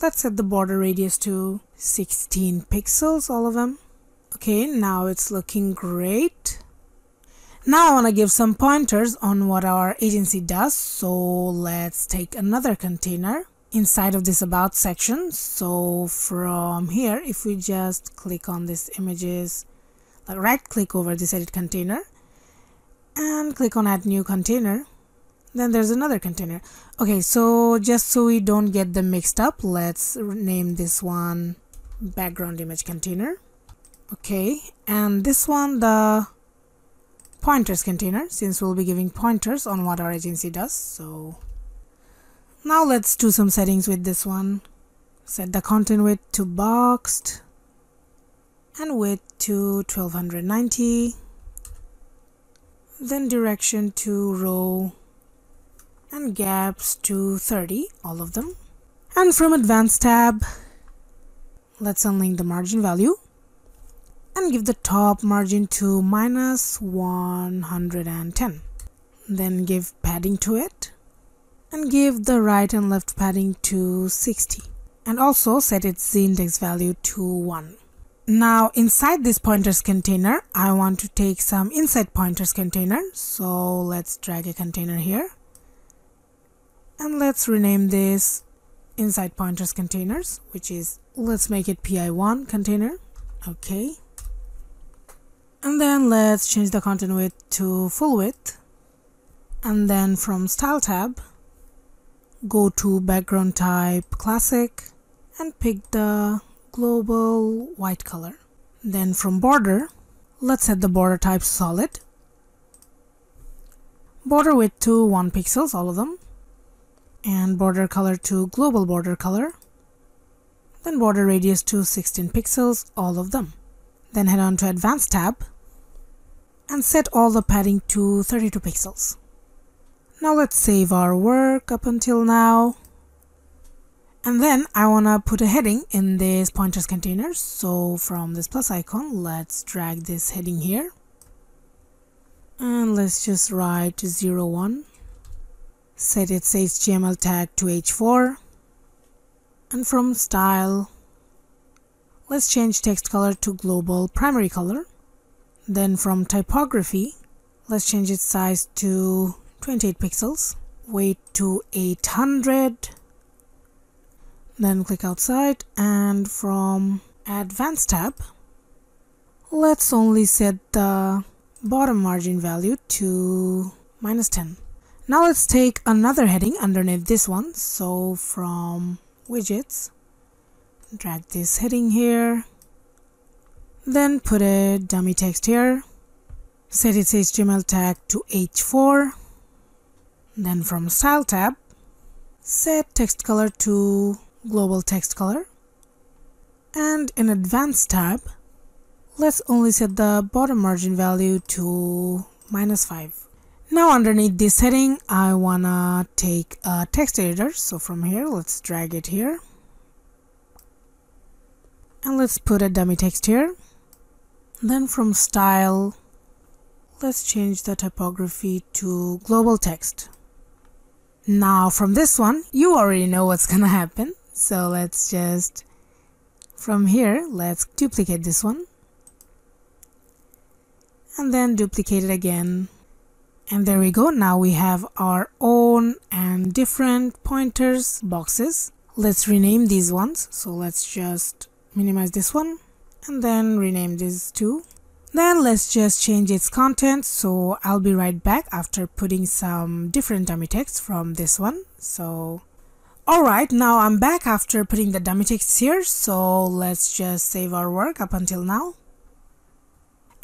let's set the border radius to sixteen pixels, all of them. Okay, now it's looking great. Now I want to give some pointers on what our agency does. So let's take another container inside of this about section. So from here, if we just click on this images, right click over this edit container and click on add new container. Then there's another container. Okay, so just so we don't get them mixed up, let's name this one background image container. Okay, and this one the pointers container, since we'll be giving pointers on what our agency does. So now let's do some settings with this one. Set the content width to boxed and width to twelve ninety, then direction to row and gaps to thirty, all of them. And from advanced tab, let's unlink the margin value and give the top margin to minus one hundred ten. Then give padding to it and give the right and left padding to sixty, and also set its z-index value to one. Now inside this pointers container, I want to take some inside pointers container. So let's drag a container here. And let's rename this inside pointers containers, which is, let's make it P I one container. Okay. And then let's change the content width to full width. And then from style tab, go to background type classic and pick the global white color. Then from border, let's set the border type solid. border width to one pixels, all of them, and border color to global border color, then border radius to sixteen pixels, all of them. Then head on to Advanced tab and set all the padding to thirty-two pixels. Now let's save our work up until now. And then I want to put a heading in this pointers container. So from this plus icon, let's drag this heading here. And let's just write zero one. Set its H T M L tag to H four. And from style, let's change text color to global primary color. Then from typography, let's change its size to twenty-eight pixels, weight to eight hundred, then click outside, and from Advanced tab, let's only set the bottom margin value to minus ten. Now let's take another heading underneath this one. So from widgets, drag this heading here, then put a dummy text here, set its H T M L tag to H four, then from style tab, set text color to global text color, and in Advanced tab, let's only set the bottom margin value to minus five. Now underneath this heading, I wanna take a text editor. So from here, let's drag it here, and let's put a dummy text here. Then from style, let's change the typography to global text. Now from this one, you already know what's gonna happen. So let's just, from here, let's duplicate this one. And then duplicate it again. And there we go. Now we have our own and different pointers boxes. Let's rename these ones. So let's just minimize this one and then rename these two. Then let's just change its content. So I'll be right back after putting some different dummy text from this one. So alright, now I'm back after putting the dummy text here. So let's just save our work up until now.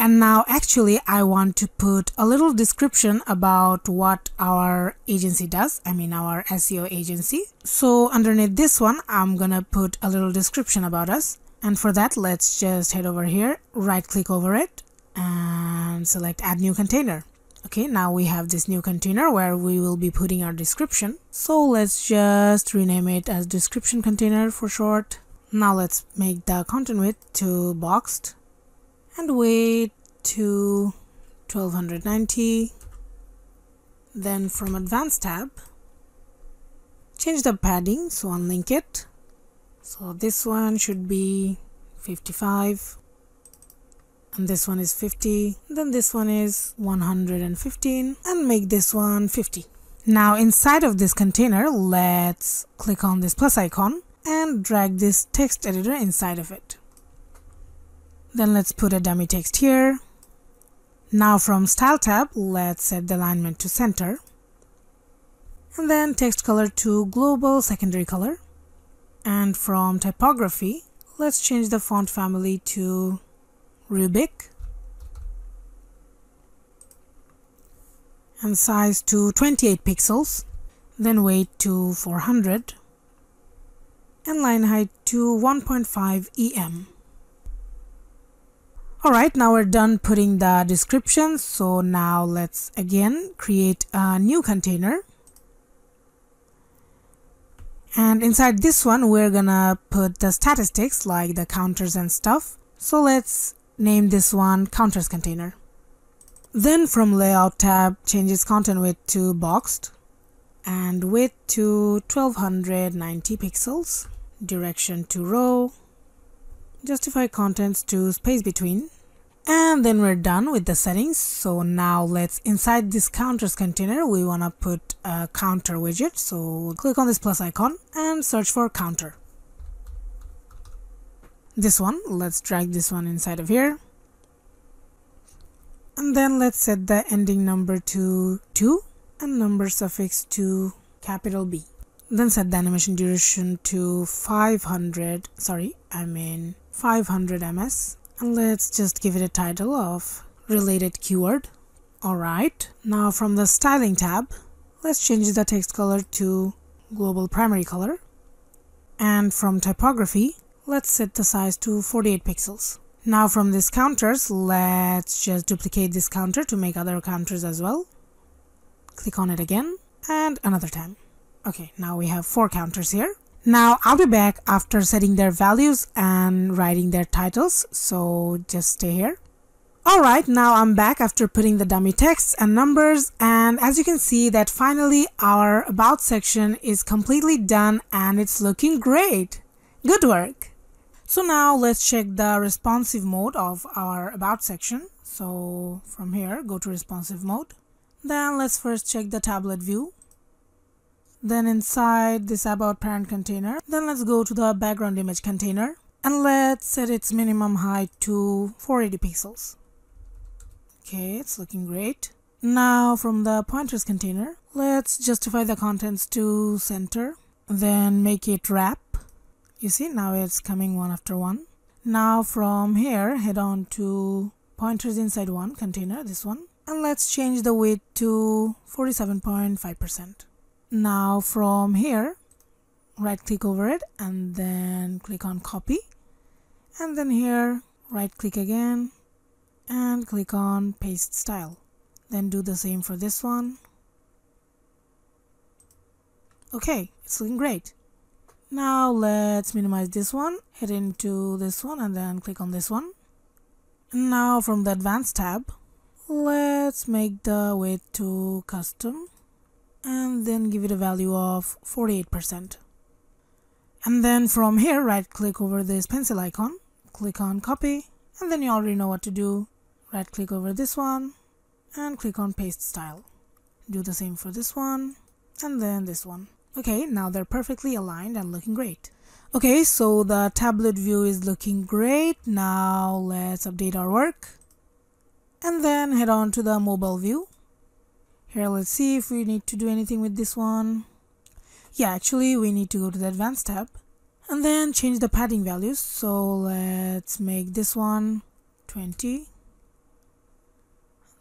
And now actually I want to put a little description about what our agency does, I mean our S E O agency. So underneath this one, I'm gonna put a little description about us. And for that, let's just head over here, right click over it and select add new container. Okay, now we have this new container where we will be putting our description. So let's just rename it as description container for short. Now let's make the content width to boxed. And weight to twelve ninety. Then from Advanced tab, change the padding, so unlink it. So this one should be fifty-five, and this one is fifty, then this one is one hundred fifteen, and make this one fifty. Now inside of this container, let's click on this plus icon and drag this text editor inside of it. Then let's put a dummy text here. Now from style tab, let's set the alignment to center. And then text color to global secondary color. And from typography, let's change the font family to Rubik. And size to twenty-eight pixels. Then weight to four hundred. And line height to one point five E M. Alright, now we're done putting the description. So now let's again create a new container. And inside this one, we're gonna put the statistics like the counters and stuff. So let's name this one counters container. Then from layout tab, change its content width to boxed and width to twelve ninety pixels, direction to row. Justify contents to space between, and then we're done with the settings. So now let's, inside this counters container, we want to put a counter widget. So click on this plus icon and search for counter. This one, let's drag this one inside of here, and then let's set the ending number to two and number suffix to capital B. Then set the animation duration to five hundred, sorry, I mean five hundred M S, and let's just give it a title of related keyword. Alright, now from the styling tab, let's change the text color to global primary color. And from typography, let's set the size to forty-eight pixels. Now from these counters, let's just duplicate this counter to make other counters as well. Click on it again and another time. Okay, now we have four counters here. Now I'll be back after setting their values and writing their titles, so just stay here. Alright, now I'm back after putting the dummy texts and numbers, and as you can see that finally our about section is completely done and it's looking great. Good work! So now let's check the responsive mode of our about section. So from here, go to responsive mode. Then let's first check the tablet view. Then inside this about parent container, then let's go to the background image container and let's set its minimum height to four hundred eighty pixels. Okay, it's looking great. Now from the pointers container, let's justify the contents to center, then make it wrap. You see, now it's coming one after one. Now from here, head on to pointers inside one container, this one, and let's change the width to forty-seven point five percent. Now from here, right click over it and then click on copy, and then here right click again and click on paste style, then do the same for this one. Okay, it's looking great. Now let's minimize this one, head into this one and then click on this one. Now from the advanced tab, let's make the width to custom and then give it a value of forty-eight percent. And then from here, right click over this pencil icon, click on copy, and then you already know what to do. Right click over this one and click on paste style. Do the same for this one and then this one. Okay, now they're perfectly aligned and looking great. Okay, so the tablet view is looking great. Now let's update our work and then head on to the mobile view. Here, let's see if we need to do anything with this one. Yeah, actually we need to go to the advanced tab and then change the padding values. So let's make this one twenty,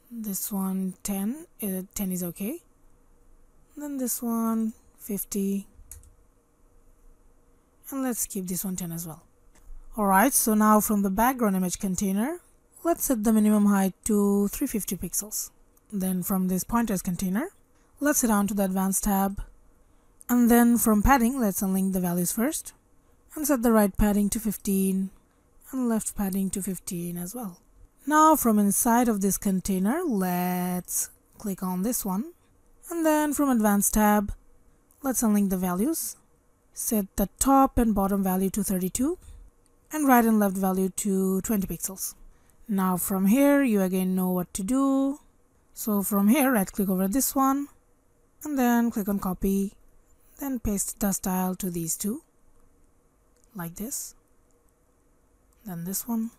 this one ten, uh, ten is okay, then this one fifty, and let's keep this one ten as well. Alright, so now from the background image container, let's set the minimum height to three hundred fifty pixels. Then from this pointers container, let's head on to the advanced tab, and then from padding, let's unlink the values first and set the right padding to fifteen and left padding to fifteen as well. Now from inside of this container, let's click on this one, and then from advanced tab, let's unlink the values, set the top and bottom value to thirty-two and right and left value to twenty pixels. Now from here, you again know what to do. So from here, right click over this one and then click on copy, then paste the style to these two, like this, then this one.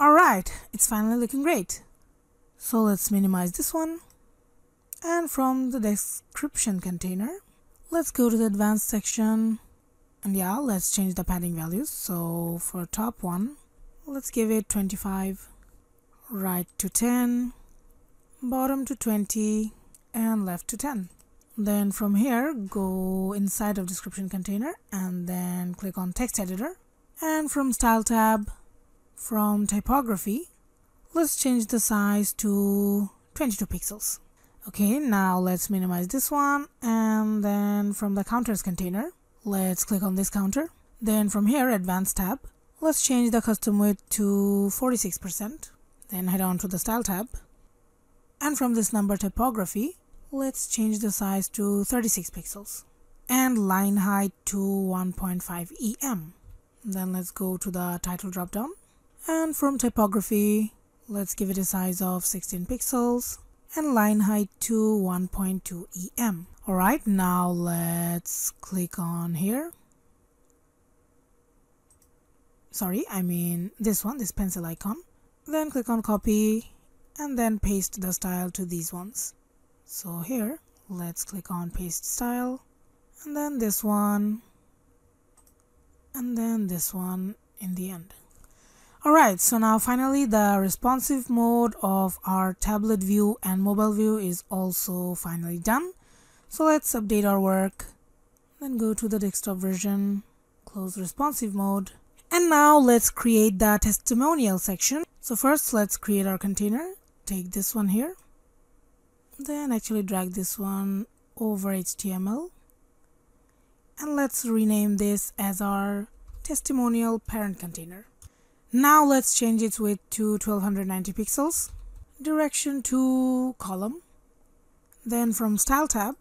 Alright, it's finally looking great. So let's minimize this one, and from the description container, let's go to the advanced section, and yeah, let's change the padding values. So for top one, let's give it twenty-five, right to ten, bottom to twenty, and left to ten. Then from here, go inside of description container and then click on text editor, and from style tab, from typography, let's change the size to twenty-two pixels. Okay, now let's minimize this one, and then from the counters container, let's click on this counter. Then from here, advanced tab, let's change the custom width to forty-six percent, then head on to the style tab, and from this number typography, let's change the size to thirty-six pixels and line height to one point five E M. Then let's go to the title drop down, and from typography, let's give it a size of sixteen pixels and line height to one point two E M. Alright, now let's click on here. Sorry, I mean this one, this pencil icon. Then click on copy and then paste the style to these ones. So here, let's click on paste style, and then this one, and then this one in the end. Alright, so now finally the responsive mode of our tablet view and mobile view is also finally done. So let's update our work, then go to the desktop version, close responsive mode, and now let's create the testimonial section. So first let's create our container, take this one here, then actually drag this one over H T M L, and let's rename this as our testimonial parent container. Now let's change its width to twelve ninety pixels, direction to column, then from style tab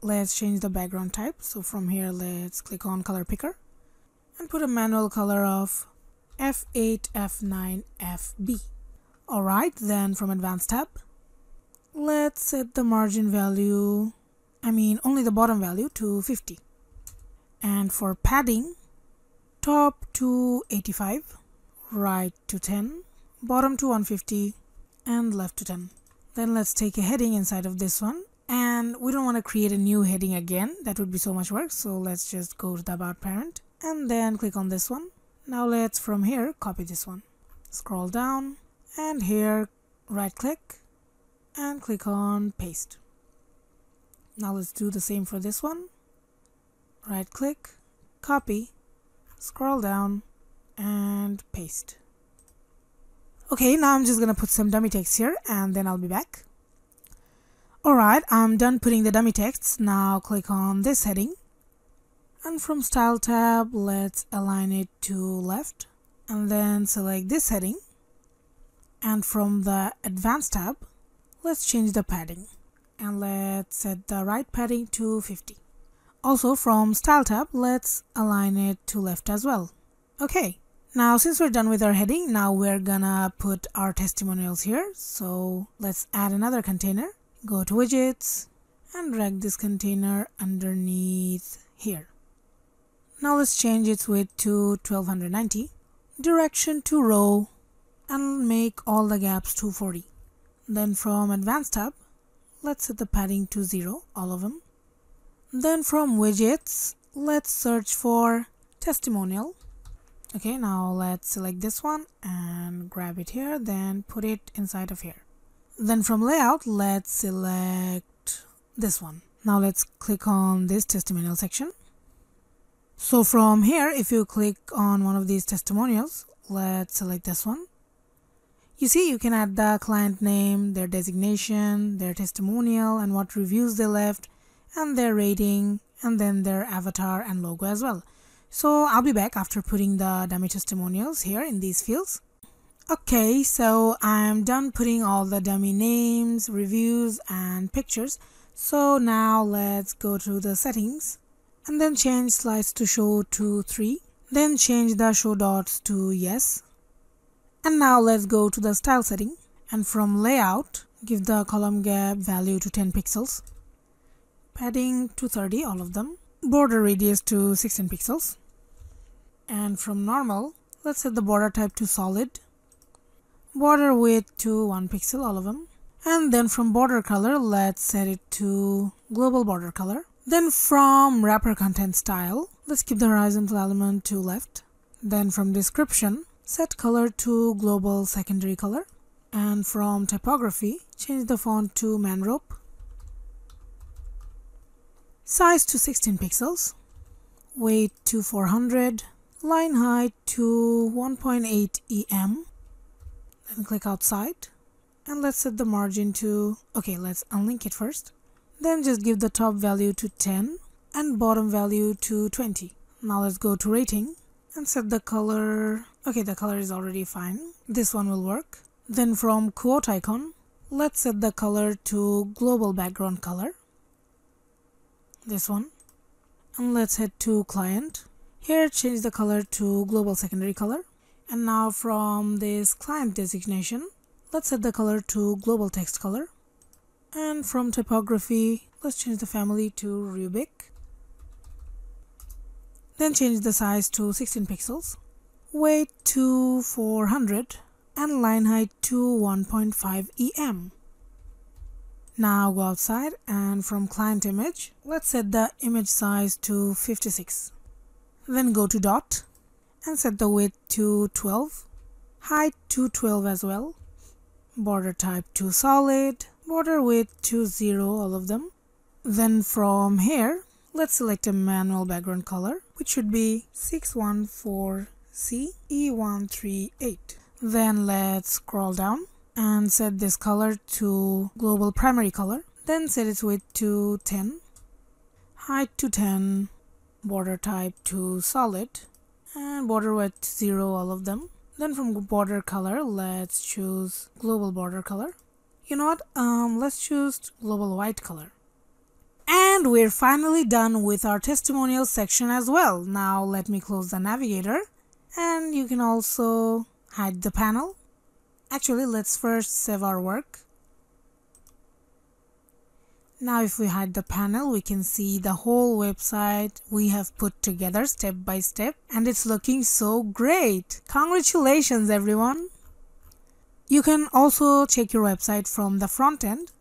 let's change the background type. So from here let's click on color picker and put a manual color of F eight F nine F B. Alright, then from advanced tab let's set the margin value, I mean only the bottom value, to fifty, and for padding top to eighty-five, right to ten, bottom to one fifty, and left to ten. Then let's take a heading inside of this one, and we don't want to create a new heading again, that would be so much work, so let's just go to the about parent and then click on this one. Now let's from here copy this one, scroll down, and here right click and click on paste. Now let's do the same for this one, right click, copy, scroll down, and paste. Okay, now I'm just gonna put some dummy text here and then I'll be back. Alright, I'm done putting the dummy texts. Now click on this heading and from style tab let's align it to left and then select this heading, and from the advanced tab let's change the padding and let's set the right padding to fifty. Also from style tab let's align it to left as well. Okay, now since we're done with our heading, now we're gonna put our testimonials here, so let's add another container, go to widgets and drag this container underneath here. Now let's change its width to twelve ninety, direction to row, and make all the gaps two forty. Then from advanced tab let's set the padding to zero, all of them. Then from widgets let's search for testimonial. Okay, now let's select this one and grab it here, then put it inside of here. Then from layout let's select this one. Now let's click on this testimonial section. So from here if you click on one of these testimonials, let's select this one. You see, you can add the client name, their designation, their testimonial and what reviews they left, and their rating, and then their avatar and logo as well. So I'll be back after putting the dummy testimonials here in these fields. Okay, so I'm done putting all the dummy names, reviews and pictures. So now let's go to the settings and then change slides to show to three, then change the show dots to yes, and now let's go to the style setting and from layout give the column gap value to ten pixels, padding to thirty, all of them, border radius to sixteen pixels, and from normal let's set the border type to solid, border width to one pixel, all of them, and then from border color let's set it to global border color. Then from wrapper content style let's keep the horizontal element to left, then from description set color to global secondary color, and from typography change the font to manrope, size to sixteen pixels, weight to four hundred, line height to one point eight E M, then click outside and let's set the margin to, okay, let's unlink it first, then just give the top value to ten and bottom value to twenty. Now let's go to rating and set the color, okay, the color is already fine, this one will work. Then from quote icon let's set the color to global background color, this one, and let's head to client here, change the color to global secondary color, and now from this client designation let's set the color to global text color, and from typography let's change the family to Rubik, then change the size to sixteen pixels, weight to four hundred, and line height to one point five E M. Now go outside and from client image let's set the image size to fifty-six, then go to dot and set the width to twelve, height two twelve as well, border type to solid, border width to zero, all of them. Then from here, let's select a manual background color, which should be six one four C E one three eight. Then let's scroll down and set this color to global primary color. Then set its width to ten, height to ten, border type to solid, and border width zero, all of them. Then from border color, let's choose global border color. You know what? Um, let's choose global white color. And we're finally done with our testimonial section as well. Now let me close the navigator, and you can also hide the panel. Actually, let's first save our work. Now if we hide the panel, we can see the whole website we have put together step by step, and it's looking so great. Congratulations everyone. You can also check your website from the front end.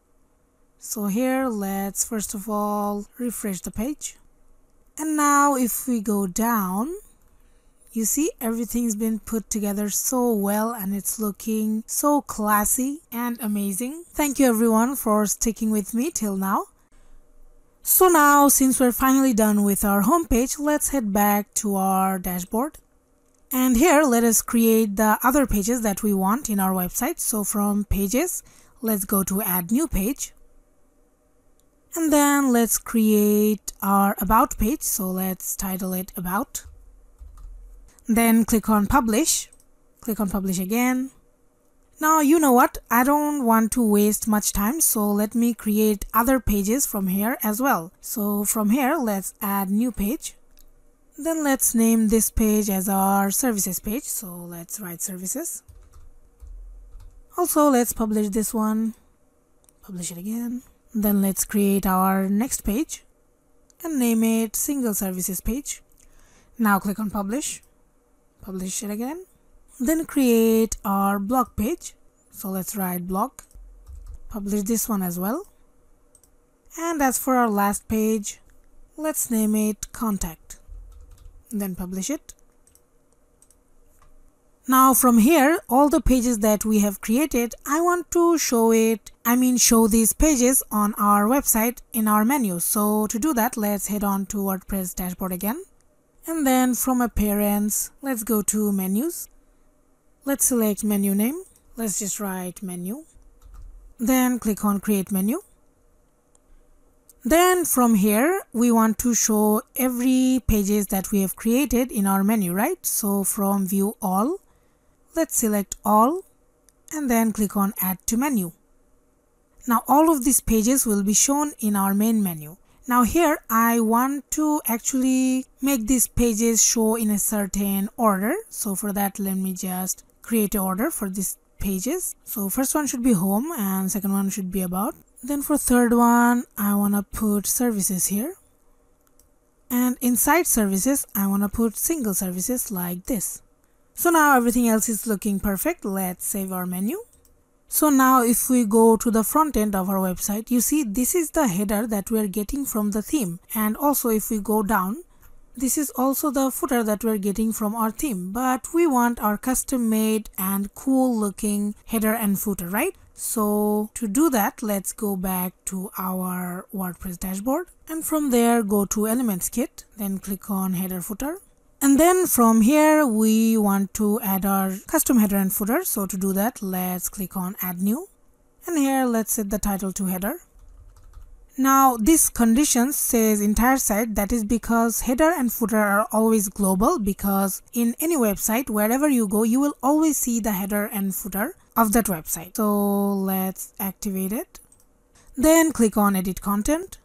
So here, let's first of all refresh the page. And now if we go down, you see everything's been put together so well, and it's looking so classy and amazing. Thank you everyone for sticking with me till now. So now, since we're finally done with our homepage, let's head back to our dashboard. And here, let us create the other pages that we want in our website. So from pages, let's go to add new page. And then let's create our about page. So let's title it about. Then click on publish, click on publish again. Now you know what, I don't want to waste much time, so let me create other pages from here as well. So from here, let's add new page. Then let's name this page as our services page. So let's write services. Also let's publish this one, publish it again. Then let's create our next page and name it single services page. Now click on publish. Publish it again. Then create our blog page. So let's write blog. Publish this one as well. And as for our last page, let's name it contact. Then publish it. Now from here, all the pages that we have created, I want to show it, I mean show these pages on our website in our menu. So to do that, let's head on to WordPress dashboard again. And then from appearance, let's go to menus. Let's select menu name. Let's just write menu. Then click on create menu. Then from here, we want to show every pages that we have created in our menu, right? So from view all, let's select all and then click on add to menu. Now all of these pages will be shown in our main menu. Now here, I want to actually make these pages show in a certain order. So for that, let me just create an order for these pages. So first one should be home and second one should be about. Then for third one, I want to put services here. And inside services, I want to put single services like this. So now everything else is looking perfect. Let's save our menu. So now if we go to the front end of our website, you see this is the header that we are getting from the theme. And also if we go down, this is also the footer that we are getting from our theme. But we want our custom made and cool looking header and footer, right? So to do that, let's go back to our WordPress dashboard. And from there, go to Elements Kit, then click on header footer. And then from here, we want to add our custom header and footer. So to do that, let's click on add new. And here, let's set the title to header. Now this condition says entire site. That is because header and footer are always global, because in any website, wherever you go, you will always see the header and footer of that website. So let's activate it. Then click on edit content.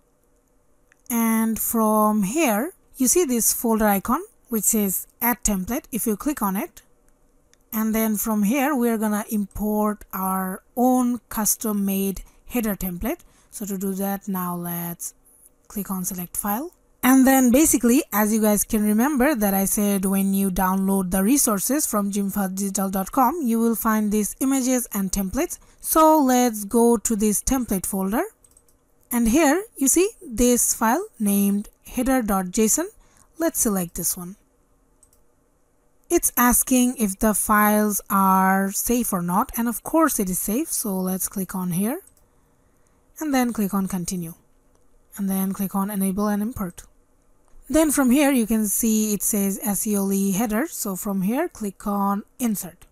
And from here, you see this folder icon, which says add template. If you click on it, and then from here we're gonna import our own custom made header template. So to do that, now let's click on select file. And then basically, as you guys can remember that I said when you download the resources from jim fahad digital dot com, you will find these images and templates. So let's go to this template folder, and here you see this file named header dot json. Let's select this one. It's asking if the files are safe or not, and of course it is safe, so let's click on here and then click on continue and then click on enable and import. Then from here you can see it says Seoli header, so from here click on insert.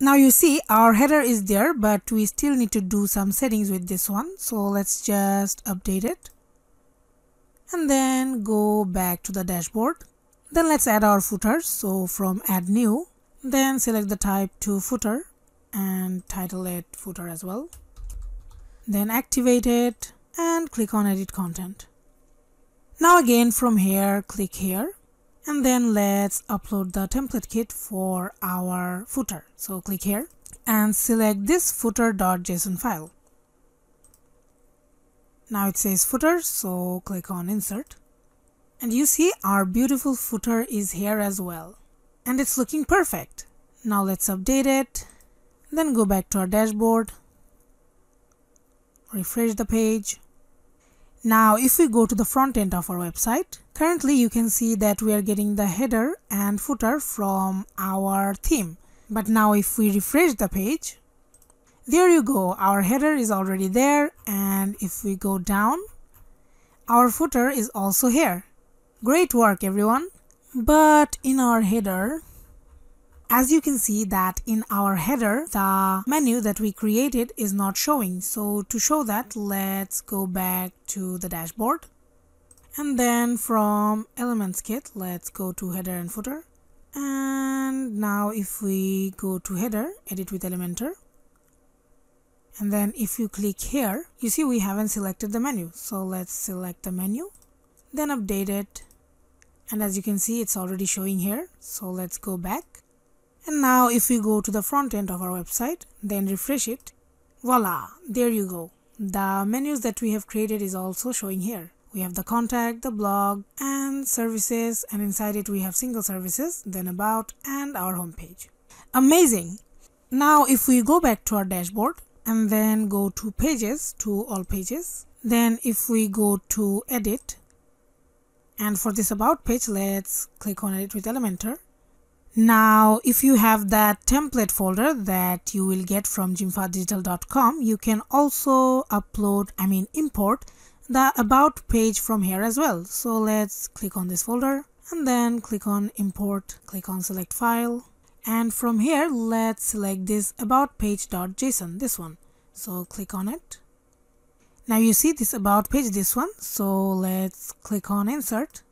Now you see our header is there, but we still need to do some settings with this one, so let's just update it and then go back to the dashboard. Then let's add our footer, so from add new, then select the type to footer and title it footer as well, then activate it and click on edit content. Now again from here click here and then let's upload the template kit for our footer. So click here and select this footer.json file. Now it says footer, so click on insert. And you see our beautiful footer is here as well. And it's looking perfect. Now let's update it. Then go back to our dashboard. Refresh the page. Now if we go to the front end of our website, currently you can see that we are getting the header and footer from our theme. But now if we refresh the page, there you go, our header is already there, and if we go down, our footer is also here. Great work everyone! But in our header, as you can see that in our header, the menu that we created is not showing. So to show that, let's go back to the dashboard. And then from Elements Kit, let's go to header and footer. And now if we go to header, edit with Elementor. And then if you click here, you see we haven't selected the menu. So let's select the menu, then update it. And as you can see, it's already showing here. So let's go back. And now if we go to the front end of our website, then refresh it. Voila, there you go. The menus that we have created is also showing here. We have the contact, the blog and services, and inside it we have single services, then about and our homepage. Amazing. Now if we go back to our dashboard and then go to pages, to all pages, then if we go to edit, and for this about page, let's click on edit with Elementor. Now if you have that template folder that you will get from jim fahad digital dot com, you can also upload, I mean import the about page from here as well. So let's click on this folder and then click on import, click on select file, and from here let's select this about page.json, this one. So click on it. Now you see this about page, this one, so let's click on insert.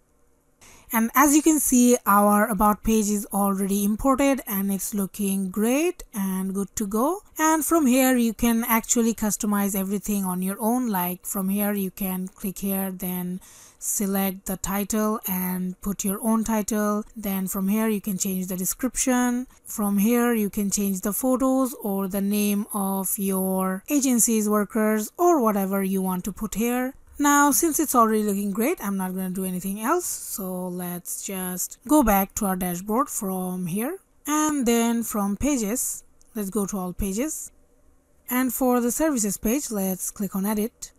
And as you can see, our about page is already imported and it's looking great and good to go. And from here you can actually customize everything on your own. Like from here you can click here, then select the title and put your own title. Then from here you can change the description. From here you can change the photos or the name of your agency's workers or whatever you want to put here. Now since it's already looking great, I'm not going to do anything else, so let's just go back to our dashboard from here and then from pages let's go to all pages, and for the services page let's click on edit,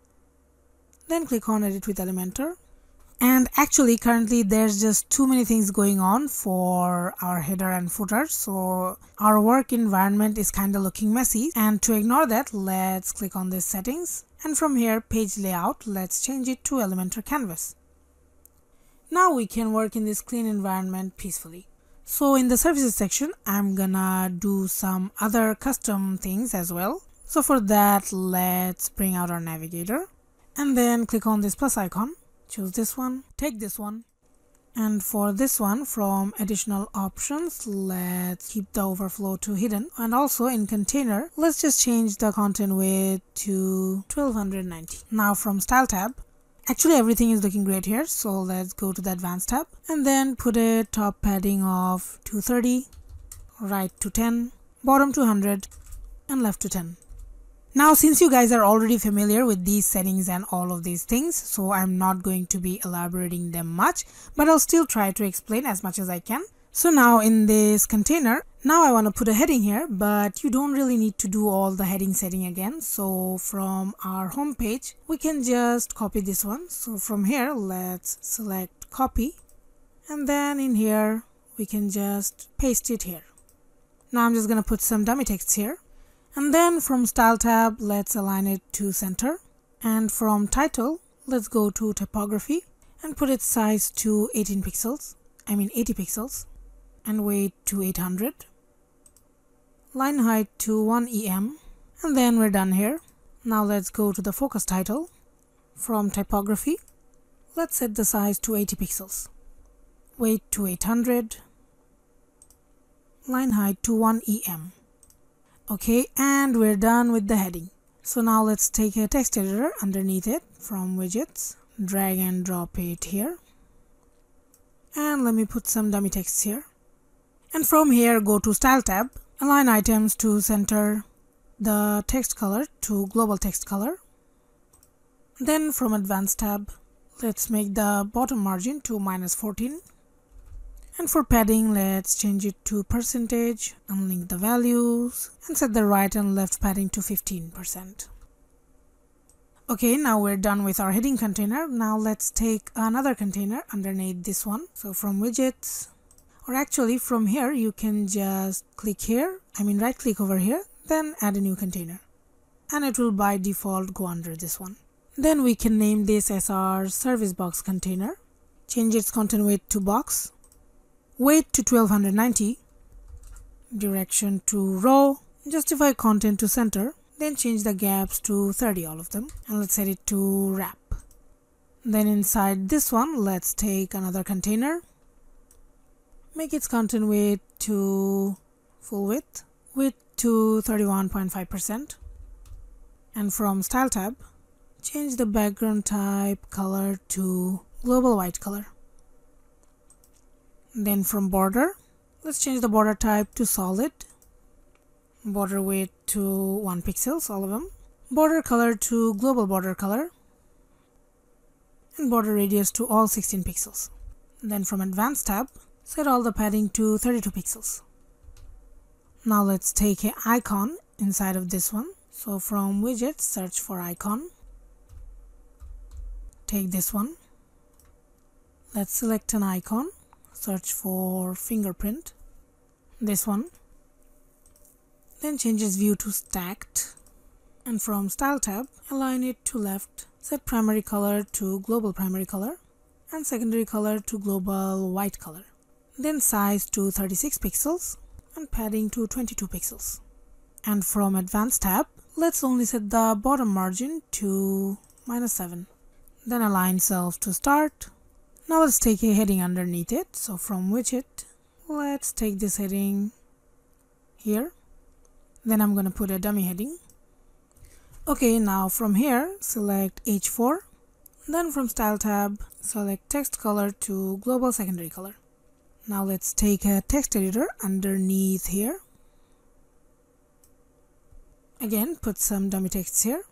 then click on edit with Elementor. And actually currently there's just too many things going on for our header and footer, so our work environment is kind of looking messy, and to ignore that let's click on this settings. And from here, page layout, let's change it to Elementor Canvas. Now we can work in this clean environment peacefully. So in the services section, I'm gonna do some other custom things as well. So for that, let's bring out our navigator and then click on this plus icon, choose this one, take this one. And for this one, from additional options, let's keep the overflow to hidden, and also in container let's just change the content weight to twelve ninety. Now from style tab, actually everything is looking great here, so let's go to the advanced tab and then put a top padding of two thirty, right to ten, bottom to one hundred and left to ten. Now since you guys are already familiar with these settings and all of these things, so I'm not going to be elaborating them much, but I'll still try to explain as much as I can. So now in this container, now I want to put a heading here, but you don't really need to do all the heading setting again. So from our home page, we can just copy this one. So from here, let's select copy, and then in here we can just paste it here. Now I'm just going to put some dummy text here, and then from style tab let's align it to center, and from title let's go to typography and put its size to eighteen pixels, I mean eighty pixels, and weight to eight hundred, line height to one E M, and then we're done here. Now let's go to the focus title. From typography let's set the size to eighty pixels, weight to eight hundred, line height to one E M. Okay, and we're done with the heading. So now let's take a text editor underneath it. From widgets, drag and drop it here, and let me put some dummy text here, and from here go to style tab, align items to center, the text color to global text color. Then from advanced tab let's make the bottom margin to minus fourteen, and for padding let's change it to percentage, unlink the values, and set the right and left padding to fifteen percent. Okay, now we're done with our heading container. Now let's take another container underneath this one. So from widgets, or actually from here you can just click here, I mean right click over here, then add a new container, and it will by default go under this one. Then we can name this as our service box container, change its content weight to box, weight to twelve ninety, direction to row, justify content to center, then change the gaps to thirty, all of them, and let's set it to wrap. Then inside this one let's take another container, make its content weight to full width, width to thirty-one point five percent, and from style tab change the background type color to global white color. Then from border let's change the border type to solid, border weight to one pixel, all of them, border color to global border color, and border radius to all sixteen pixels. Then from advanced tab set all the padding to thirty-two pixels. Now let's take an icon inside of this one. So from widgets search for icon, take this one, let's select an icon, search for fingerprint, this one, then change its view to stacked, and from style tab align it to left, set primary color to global primary color and secondary color to global white color, then size to thirty-six pixels and padding to twenty-two pixels. And from advanced tab let's only set the bottom margin to minus seven, then align self to start. Now let's take a heading underneath it. So from widget let's take this heading here, then I'm going to put a dummy heading. Okay, now from here select H four, then from style tab select text color to global secondary color. Now let's take a text editor underneath here, again put some dummy text here,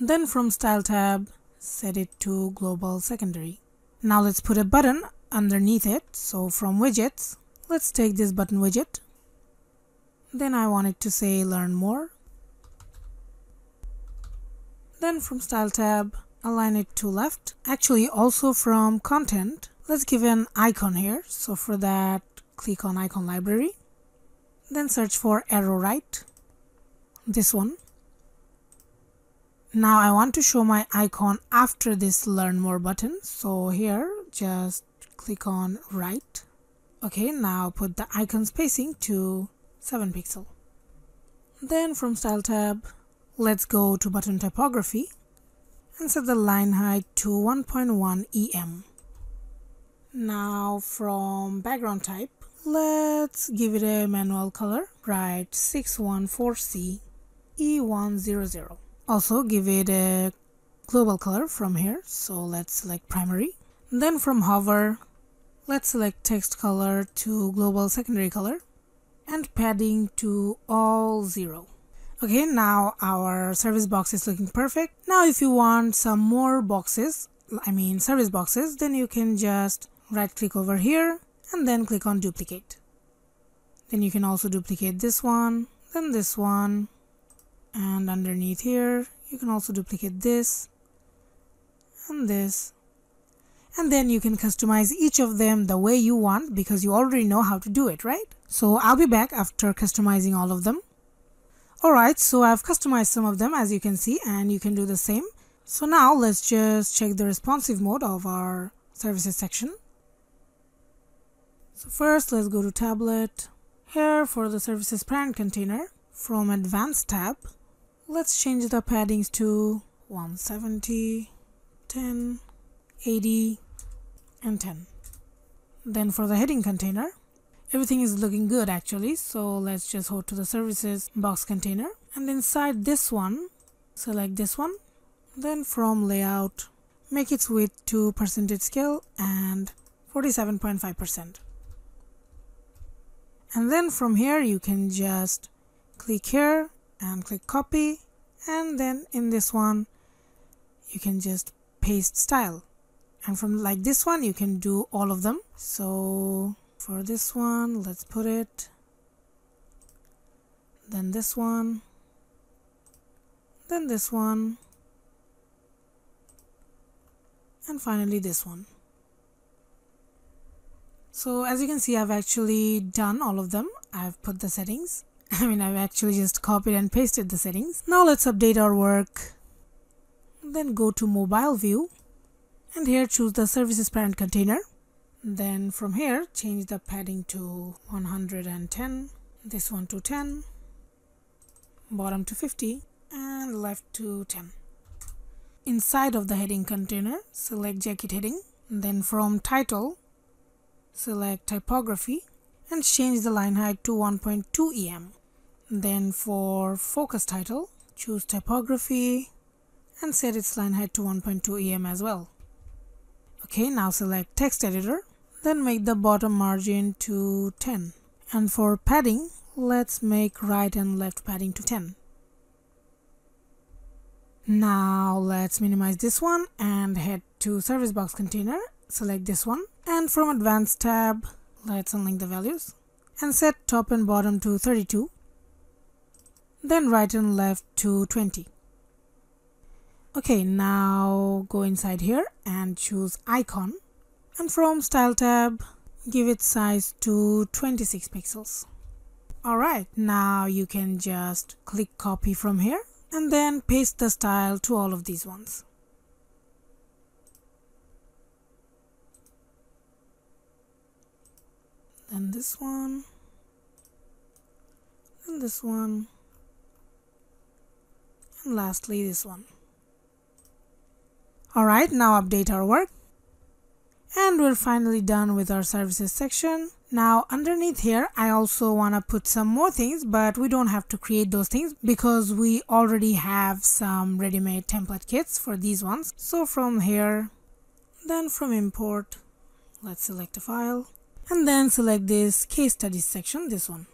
then from style tab set it to global secondary. Now let's put a button underneath it. So from widgets let's take this button widget, then I want it to say learn more, then from style tab align it to left. Actually also from content let's give an icon here, so for that click on icon library, then search for arrow right, this one. Now I want to show my icon after this learn more button, so here just click on right. Okay, now put the icon spacing to seven pixel. Then from style tab let's go to button typography and set the line height to one point one E M. Now from background type let's give it a manual color, right six one four C E one zero zero. Also give it a global color from here, so let's select primary. Then from hover let's select text color to global secondary color and padding to all zero. Okay, now our service box is looking perfect. Now if you want some more boxes, I mean service boxes, then you can just right click over here and then click on duplicate. Then you can also duplicate this one, then this one, and underneath here you can also duplicate this and this, and then you can customize each of them the way you want because you already know how to do it, right? So I'll be back after customizing all of them. Alright, so I've customized some of them as you can see, and you can do the same. So now let's just check the responsive mode of our services section. So first let's go to tablet. Here for the services parent container, from advanced tab, let's change the paddings to one seventy, ten, eighty and ten. Then for the heading container, everything is looking good actually, so let's just go to the services box container and inside this one, select this one. Then from layout, make its width to percentage scale and forty-seven point five percent. And then from here you can just click here and click copy, and then in this one you can just paste style, and from like this one you can do all of them. So for this one let's put it, then this one, then this one, and finally this one. So as you can see, I've actually done all of them. I've put the settings, I mean I've actually just copied and pasted the settings. Now let's update our work, then go to mobile view and here choose the services parent container. Then from here change the padding to one hundred ten, this one to ten, bottom to fifty and left to ten. Inside of the heading container select jacket heading, then from title select typography and change the line height to one point two E M. Then for focus title choose typography and set its line height to one point two E M as well. Okay, now select text editor, then make the bottom margin to ten, and for padding let's make right and left padding to ten. Now let's minimize this one and head to service box container, select this one, and from advanced tab let's unlink the values and set top and bottom to thirty-two, then right and left to twenty. Okay, now go inside here and choose icon, and from style tab give its size to twenty-six pixels. Alright, now you can just click copy from here and then paste the style to all of these ones. Then this one, and this one, and lastly this one. Alright, now update our work and we're finally done with our services section. Now underneath here I also want to put some more things, but we don't have to create those things because we already have some ready-made template kits for these ones. So from here, then from import let's select a file and then select this case studies section, this one.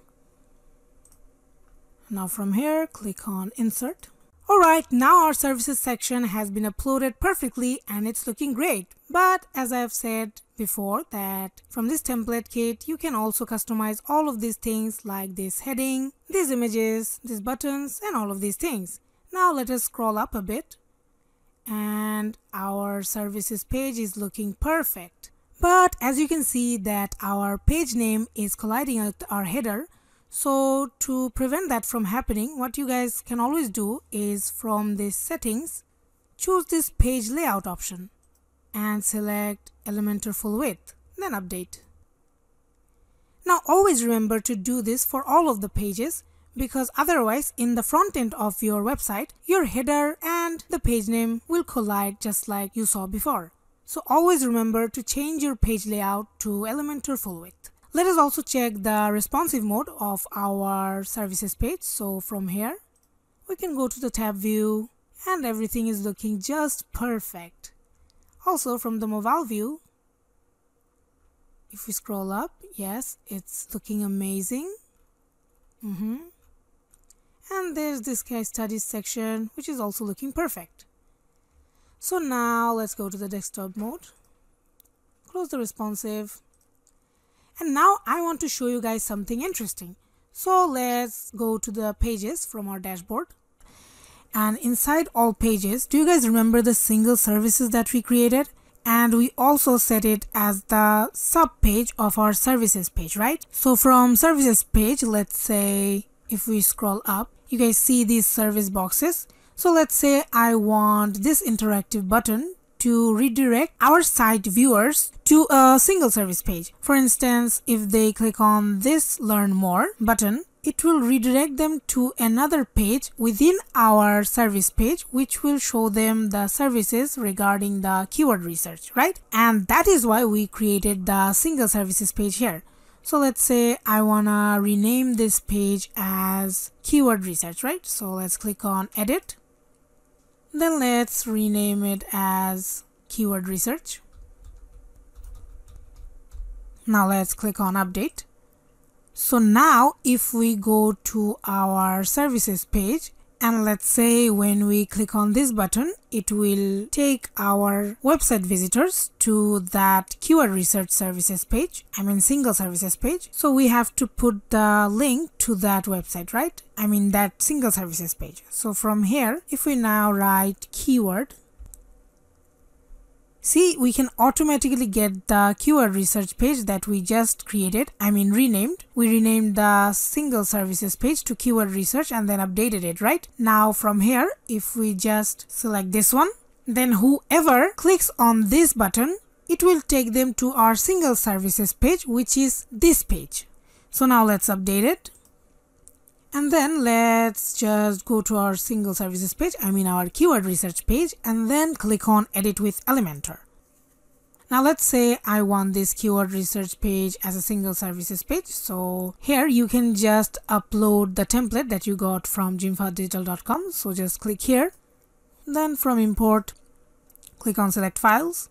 Now from here click on insert. Alright, now our services section has been uploaded perfectly and it's looking great, but as I have said before that from this template kit you can also customize all of these things like this heading, these images, these buttons and all of these things. Now let us scroll up a bit and our services page is looking perfect, but as you can see that our page name is colliding with our header. So to prevent that from happening, what you guys can always do is from this settings choose this page layout option and select Elementor full width, then update. Now always remember to do this for all of the pages because otherwise in the front end of your website your header and the page name will collide just like you saw before. So always remember to change your page layout to Elementor full width. Let us also check the responsive mode of our services page. So from here we can go to the tab view and everything is looking just perfect. Also from the mobile view, if we scroll up, yes, it's looking amazing. Mm-hmm. And there's this case studies section which is also looking perfect. So now let's go to the desktop mode, close the responsive. And now I want to show you guys something interesting. So let's go to the pages from our dashboard. And inside all pages, do you guys remember the single services that we created? and we also set it as the sub page of our services page, right? So from services page, let's say if we scroll up, you guys see these service boxes. So let's say I want this interactive button to redirect our site viewers to a single service page. For instance, if they click on this learn more button, it will redirect them to another page within our service page, which will show them the services regarding the keyword research, right? And that is why we created the single services page here. So let's say I wanna rename this page as keyword research, right? So let's click on edit. Then let's rename it as keyword research. Now let's click on update. So now if we go to our services page, and let's say when we click on this button, it will take our website visitors to that keyword research services page, I mean single services page. So we have to put the link to that website, right? I mean that single services page. So from here, if we now write keyword, see, we can automatically get the keyword research page that we just created, I mean renamed. We renamed the single services page to keyword research and then updated it, right? Now from here, if we just select this one, then whoever clicks on this button, it will take them to our single services page, which is this page. So now let's update it. And then let's just go to our single services page, I mean our keyword research page, and then click on edit with Elementor. Now let's say I want this keyword research page as a single services page. So here you can just upload the template that you got from jim fahad digital dot com. So just click here, then from import, click on select files,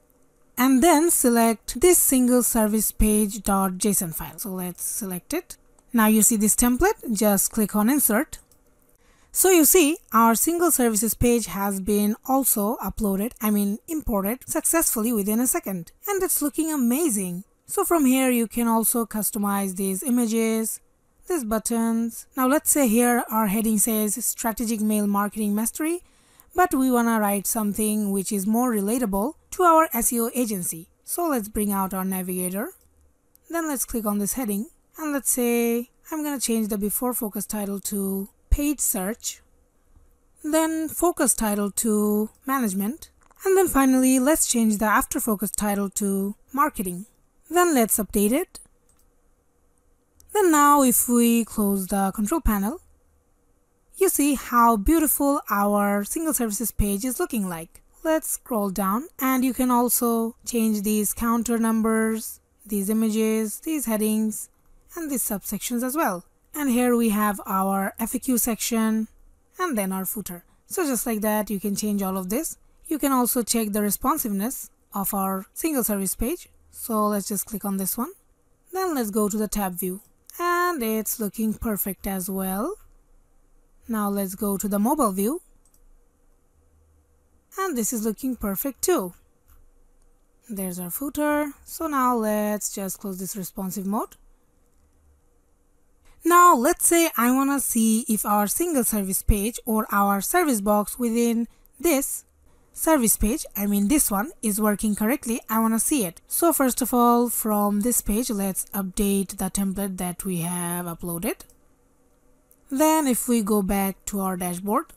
and then select this single service page.json file. So let's select it. Now you see this template, just click on insert. So you see our single services page has been also uploaded, I mean imported successfully within a second, and it's looking amazing. So from here you can also customize these images, these buttons. Now let's say here our heading says strategic mail marketing mastery, but we wanna write something which is more relatable to our S E O agency. So let's bring out our navigator, then let's click on this heading. And let's say I'm gonna change the before focus title to page search, then focus title to management, and then finally let's change the after focus title to marketing. Then let's update it. Then now if we close the control panel, you see how beautiful our single services page is looking like. Let's scroll down, and you can also change these counter numbers, these images, these headings, and these subsections as well. And here we have our F A Q section and then our footer. So just like that, you can change all of this. You can also check the responsiveness of our single service page. So let's just click on this one. Then let's go to the tab view, and it's looking perfect as well. Now let's go to the mobile view, and this is looking perfect too. There's our footer. So now let's just close this responsive mode. Now let's say I want to see if our single service page or our service box within this service page, I mean this one, is working correctly. I want to see it. So first of all, from this page, let's update the template that we have uploaded. Then if we go back to our dashboard,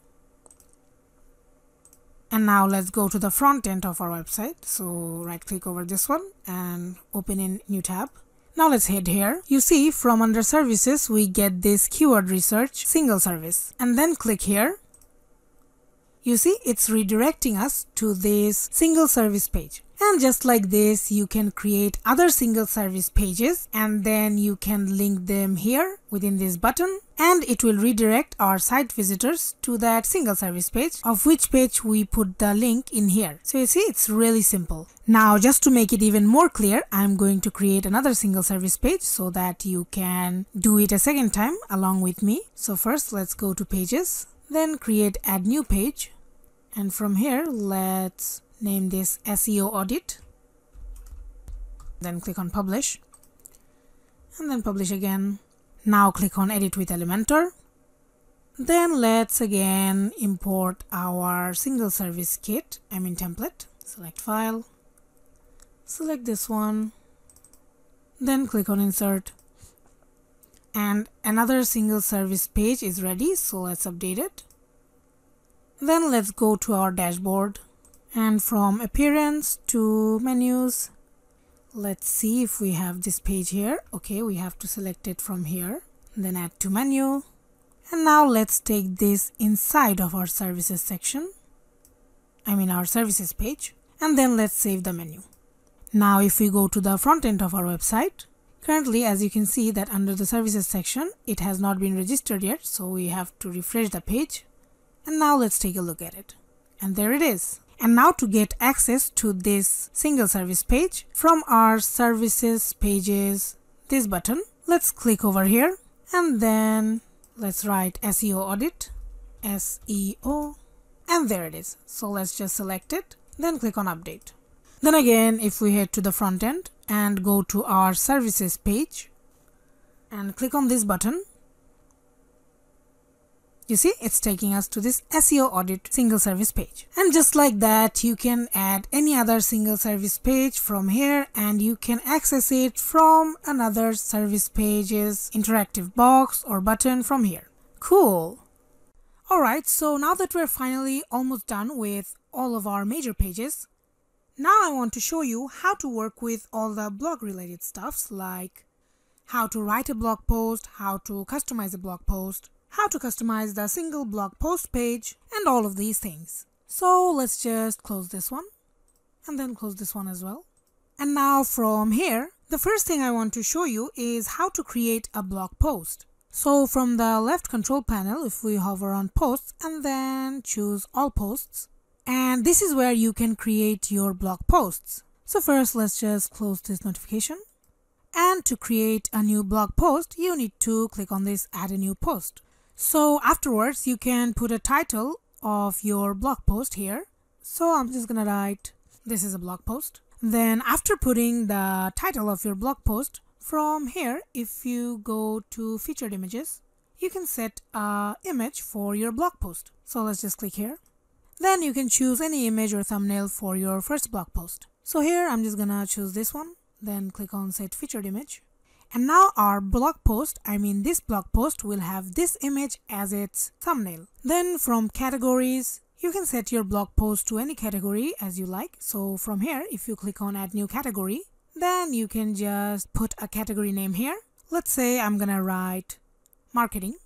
and now let's go to the front end of our website. So right click over this one and open in new tab. Now let's head here. You see from under services, we get this keyword research single service, and then click here. You see it's redirecting us to this single service page. And just like this, you can create other single service pages, and then you can link them here within this button, and it will redirect our site visitors to that single service page, of which page we put the link in here. So you see it's really simple. Now just to make it even more clear, I'm going to create another single service page so that you can do it a second time along with me. So first let's go to pages, then create add new page, and from here let's name this S E O audit, then click on publish, and then publish again. Now click on edit with Elementor, then let's again import our single service kit, I mean template, select file, select this one, then click on insert, and another single service page is ready. So let's update it. Then let's go to our dashboard, and from appearance to menus, let's see if we have this page here. Okay, we have to select it from here, then add to menu. And now let's take this inside of our services section, I mean our services page, and then let's save the menu. Now if we go to the front end of our website, currently as you can see that under the services section it has not been registered yet, so we have to refresh the page. And now let's take a look at it, and there it is. And now to get access to this single service page from our services pages, this button, let's click over here, and then let's write S E O audit, S E O, and there it is. So let's just select it, then click on update. Then again, if we head to the front end and go to our services page and click on this button, you see it's taking us to this S E O audit single service page. And just like that, you can add any other single service page from here, and you can access it from another service page's interactive box or button from here. Cool. Alright, so now that we're finally almost done with all of our major pages, now I want to show you how to work with all the blog related stuffs, like how to write a blog post, how to customize a blog post, how to customize the single blog post page, and all of these things. So let's just close this one, and then close this one as well. And now from here, the first thing I want to show you is how to create a blog post. So from the left control panel, if we hover on posts and then choose all posts, and this is where you can create your blog posts. So first let's just close this notification, and to create a new blog post you need to click on this add a new post. So afterwards you can put a title of your blog post here. So I'm just gonna write this is a blog post. Then after putting the title of your blog post, from here if you go to featured images, you can set a image for your blog post. So let's just click here. Then you can choose any image or thumbnail for your first blog post. So here I'm just gonna choose this one, then click on set featured image. And now our blog post, I mean this blog post, will have this image as its thumbnail. Then from categories, you can set your blog post to any category as you like. So from here, if you click on add new category, then you can just put a category name here. Let's say I'm gonna write marketing.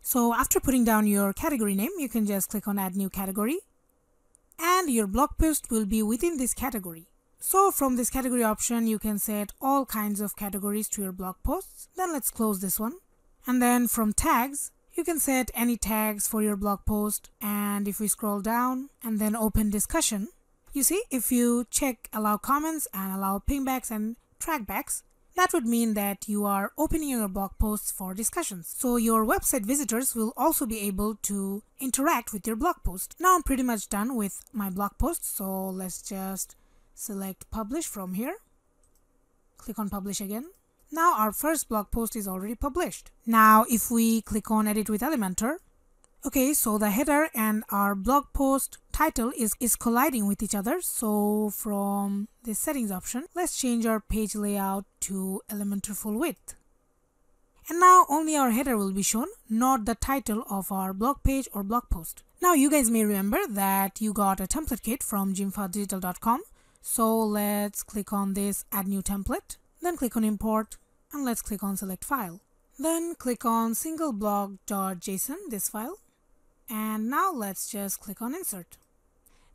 So after putting down your category name, you can just click on add new category, and your blog post will be within this category. So from this category option, you can set all kinds of categories to your blog posts. Then let's close this one. And then from tags, you can set any tags for your blog post. And if we scroll down and then open discussion, you see if you check allow comments and allow pingbacks and trackbacks, that would mean that you are opening your blog posts for discussions. So your website visitors will also be able to interact with your blog post. Now I'm pretty much done with my blog post. So let's just select publish from here, click on publish again. Now our first blog post is already published. Now if we click on edit with Elementor, okay, so the header and our blog post title is, is colliding with each other. So from the settings option, let's change our page layout to Elementor full width. And now only our header will be shown, not the title of our blog page or blog post. Now you guys may remember that you got a template kit from jim fahad digital dot com. So let's click on this add new template, then click on import, and let's click on select file. Then click on singleblog.json, this file, and now let's just click on insert.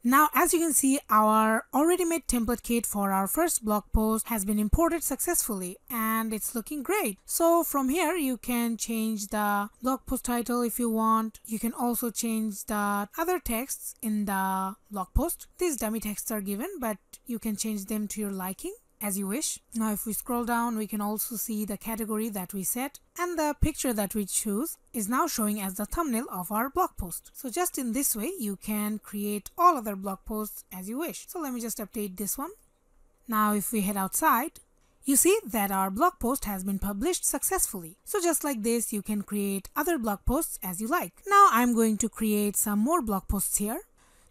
Now as you can see, our already made template kit for our first blog post has been imported successfully, and it's looking great. So from here you can change the blog post title if you want. You can also change the other texts in the blog post. These dummy texts are given, but you can change them to your liking as you wish. Now if we scroll down, we can also see the category that we set, and the picture that we choose is now showing as the thumbnail of our blog post. So just in this way you can create all other blog posts as you wish. So let me just update this one. Now if we head outside, you see that our blog post has been published successfully. So just like this you can create other blog posts as you like. Now I'm going to create some more blog posts here.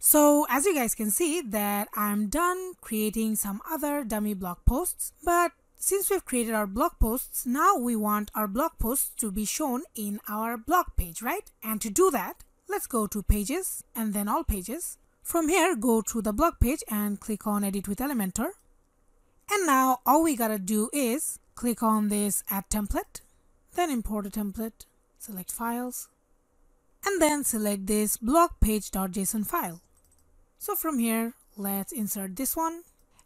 So as you guys can see that I'm done creating some other dummy blog posts, but since we've created our blog posts, now we want our blog posts to be shown in our blog page, right? And to do that, let's go to Pages and then All Pages. From here, go to the blog page and click on Edit with Elementor. And now all we gotta do is click on this Add Template, then import a template, select Files, and then select this blog page.json file. So from here, let's insert this one.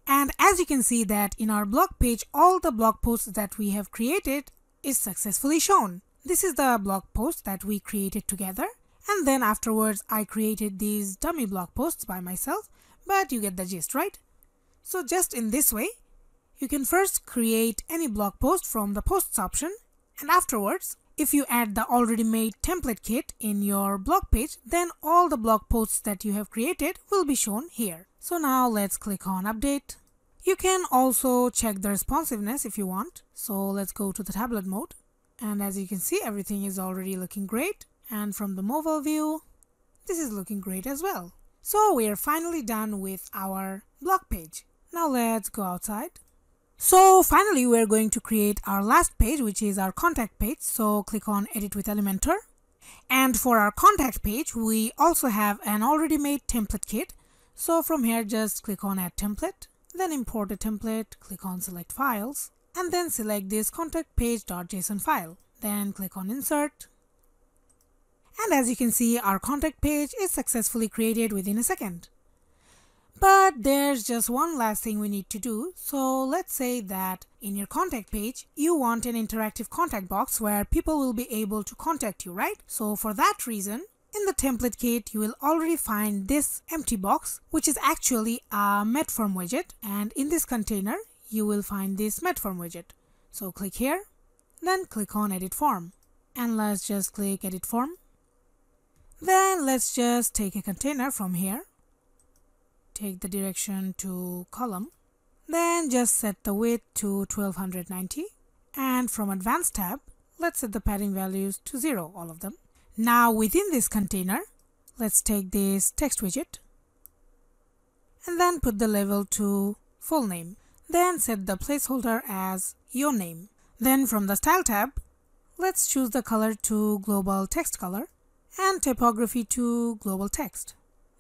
And as you can see that in our blog page, all the blog posts that we have created is successfully shown. This is the blog post that we created together. And then afterwards, I created these dummy blog posts by myself, but you get the gist, right? So just in this way, you can first create any blog post from the posts option. And afterwards, if you add the already made template kit in your blog page, then all the blog posts that you have created will be shown here. So now let's click on Update. You can also check the responsiveness if you want. So let's go to the tablet mode. And as you can see, everything is already looking great. And from the mobile view, this is looking great as well. So we are finally done with our blog page. Now let's go outside. So finally, we're going to create our last page, which is our contact page. So click on Edit with Elementor. And for our contact page, we also have an already made template kit. So from here, just click on Add Template, then import a template, click on Select Files, and then select this contact page.json file. Then click on Insert. And as you can see, our contact page is successfully created within a second. But there's just one last thing we need to do. So let's say that in your contact page, you want an interactive contact box where people will be able to contact you, right? So for that reason, in the template kit, you will already find this empty box, which is actually a MetForm widget. And in this container, you will find this MetForm widget. So click here, then click on Edit Form. And let's just click Edit Form. Then let's just take a container from here. Take the direction to column, then just set the width to twelve ninety, and from Advanced tab, let's set the padding values to zero, all of them. Now within this container, let's take this text widget and then put the label to full name, then set the placeholder as your name. Then from the Style tab, let's choose the color to global text color and typography to global text.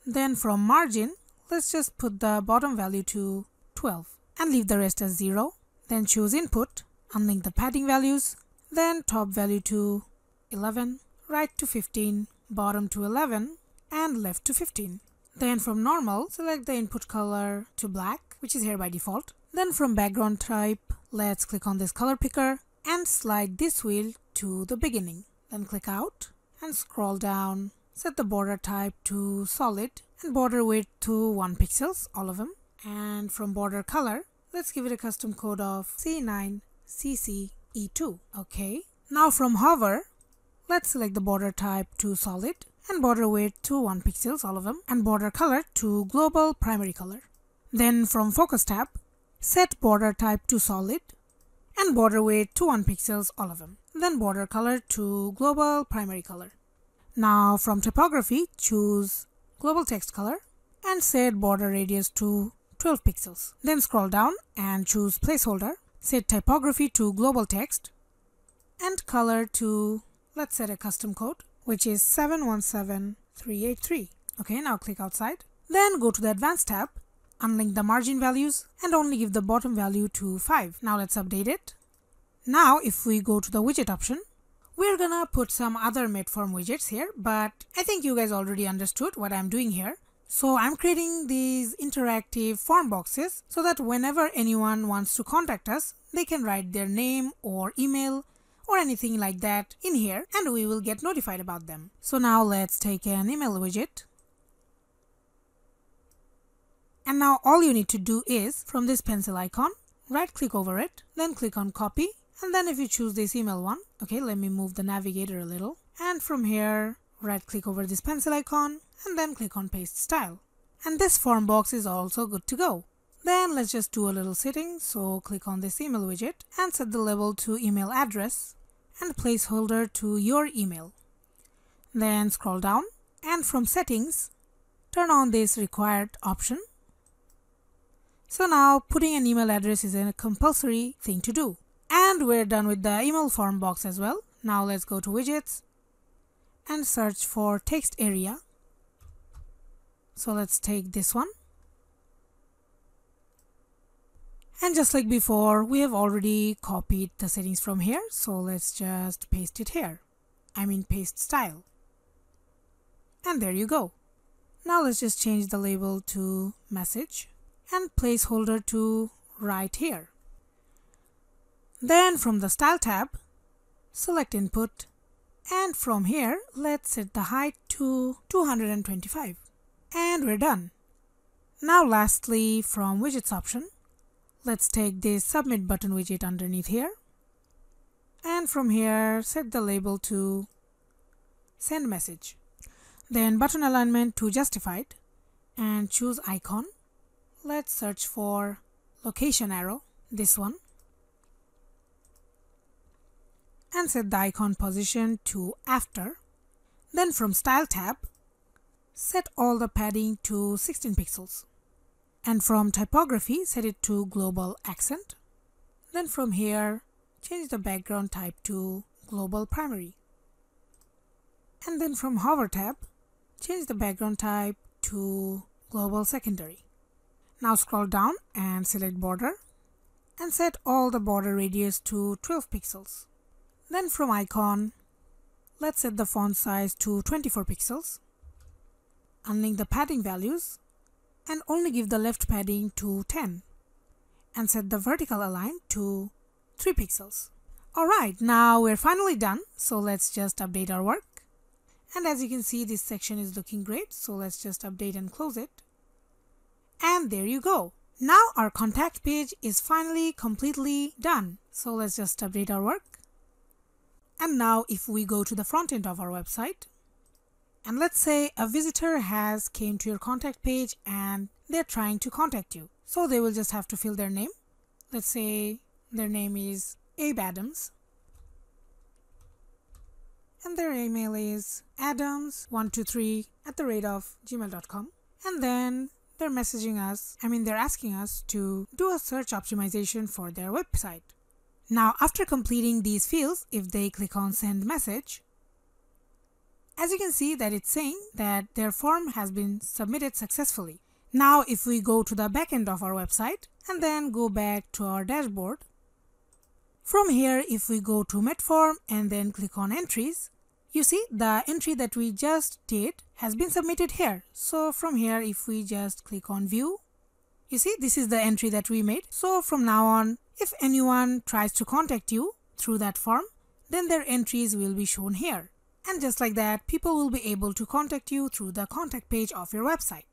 Then from margin, let's just put the bottom value to twelve and leave the rest as zero. Then choose Input, unlink the padding values, then top value to eleven, right to fifteen, bottom to eleven, and left to fifteen. Then from Normal, select the input color to black, which is here by default. Then from Background type, let's click on this color picker and slide this wheel to the beginning. Then click out and scroll down. Set the border type to solid and border width to one pixels, all of them. And from border color, let's give it a custom code of C nine C C E two. Okay. Now from hover, let's select the border type to solid and border width to one pixels, all of them. And border color to global primary color. Then from focus tab, set border type to solid and border width to one pixels, all of them. Then border color to global primary color. Now from typography, choose global text color and set border radius to twelve pixels. Then scroll down and choose placeholder, set typography to global text and color to, let's set a custom code, which is seven one seven three eight three. Okay, now click outside. Then go to the Advanced tab, unlink the margin values and only give the bottom value to five. Now let's update it. Now if we go to the widget option, we're gonna put some other MetForm widgets here, but I think you guys already understood what I'm doing here. So I'm creating these interactive form boxes so that whenever anyone wants to contact us, they can write their name or email or anything like that in here and we will get notified about them. So now let's take an email widget. And now all you need to do is, from this pencil icon, right click over it, then click on Copy. And then if you choose this email one, okay, let me move the navigator a little. And from here, right click over this pencil icon and then click on Paste Style. And this form box is also good to go. Then let's just do a little setting. So click on this email widget and set the label to email address and placeholder to your email. Then scroll down and from settings, turn on this required option. So now putting an email address is a compulsory thing to do. And we're done with the email form box as well. Now let's go to widgets and search for text area. So let's take this one. And just like before, we have already copied the settings from here. So let's just paste it here. I mean paste style. And there you go. Now let's just change the label to message and placeholder to right here. Then from the style tab, select input, and from here let's set the height to two hundred twenty-five. And we're done. Now lastly, from widgets option, let's take this submit button widget underneath here, and from here set the label to send message. Then button alignment to justified and choose icon. Let's search for location arrow, this one, and set the icon position to after. Then from style tab, set all the padding to sixteen pixels. And from typography, set it to global accent. Then from here, change the background type to global primary. And then from hover tab, change the background type to global secondary. Now scroll down and select border and set all the border radius to twelve pixels. Then from icon, let's set the font size to twenty-four pixels. Unlink the padding values and only give the left padding to ten and set the vertical align to three pixels. Alright, now we're finally done. So let's just update our work. And as you can see, this section is looking great. So let's just update and close it. And there you go. Now our contact page is finally completely done. So let's just update our work. And now if we go to the front end of our website, and let's say a visitor has came to your contact page and they're trying to contact you. So they will just have to fill their name. Let's say their name is Abe Adams. And their email is adams one two three at the rate of gmail dot com. And then they're messaging us, I mean they're asking us to do a search optimization for their website. Now after completing these fields, if they click on send message, as you can see that it's saying that their form has been submitted successfully. Now if we go to the back end of our website and then go back to our dashboard, from here if we go to MetForm and then click on entries, you see the entry that we just did has been submitted here. So from here if we just click on view, you see this is the entry that we made. So from now on, if anyone tries to contact you through that form, then their entries will be shown here. And just like that, people will be able to contact you through the contact page of your website.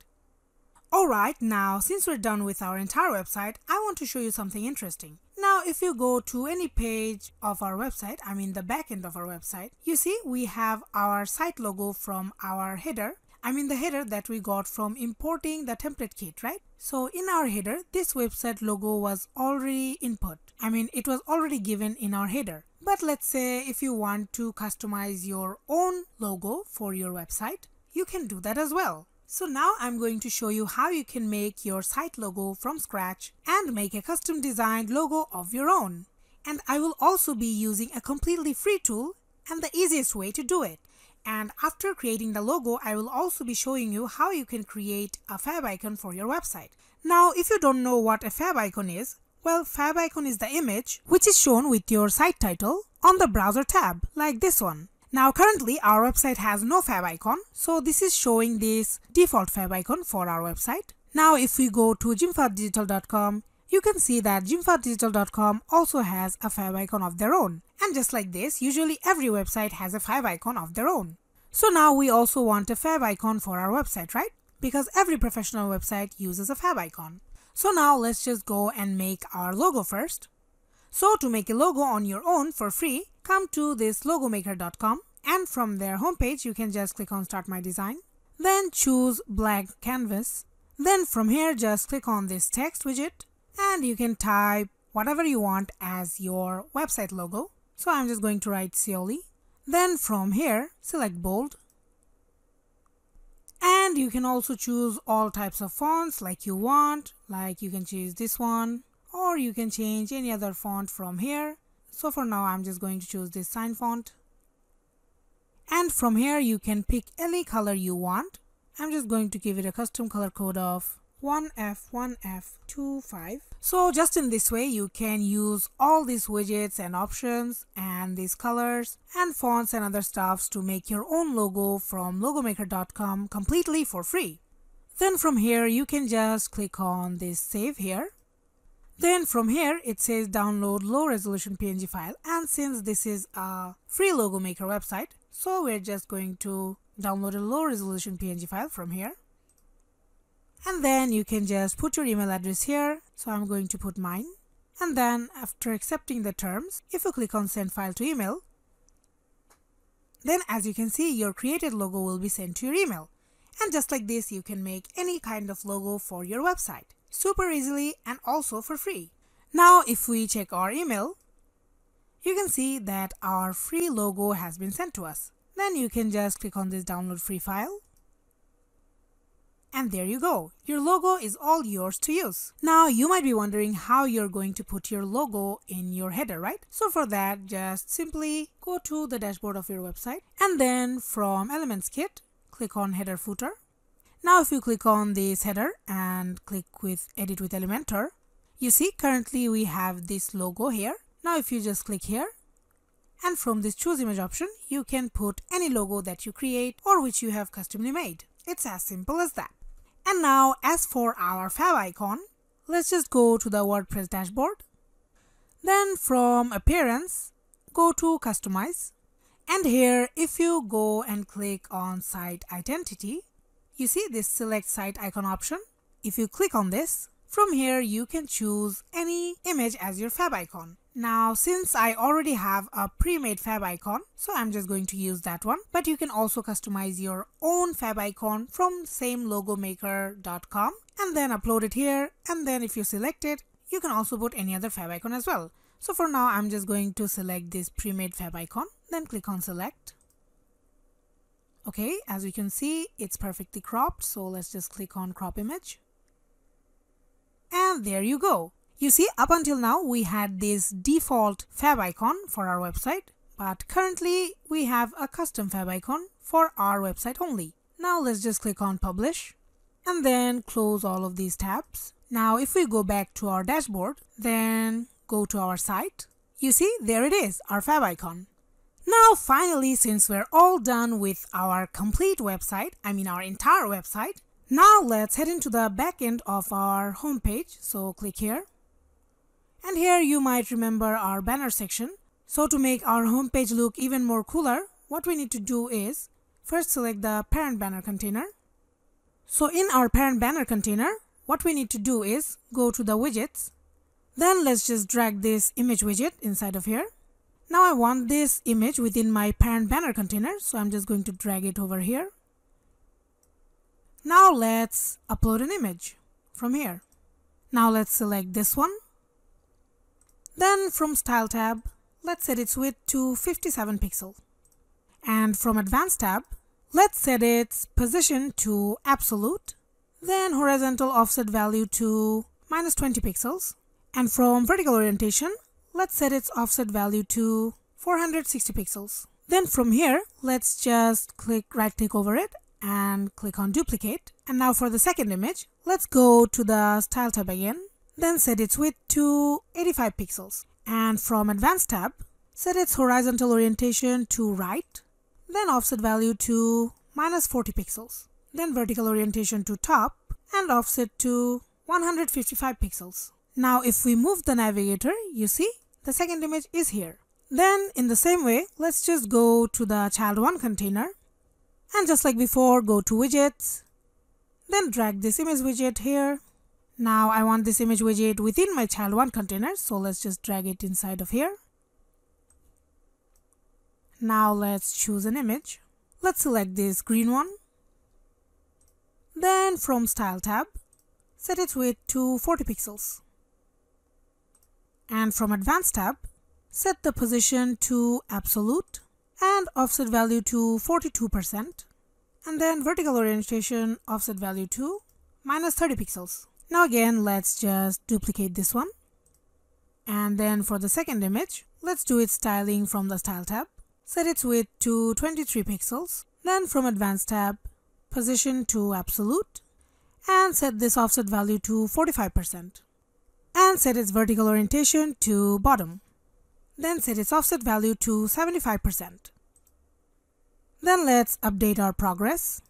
Alright, now since we're done with our entire website, I want to show you something interesting. Now if you go to any page of our website, I mean the back end of our website, you see we have our site logo from our header, I mean the header that we got from importing the template kit, right? So in our header, this website logo was already input, I mean it was already given in our header. But let's say if you want to customize your own logo for your website, you can do that as well. So now I'm going to show you how you can make your site logo from scratch and make a custom designed logo of your own. And I will also be using a completely free tool and the easiest way to do it. And after creating the logo, I will also be showing you how you can create a fab icon for your website. Now, if you don't know what a fab icon is, well, fab icon is the image which is shown with your site title on the browser tab, like this one. Now currently our website has no fab icon, so this is showing this default fab icon for our website. Now if we go to jim fahad digital dot com, you can see that jim fahad digital dot com also has a fab icon of their own. And just like this, usually every website has a fab icon of their own. So now we also want a fab icon for our website, right? Because every professional website uses a fab icon. So now let's just go and make our logo first. So to make a logo on your own for free, come to this logomaker dot com and from their homepage you can just click on start my design. Then choose blank canvas. Then from here just click on this text widget and you can type whatever you want as your website logo. So I'm just going to write Seoli. Then from here select bold And you can also choose all types of fonts like you want, like you can choose this one, or you can change any other font from here. So for now I'm just going to choose this sign font, and from here you can pick any color you want. I'm just going to give it a custom color code of one F one F two five. So just in this way you can use all these widgets and options and these colors and fonts and other stuffs to make your own logo from logomaker dot com completely for free. Then from here you can just click on this save here. Then from here it says download low resolution P N G file, and since this is a free logo maker website, so we're just going to download a low resolution P N G file from here. And then you can just put your email address here, so I'm going to put mine. And then after accepting the terms, if you click on send file to email, then as you can see your created logo will be sent to your email. And just like this you can make any kind of logo for your website super easily and also for free. Now if we check our email, you can see that our free logo has been sent to us. Then you can just click on this download free file. And there you go, your logo is all yours to use. Now you might be wondering how you're going to put your logo in your header, right? So for that, just simply go to the dashboard of your website and then from Elements Kit, click on header footer. Now if you click on this header and click with edit with Elementor, you see currently we have this logo here. Now if you just click here, and from this choose image option, you can put any logo that you create or which you have customly made. It's as simple as that. And now as for our fab icon, let's just go to the WordPress dashboard. Then from appearance, go to customize. And here if you go and click on site identity, you see this select site icon option. If you click on this, from here you can choose any image as your fab icon. Now since I already have a pre-made fab icon, so I'm just going to use that one, but you can also customize your own fab icon from same logomaker dot com and then upload it here, and then if you select it you can also put any other fab icon as well. So for now I'm just going to select this pre-made fab icon, then click on select. Okay, as you can see it's perfectly cropped, so let's just click on crop image, and there you go. You see, up until now we had this default fab icon for our website, but currently we have a custom fab icon for our website only. Now let's just click on publish and then close all of these tabs. Now if we go back to our dashboard, then go to our site, you see there it is, our fab icon. Now finally, since we're all done with our complete website, I mean our entire website, now let's head into the back end of our homepage. So click here. And here you might remember our banner section. So to make our homepage look even more cooler, what we need to do is first select the parent banner container. So in our parent banner container, what we need to do is go to the widgets. Then let's just drag this image widget inside of here. Now I want this image within my parent banner container, so I'm just going to drag it over here. Now let's upload an image from here. Now let's select this one. Then from Style tab, let's set its width to fifty-seven pixels. And from Advanced tab, let's set its position to absolute. Then horizontal offset value to minus twenty pixels. And from vertical orientation, let's set its offset value to four hundred sixty pixels. Then from here, let's just click right click over it and click on duplicate. And now for the second image, let's go to the Style tab again. Then set its width to eighty-five pixels, and from Advanced tab, set its horizontal orientation to right, then offset value to minus forty pixels, then vertical orientation to top and offset to one hundred fifty-five pixels. Now if we move the navigator, you see the second image is here. Then in the same way, let's just go to the child one container and just like before, go to widgets, then drag this image widget here. Now I want this image widget within my child one container, so let's just drag it inside of here. Now let's choose an image. Let's select this green one. Then from Style tab, set its width to forty pixels. And from Advanced tab, set the position to absolute and offset value to forty-two percent. and then vertical orientation offset value to minus thirty pixels. Now again, let's just duplicate this one. And then for the second image, let's do its styling from the Style tab. Set its width to twenty-three pixels. Then from Advanced tab, position to Absolute. And set this offset value to forty-five percent. And set its vertical orientation to bottom. Then set its offset value to seventy-five percent. Then let's update our progress.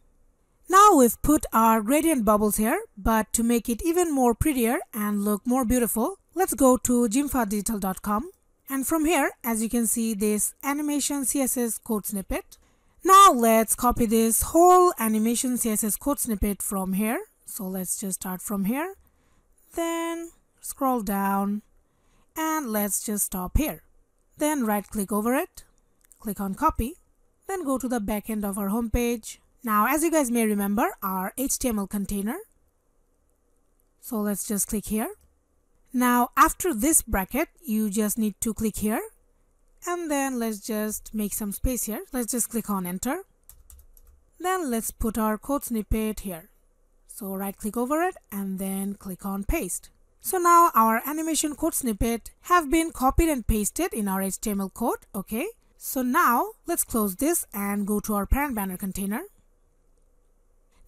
Now we've put our gradient bubbles here, but to make it even more prettier and look more beautiful, let's go to jim fahad digital dot com, and from here, as you can see, this animation C S S code snippet. Now let's copy this whole animation C S S code snippet from here. So let's just start from here, then scroll down, and let's just stop here. Then right click over it, click on copy, then go to the back end of our home page. Now, as you guys may remember, our H T M L container. So let's just click here. Now, after this bracket, you just need to click here. And then let's just make some space here. Let's just click on enter. Then let's put our code snippet here. So right click over it and then click on paste. So now our animation code snippet have been copied and pasted in our H T M L code. Okay. So now let's close this and go to our parent banner container.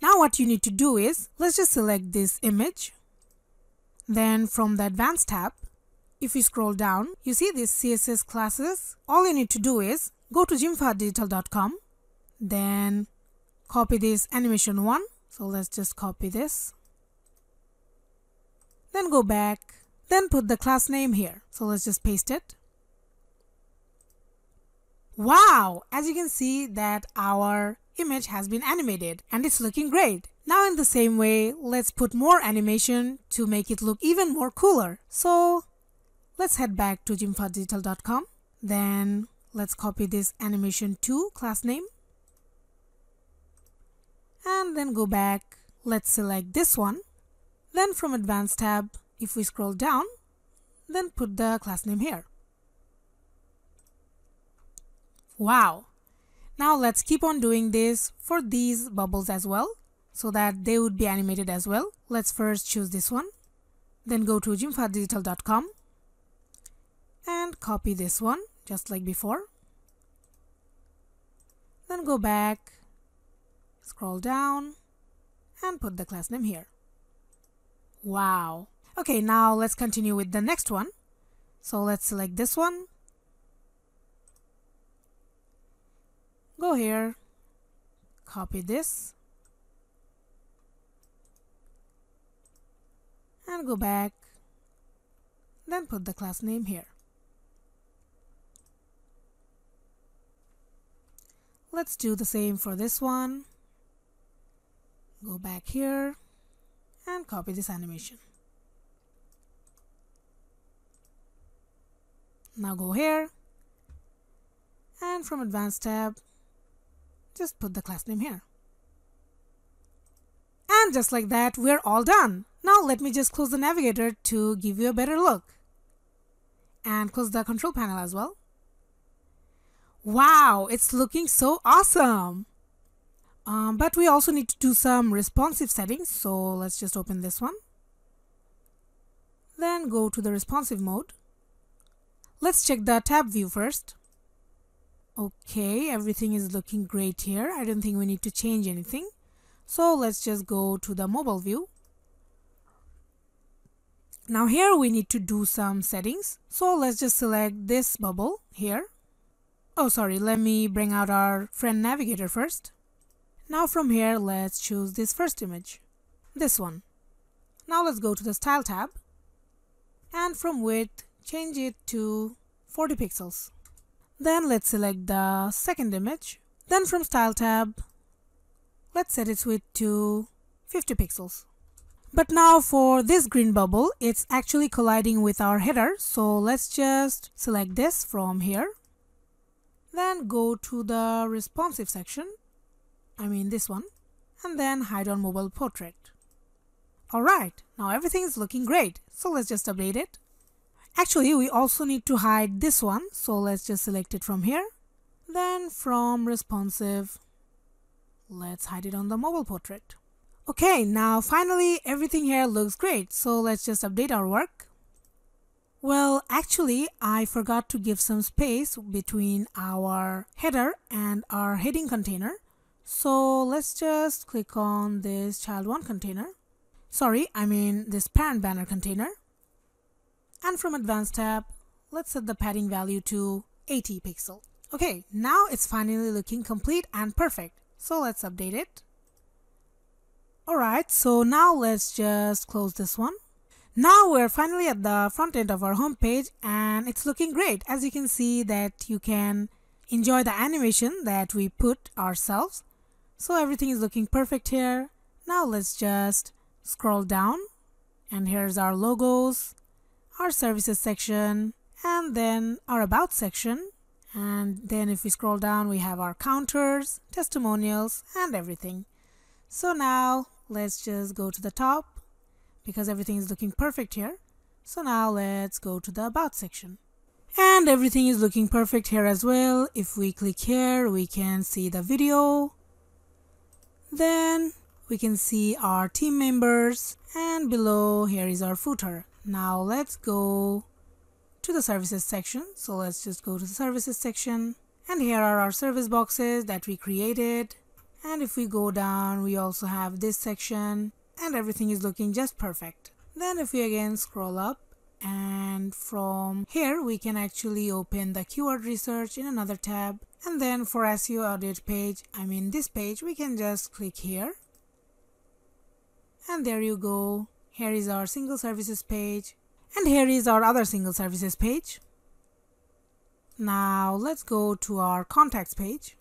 Now what you need to do is, let's just select this image. Then from the Advanced tab, if you scroll down, you see these C S S classes. All you need to do is, go to jim fahad digital dot com, then copy this animation one. So let's just copy this. Then go back, then put the class name here. So let's just paste it. Wow! As you can see that our image has been animated and it's looking great. Now in the same way, let's put more animation to make it look even more cooler. So let's head back to jim fahad digital dot com, then let's copy this animation to class name, and then go back, let's select this one, then from Advanced tab, if we scroll down, then put the class name here. Wow! Now let's keep on doing this for these bubbles as well, so that they would be animated as well. Let's first choose this one, then go to jim fahad digital dot com and copy this one just like before. Then go back, scroll down and put the class name here. Wow! Okay, now let's continue with the next one. So let's select this one. Go here, copy this, and go back, then put the class name here. Let's do the same for this one. Go back here and copy this animation. Now go here, and from Advanced tab, just put the class name here. And just like that, we're all done. Now let me just close the navigator to give you a better look. And close the control panel as well. Wow, it's looking so awesome. Um, but we also need to do some responsive settings. So let's just open this one. Then go to the responsive mode. Let's check the tab view first. Okay, everything is looking great here. I don't think we need to change anything. So let's just go to the mobile view. Now here we need to do some settings. So let's just select this bubble here. Oh, sorry, let me bring out our friend navigator first. Now from here, let's choose this first image, this one. Now let's go to the Style tab and from width, change it to forty pixels. Then let's select the second image. Then from Style tab, let's set its width to fifty pixels. But now for this green bubble, it's actually colliding with our header. So let's just select this from here. Then go to the responsive section. I mean this one. And then hide on mobile portrait. Alright, now everything is looking great. So let's just update it. Actually, we also need to hide this one, so let's just select it from here. Then from responsive, Let's hide it on the mobile portrait. Okay, now finally everything here looks great, so let's just update our work. Well, actually I forgot to give some space between our header and our heading container. So let's just click on this child one container. Sorry, I mean this parent banner container. And from Advanced tab, let's set the padding value to eighty pixel. Okay, now it's finally looking complete and perfect. So let's update it. Alright, so now let's just close this one. Now we're finally at the front end of our home page and it's looking great. As you can see that you can enjoy the animation that we put ourselves. So everything is looking perfect here. Now let's just scroll down and here's our logos, our services section, and then our about section. And then if we scroll down, we have our counters, testimonials, and everything. So now let's just go to the top because everything is looking perfect here. So now let's go to the about section. And everything is looking perfect here as well. If we click here, we can see the video. Then we can see our team members, and below here is our footer. Now let's go to the services section. So let's just go to the services section, and here are our service boxes that we created. And if we go down, we also have this section, and everything is looking just perfect. Then if we again scroll up, and from here we can actually open the keyword research in another tab, and then for S E O audit page, I mean this page, we can just click here, and there you go. Here is our single services page. And here is our other single services page. Now let's go to our contacts page.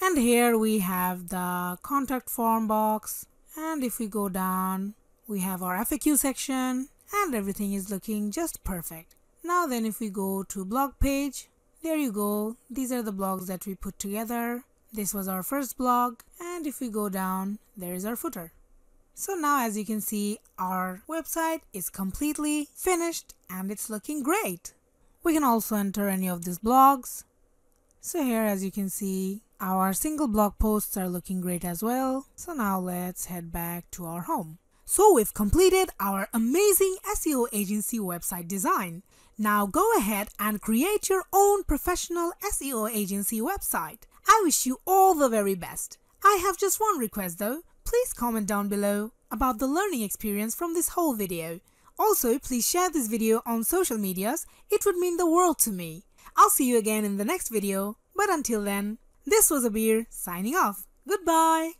And here we have the contact form box. And if we go down, we have our F A Q section, and everything is looking just perfect. Now then if we go to blog page, there you go. These are the blogs that we put together. This was our first blog. And if we go down, there is our footer. So now as you can see, our website is completely finished and it's looking great. We can also enter any of these blogs. So here as you can see, our single blog posts are looking great as well. So now let's head back to our home. So we've completed our amazing S E O agency website design. Now go ahead and create your own professional S E O agency website. I wish you all the very best. I have just one request though. Please comment down below about the learning experience from this whole video. Also, please share this video on social medias. It would mean the world to me. I'll see you again in the next video. But until then, this was Abir signing off. Goodbye.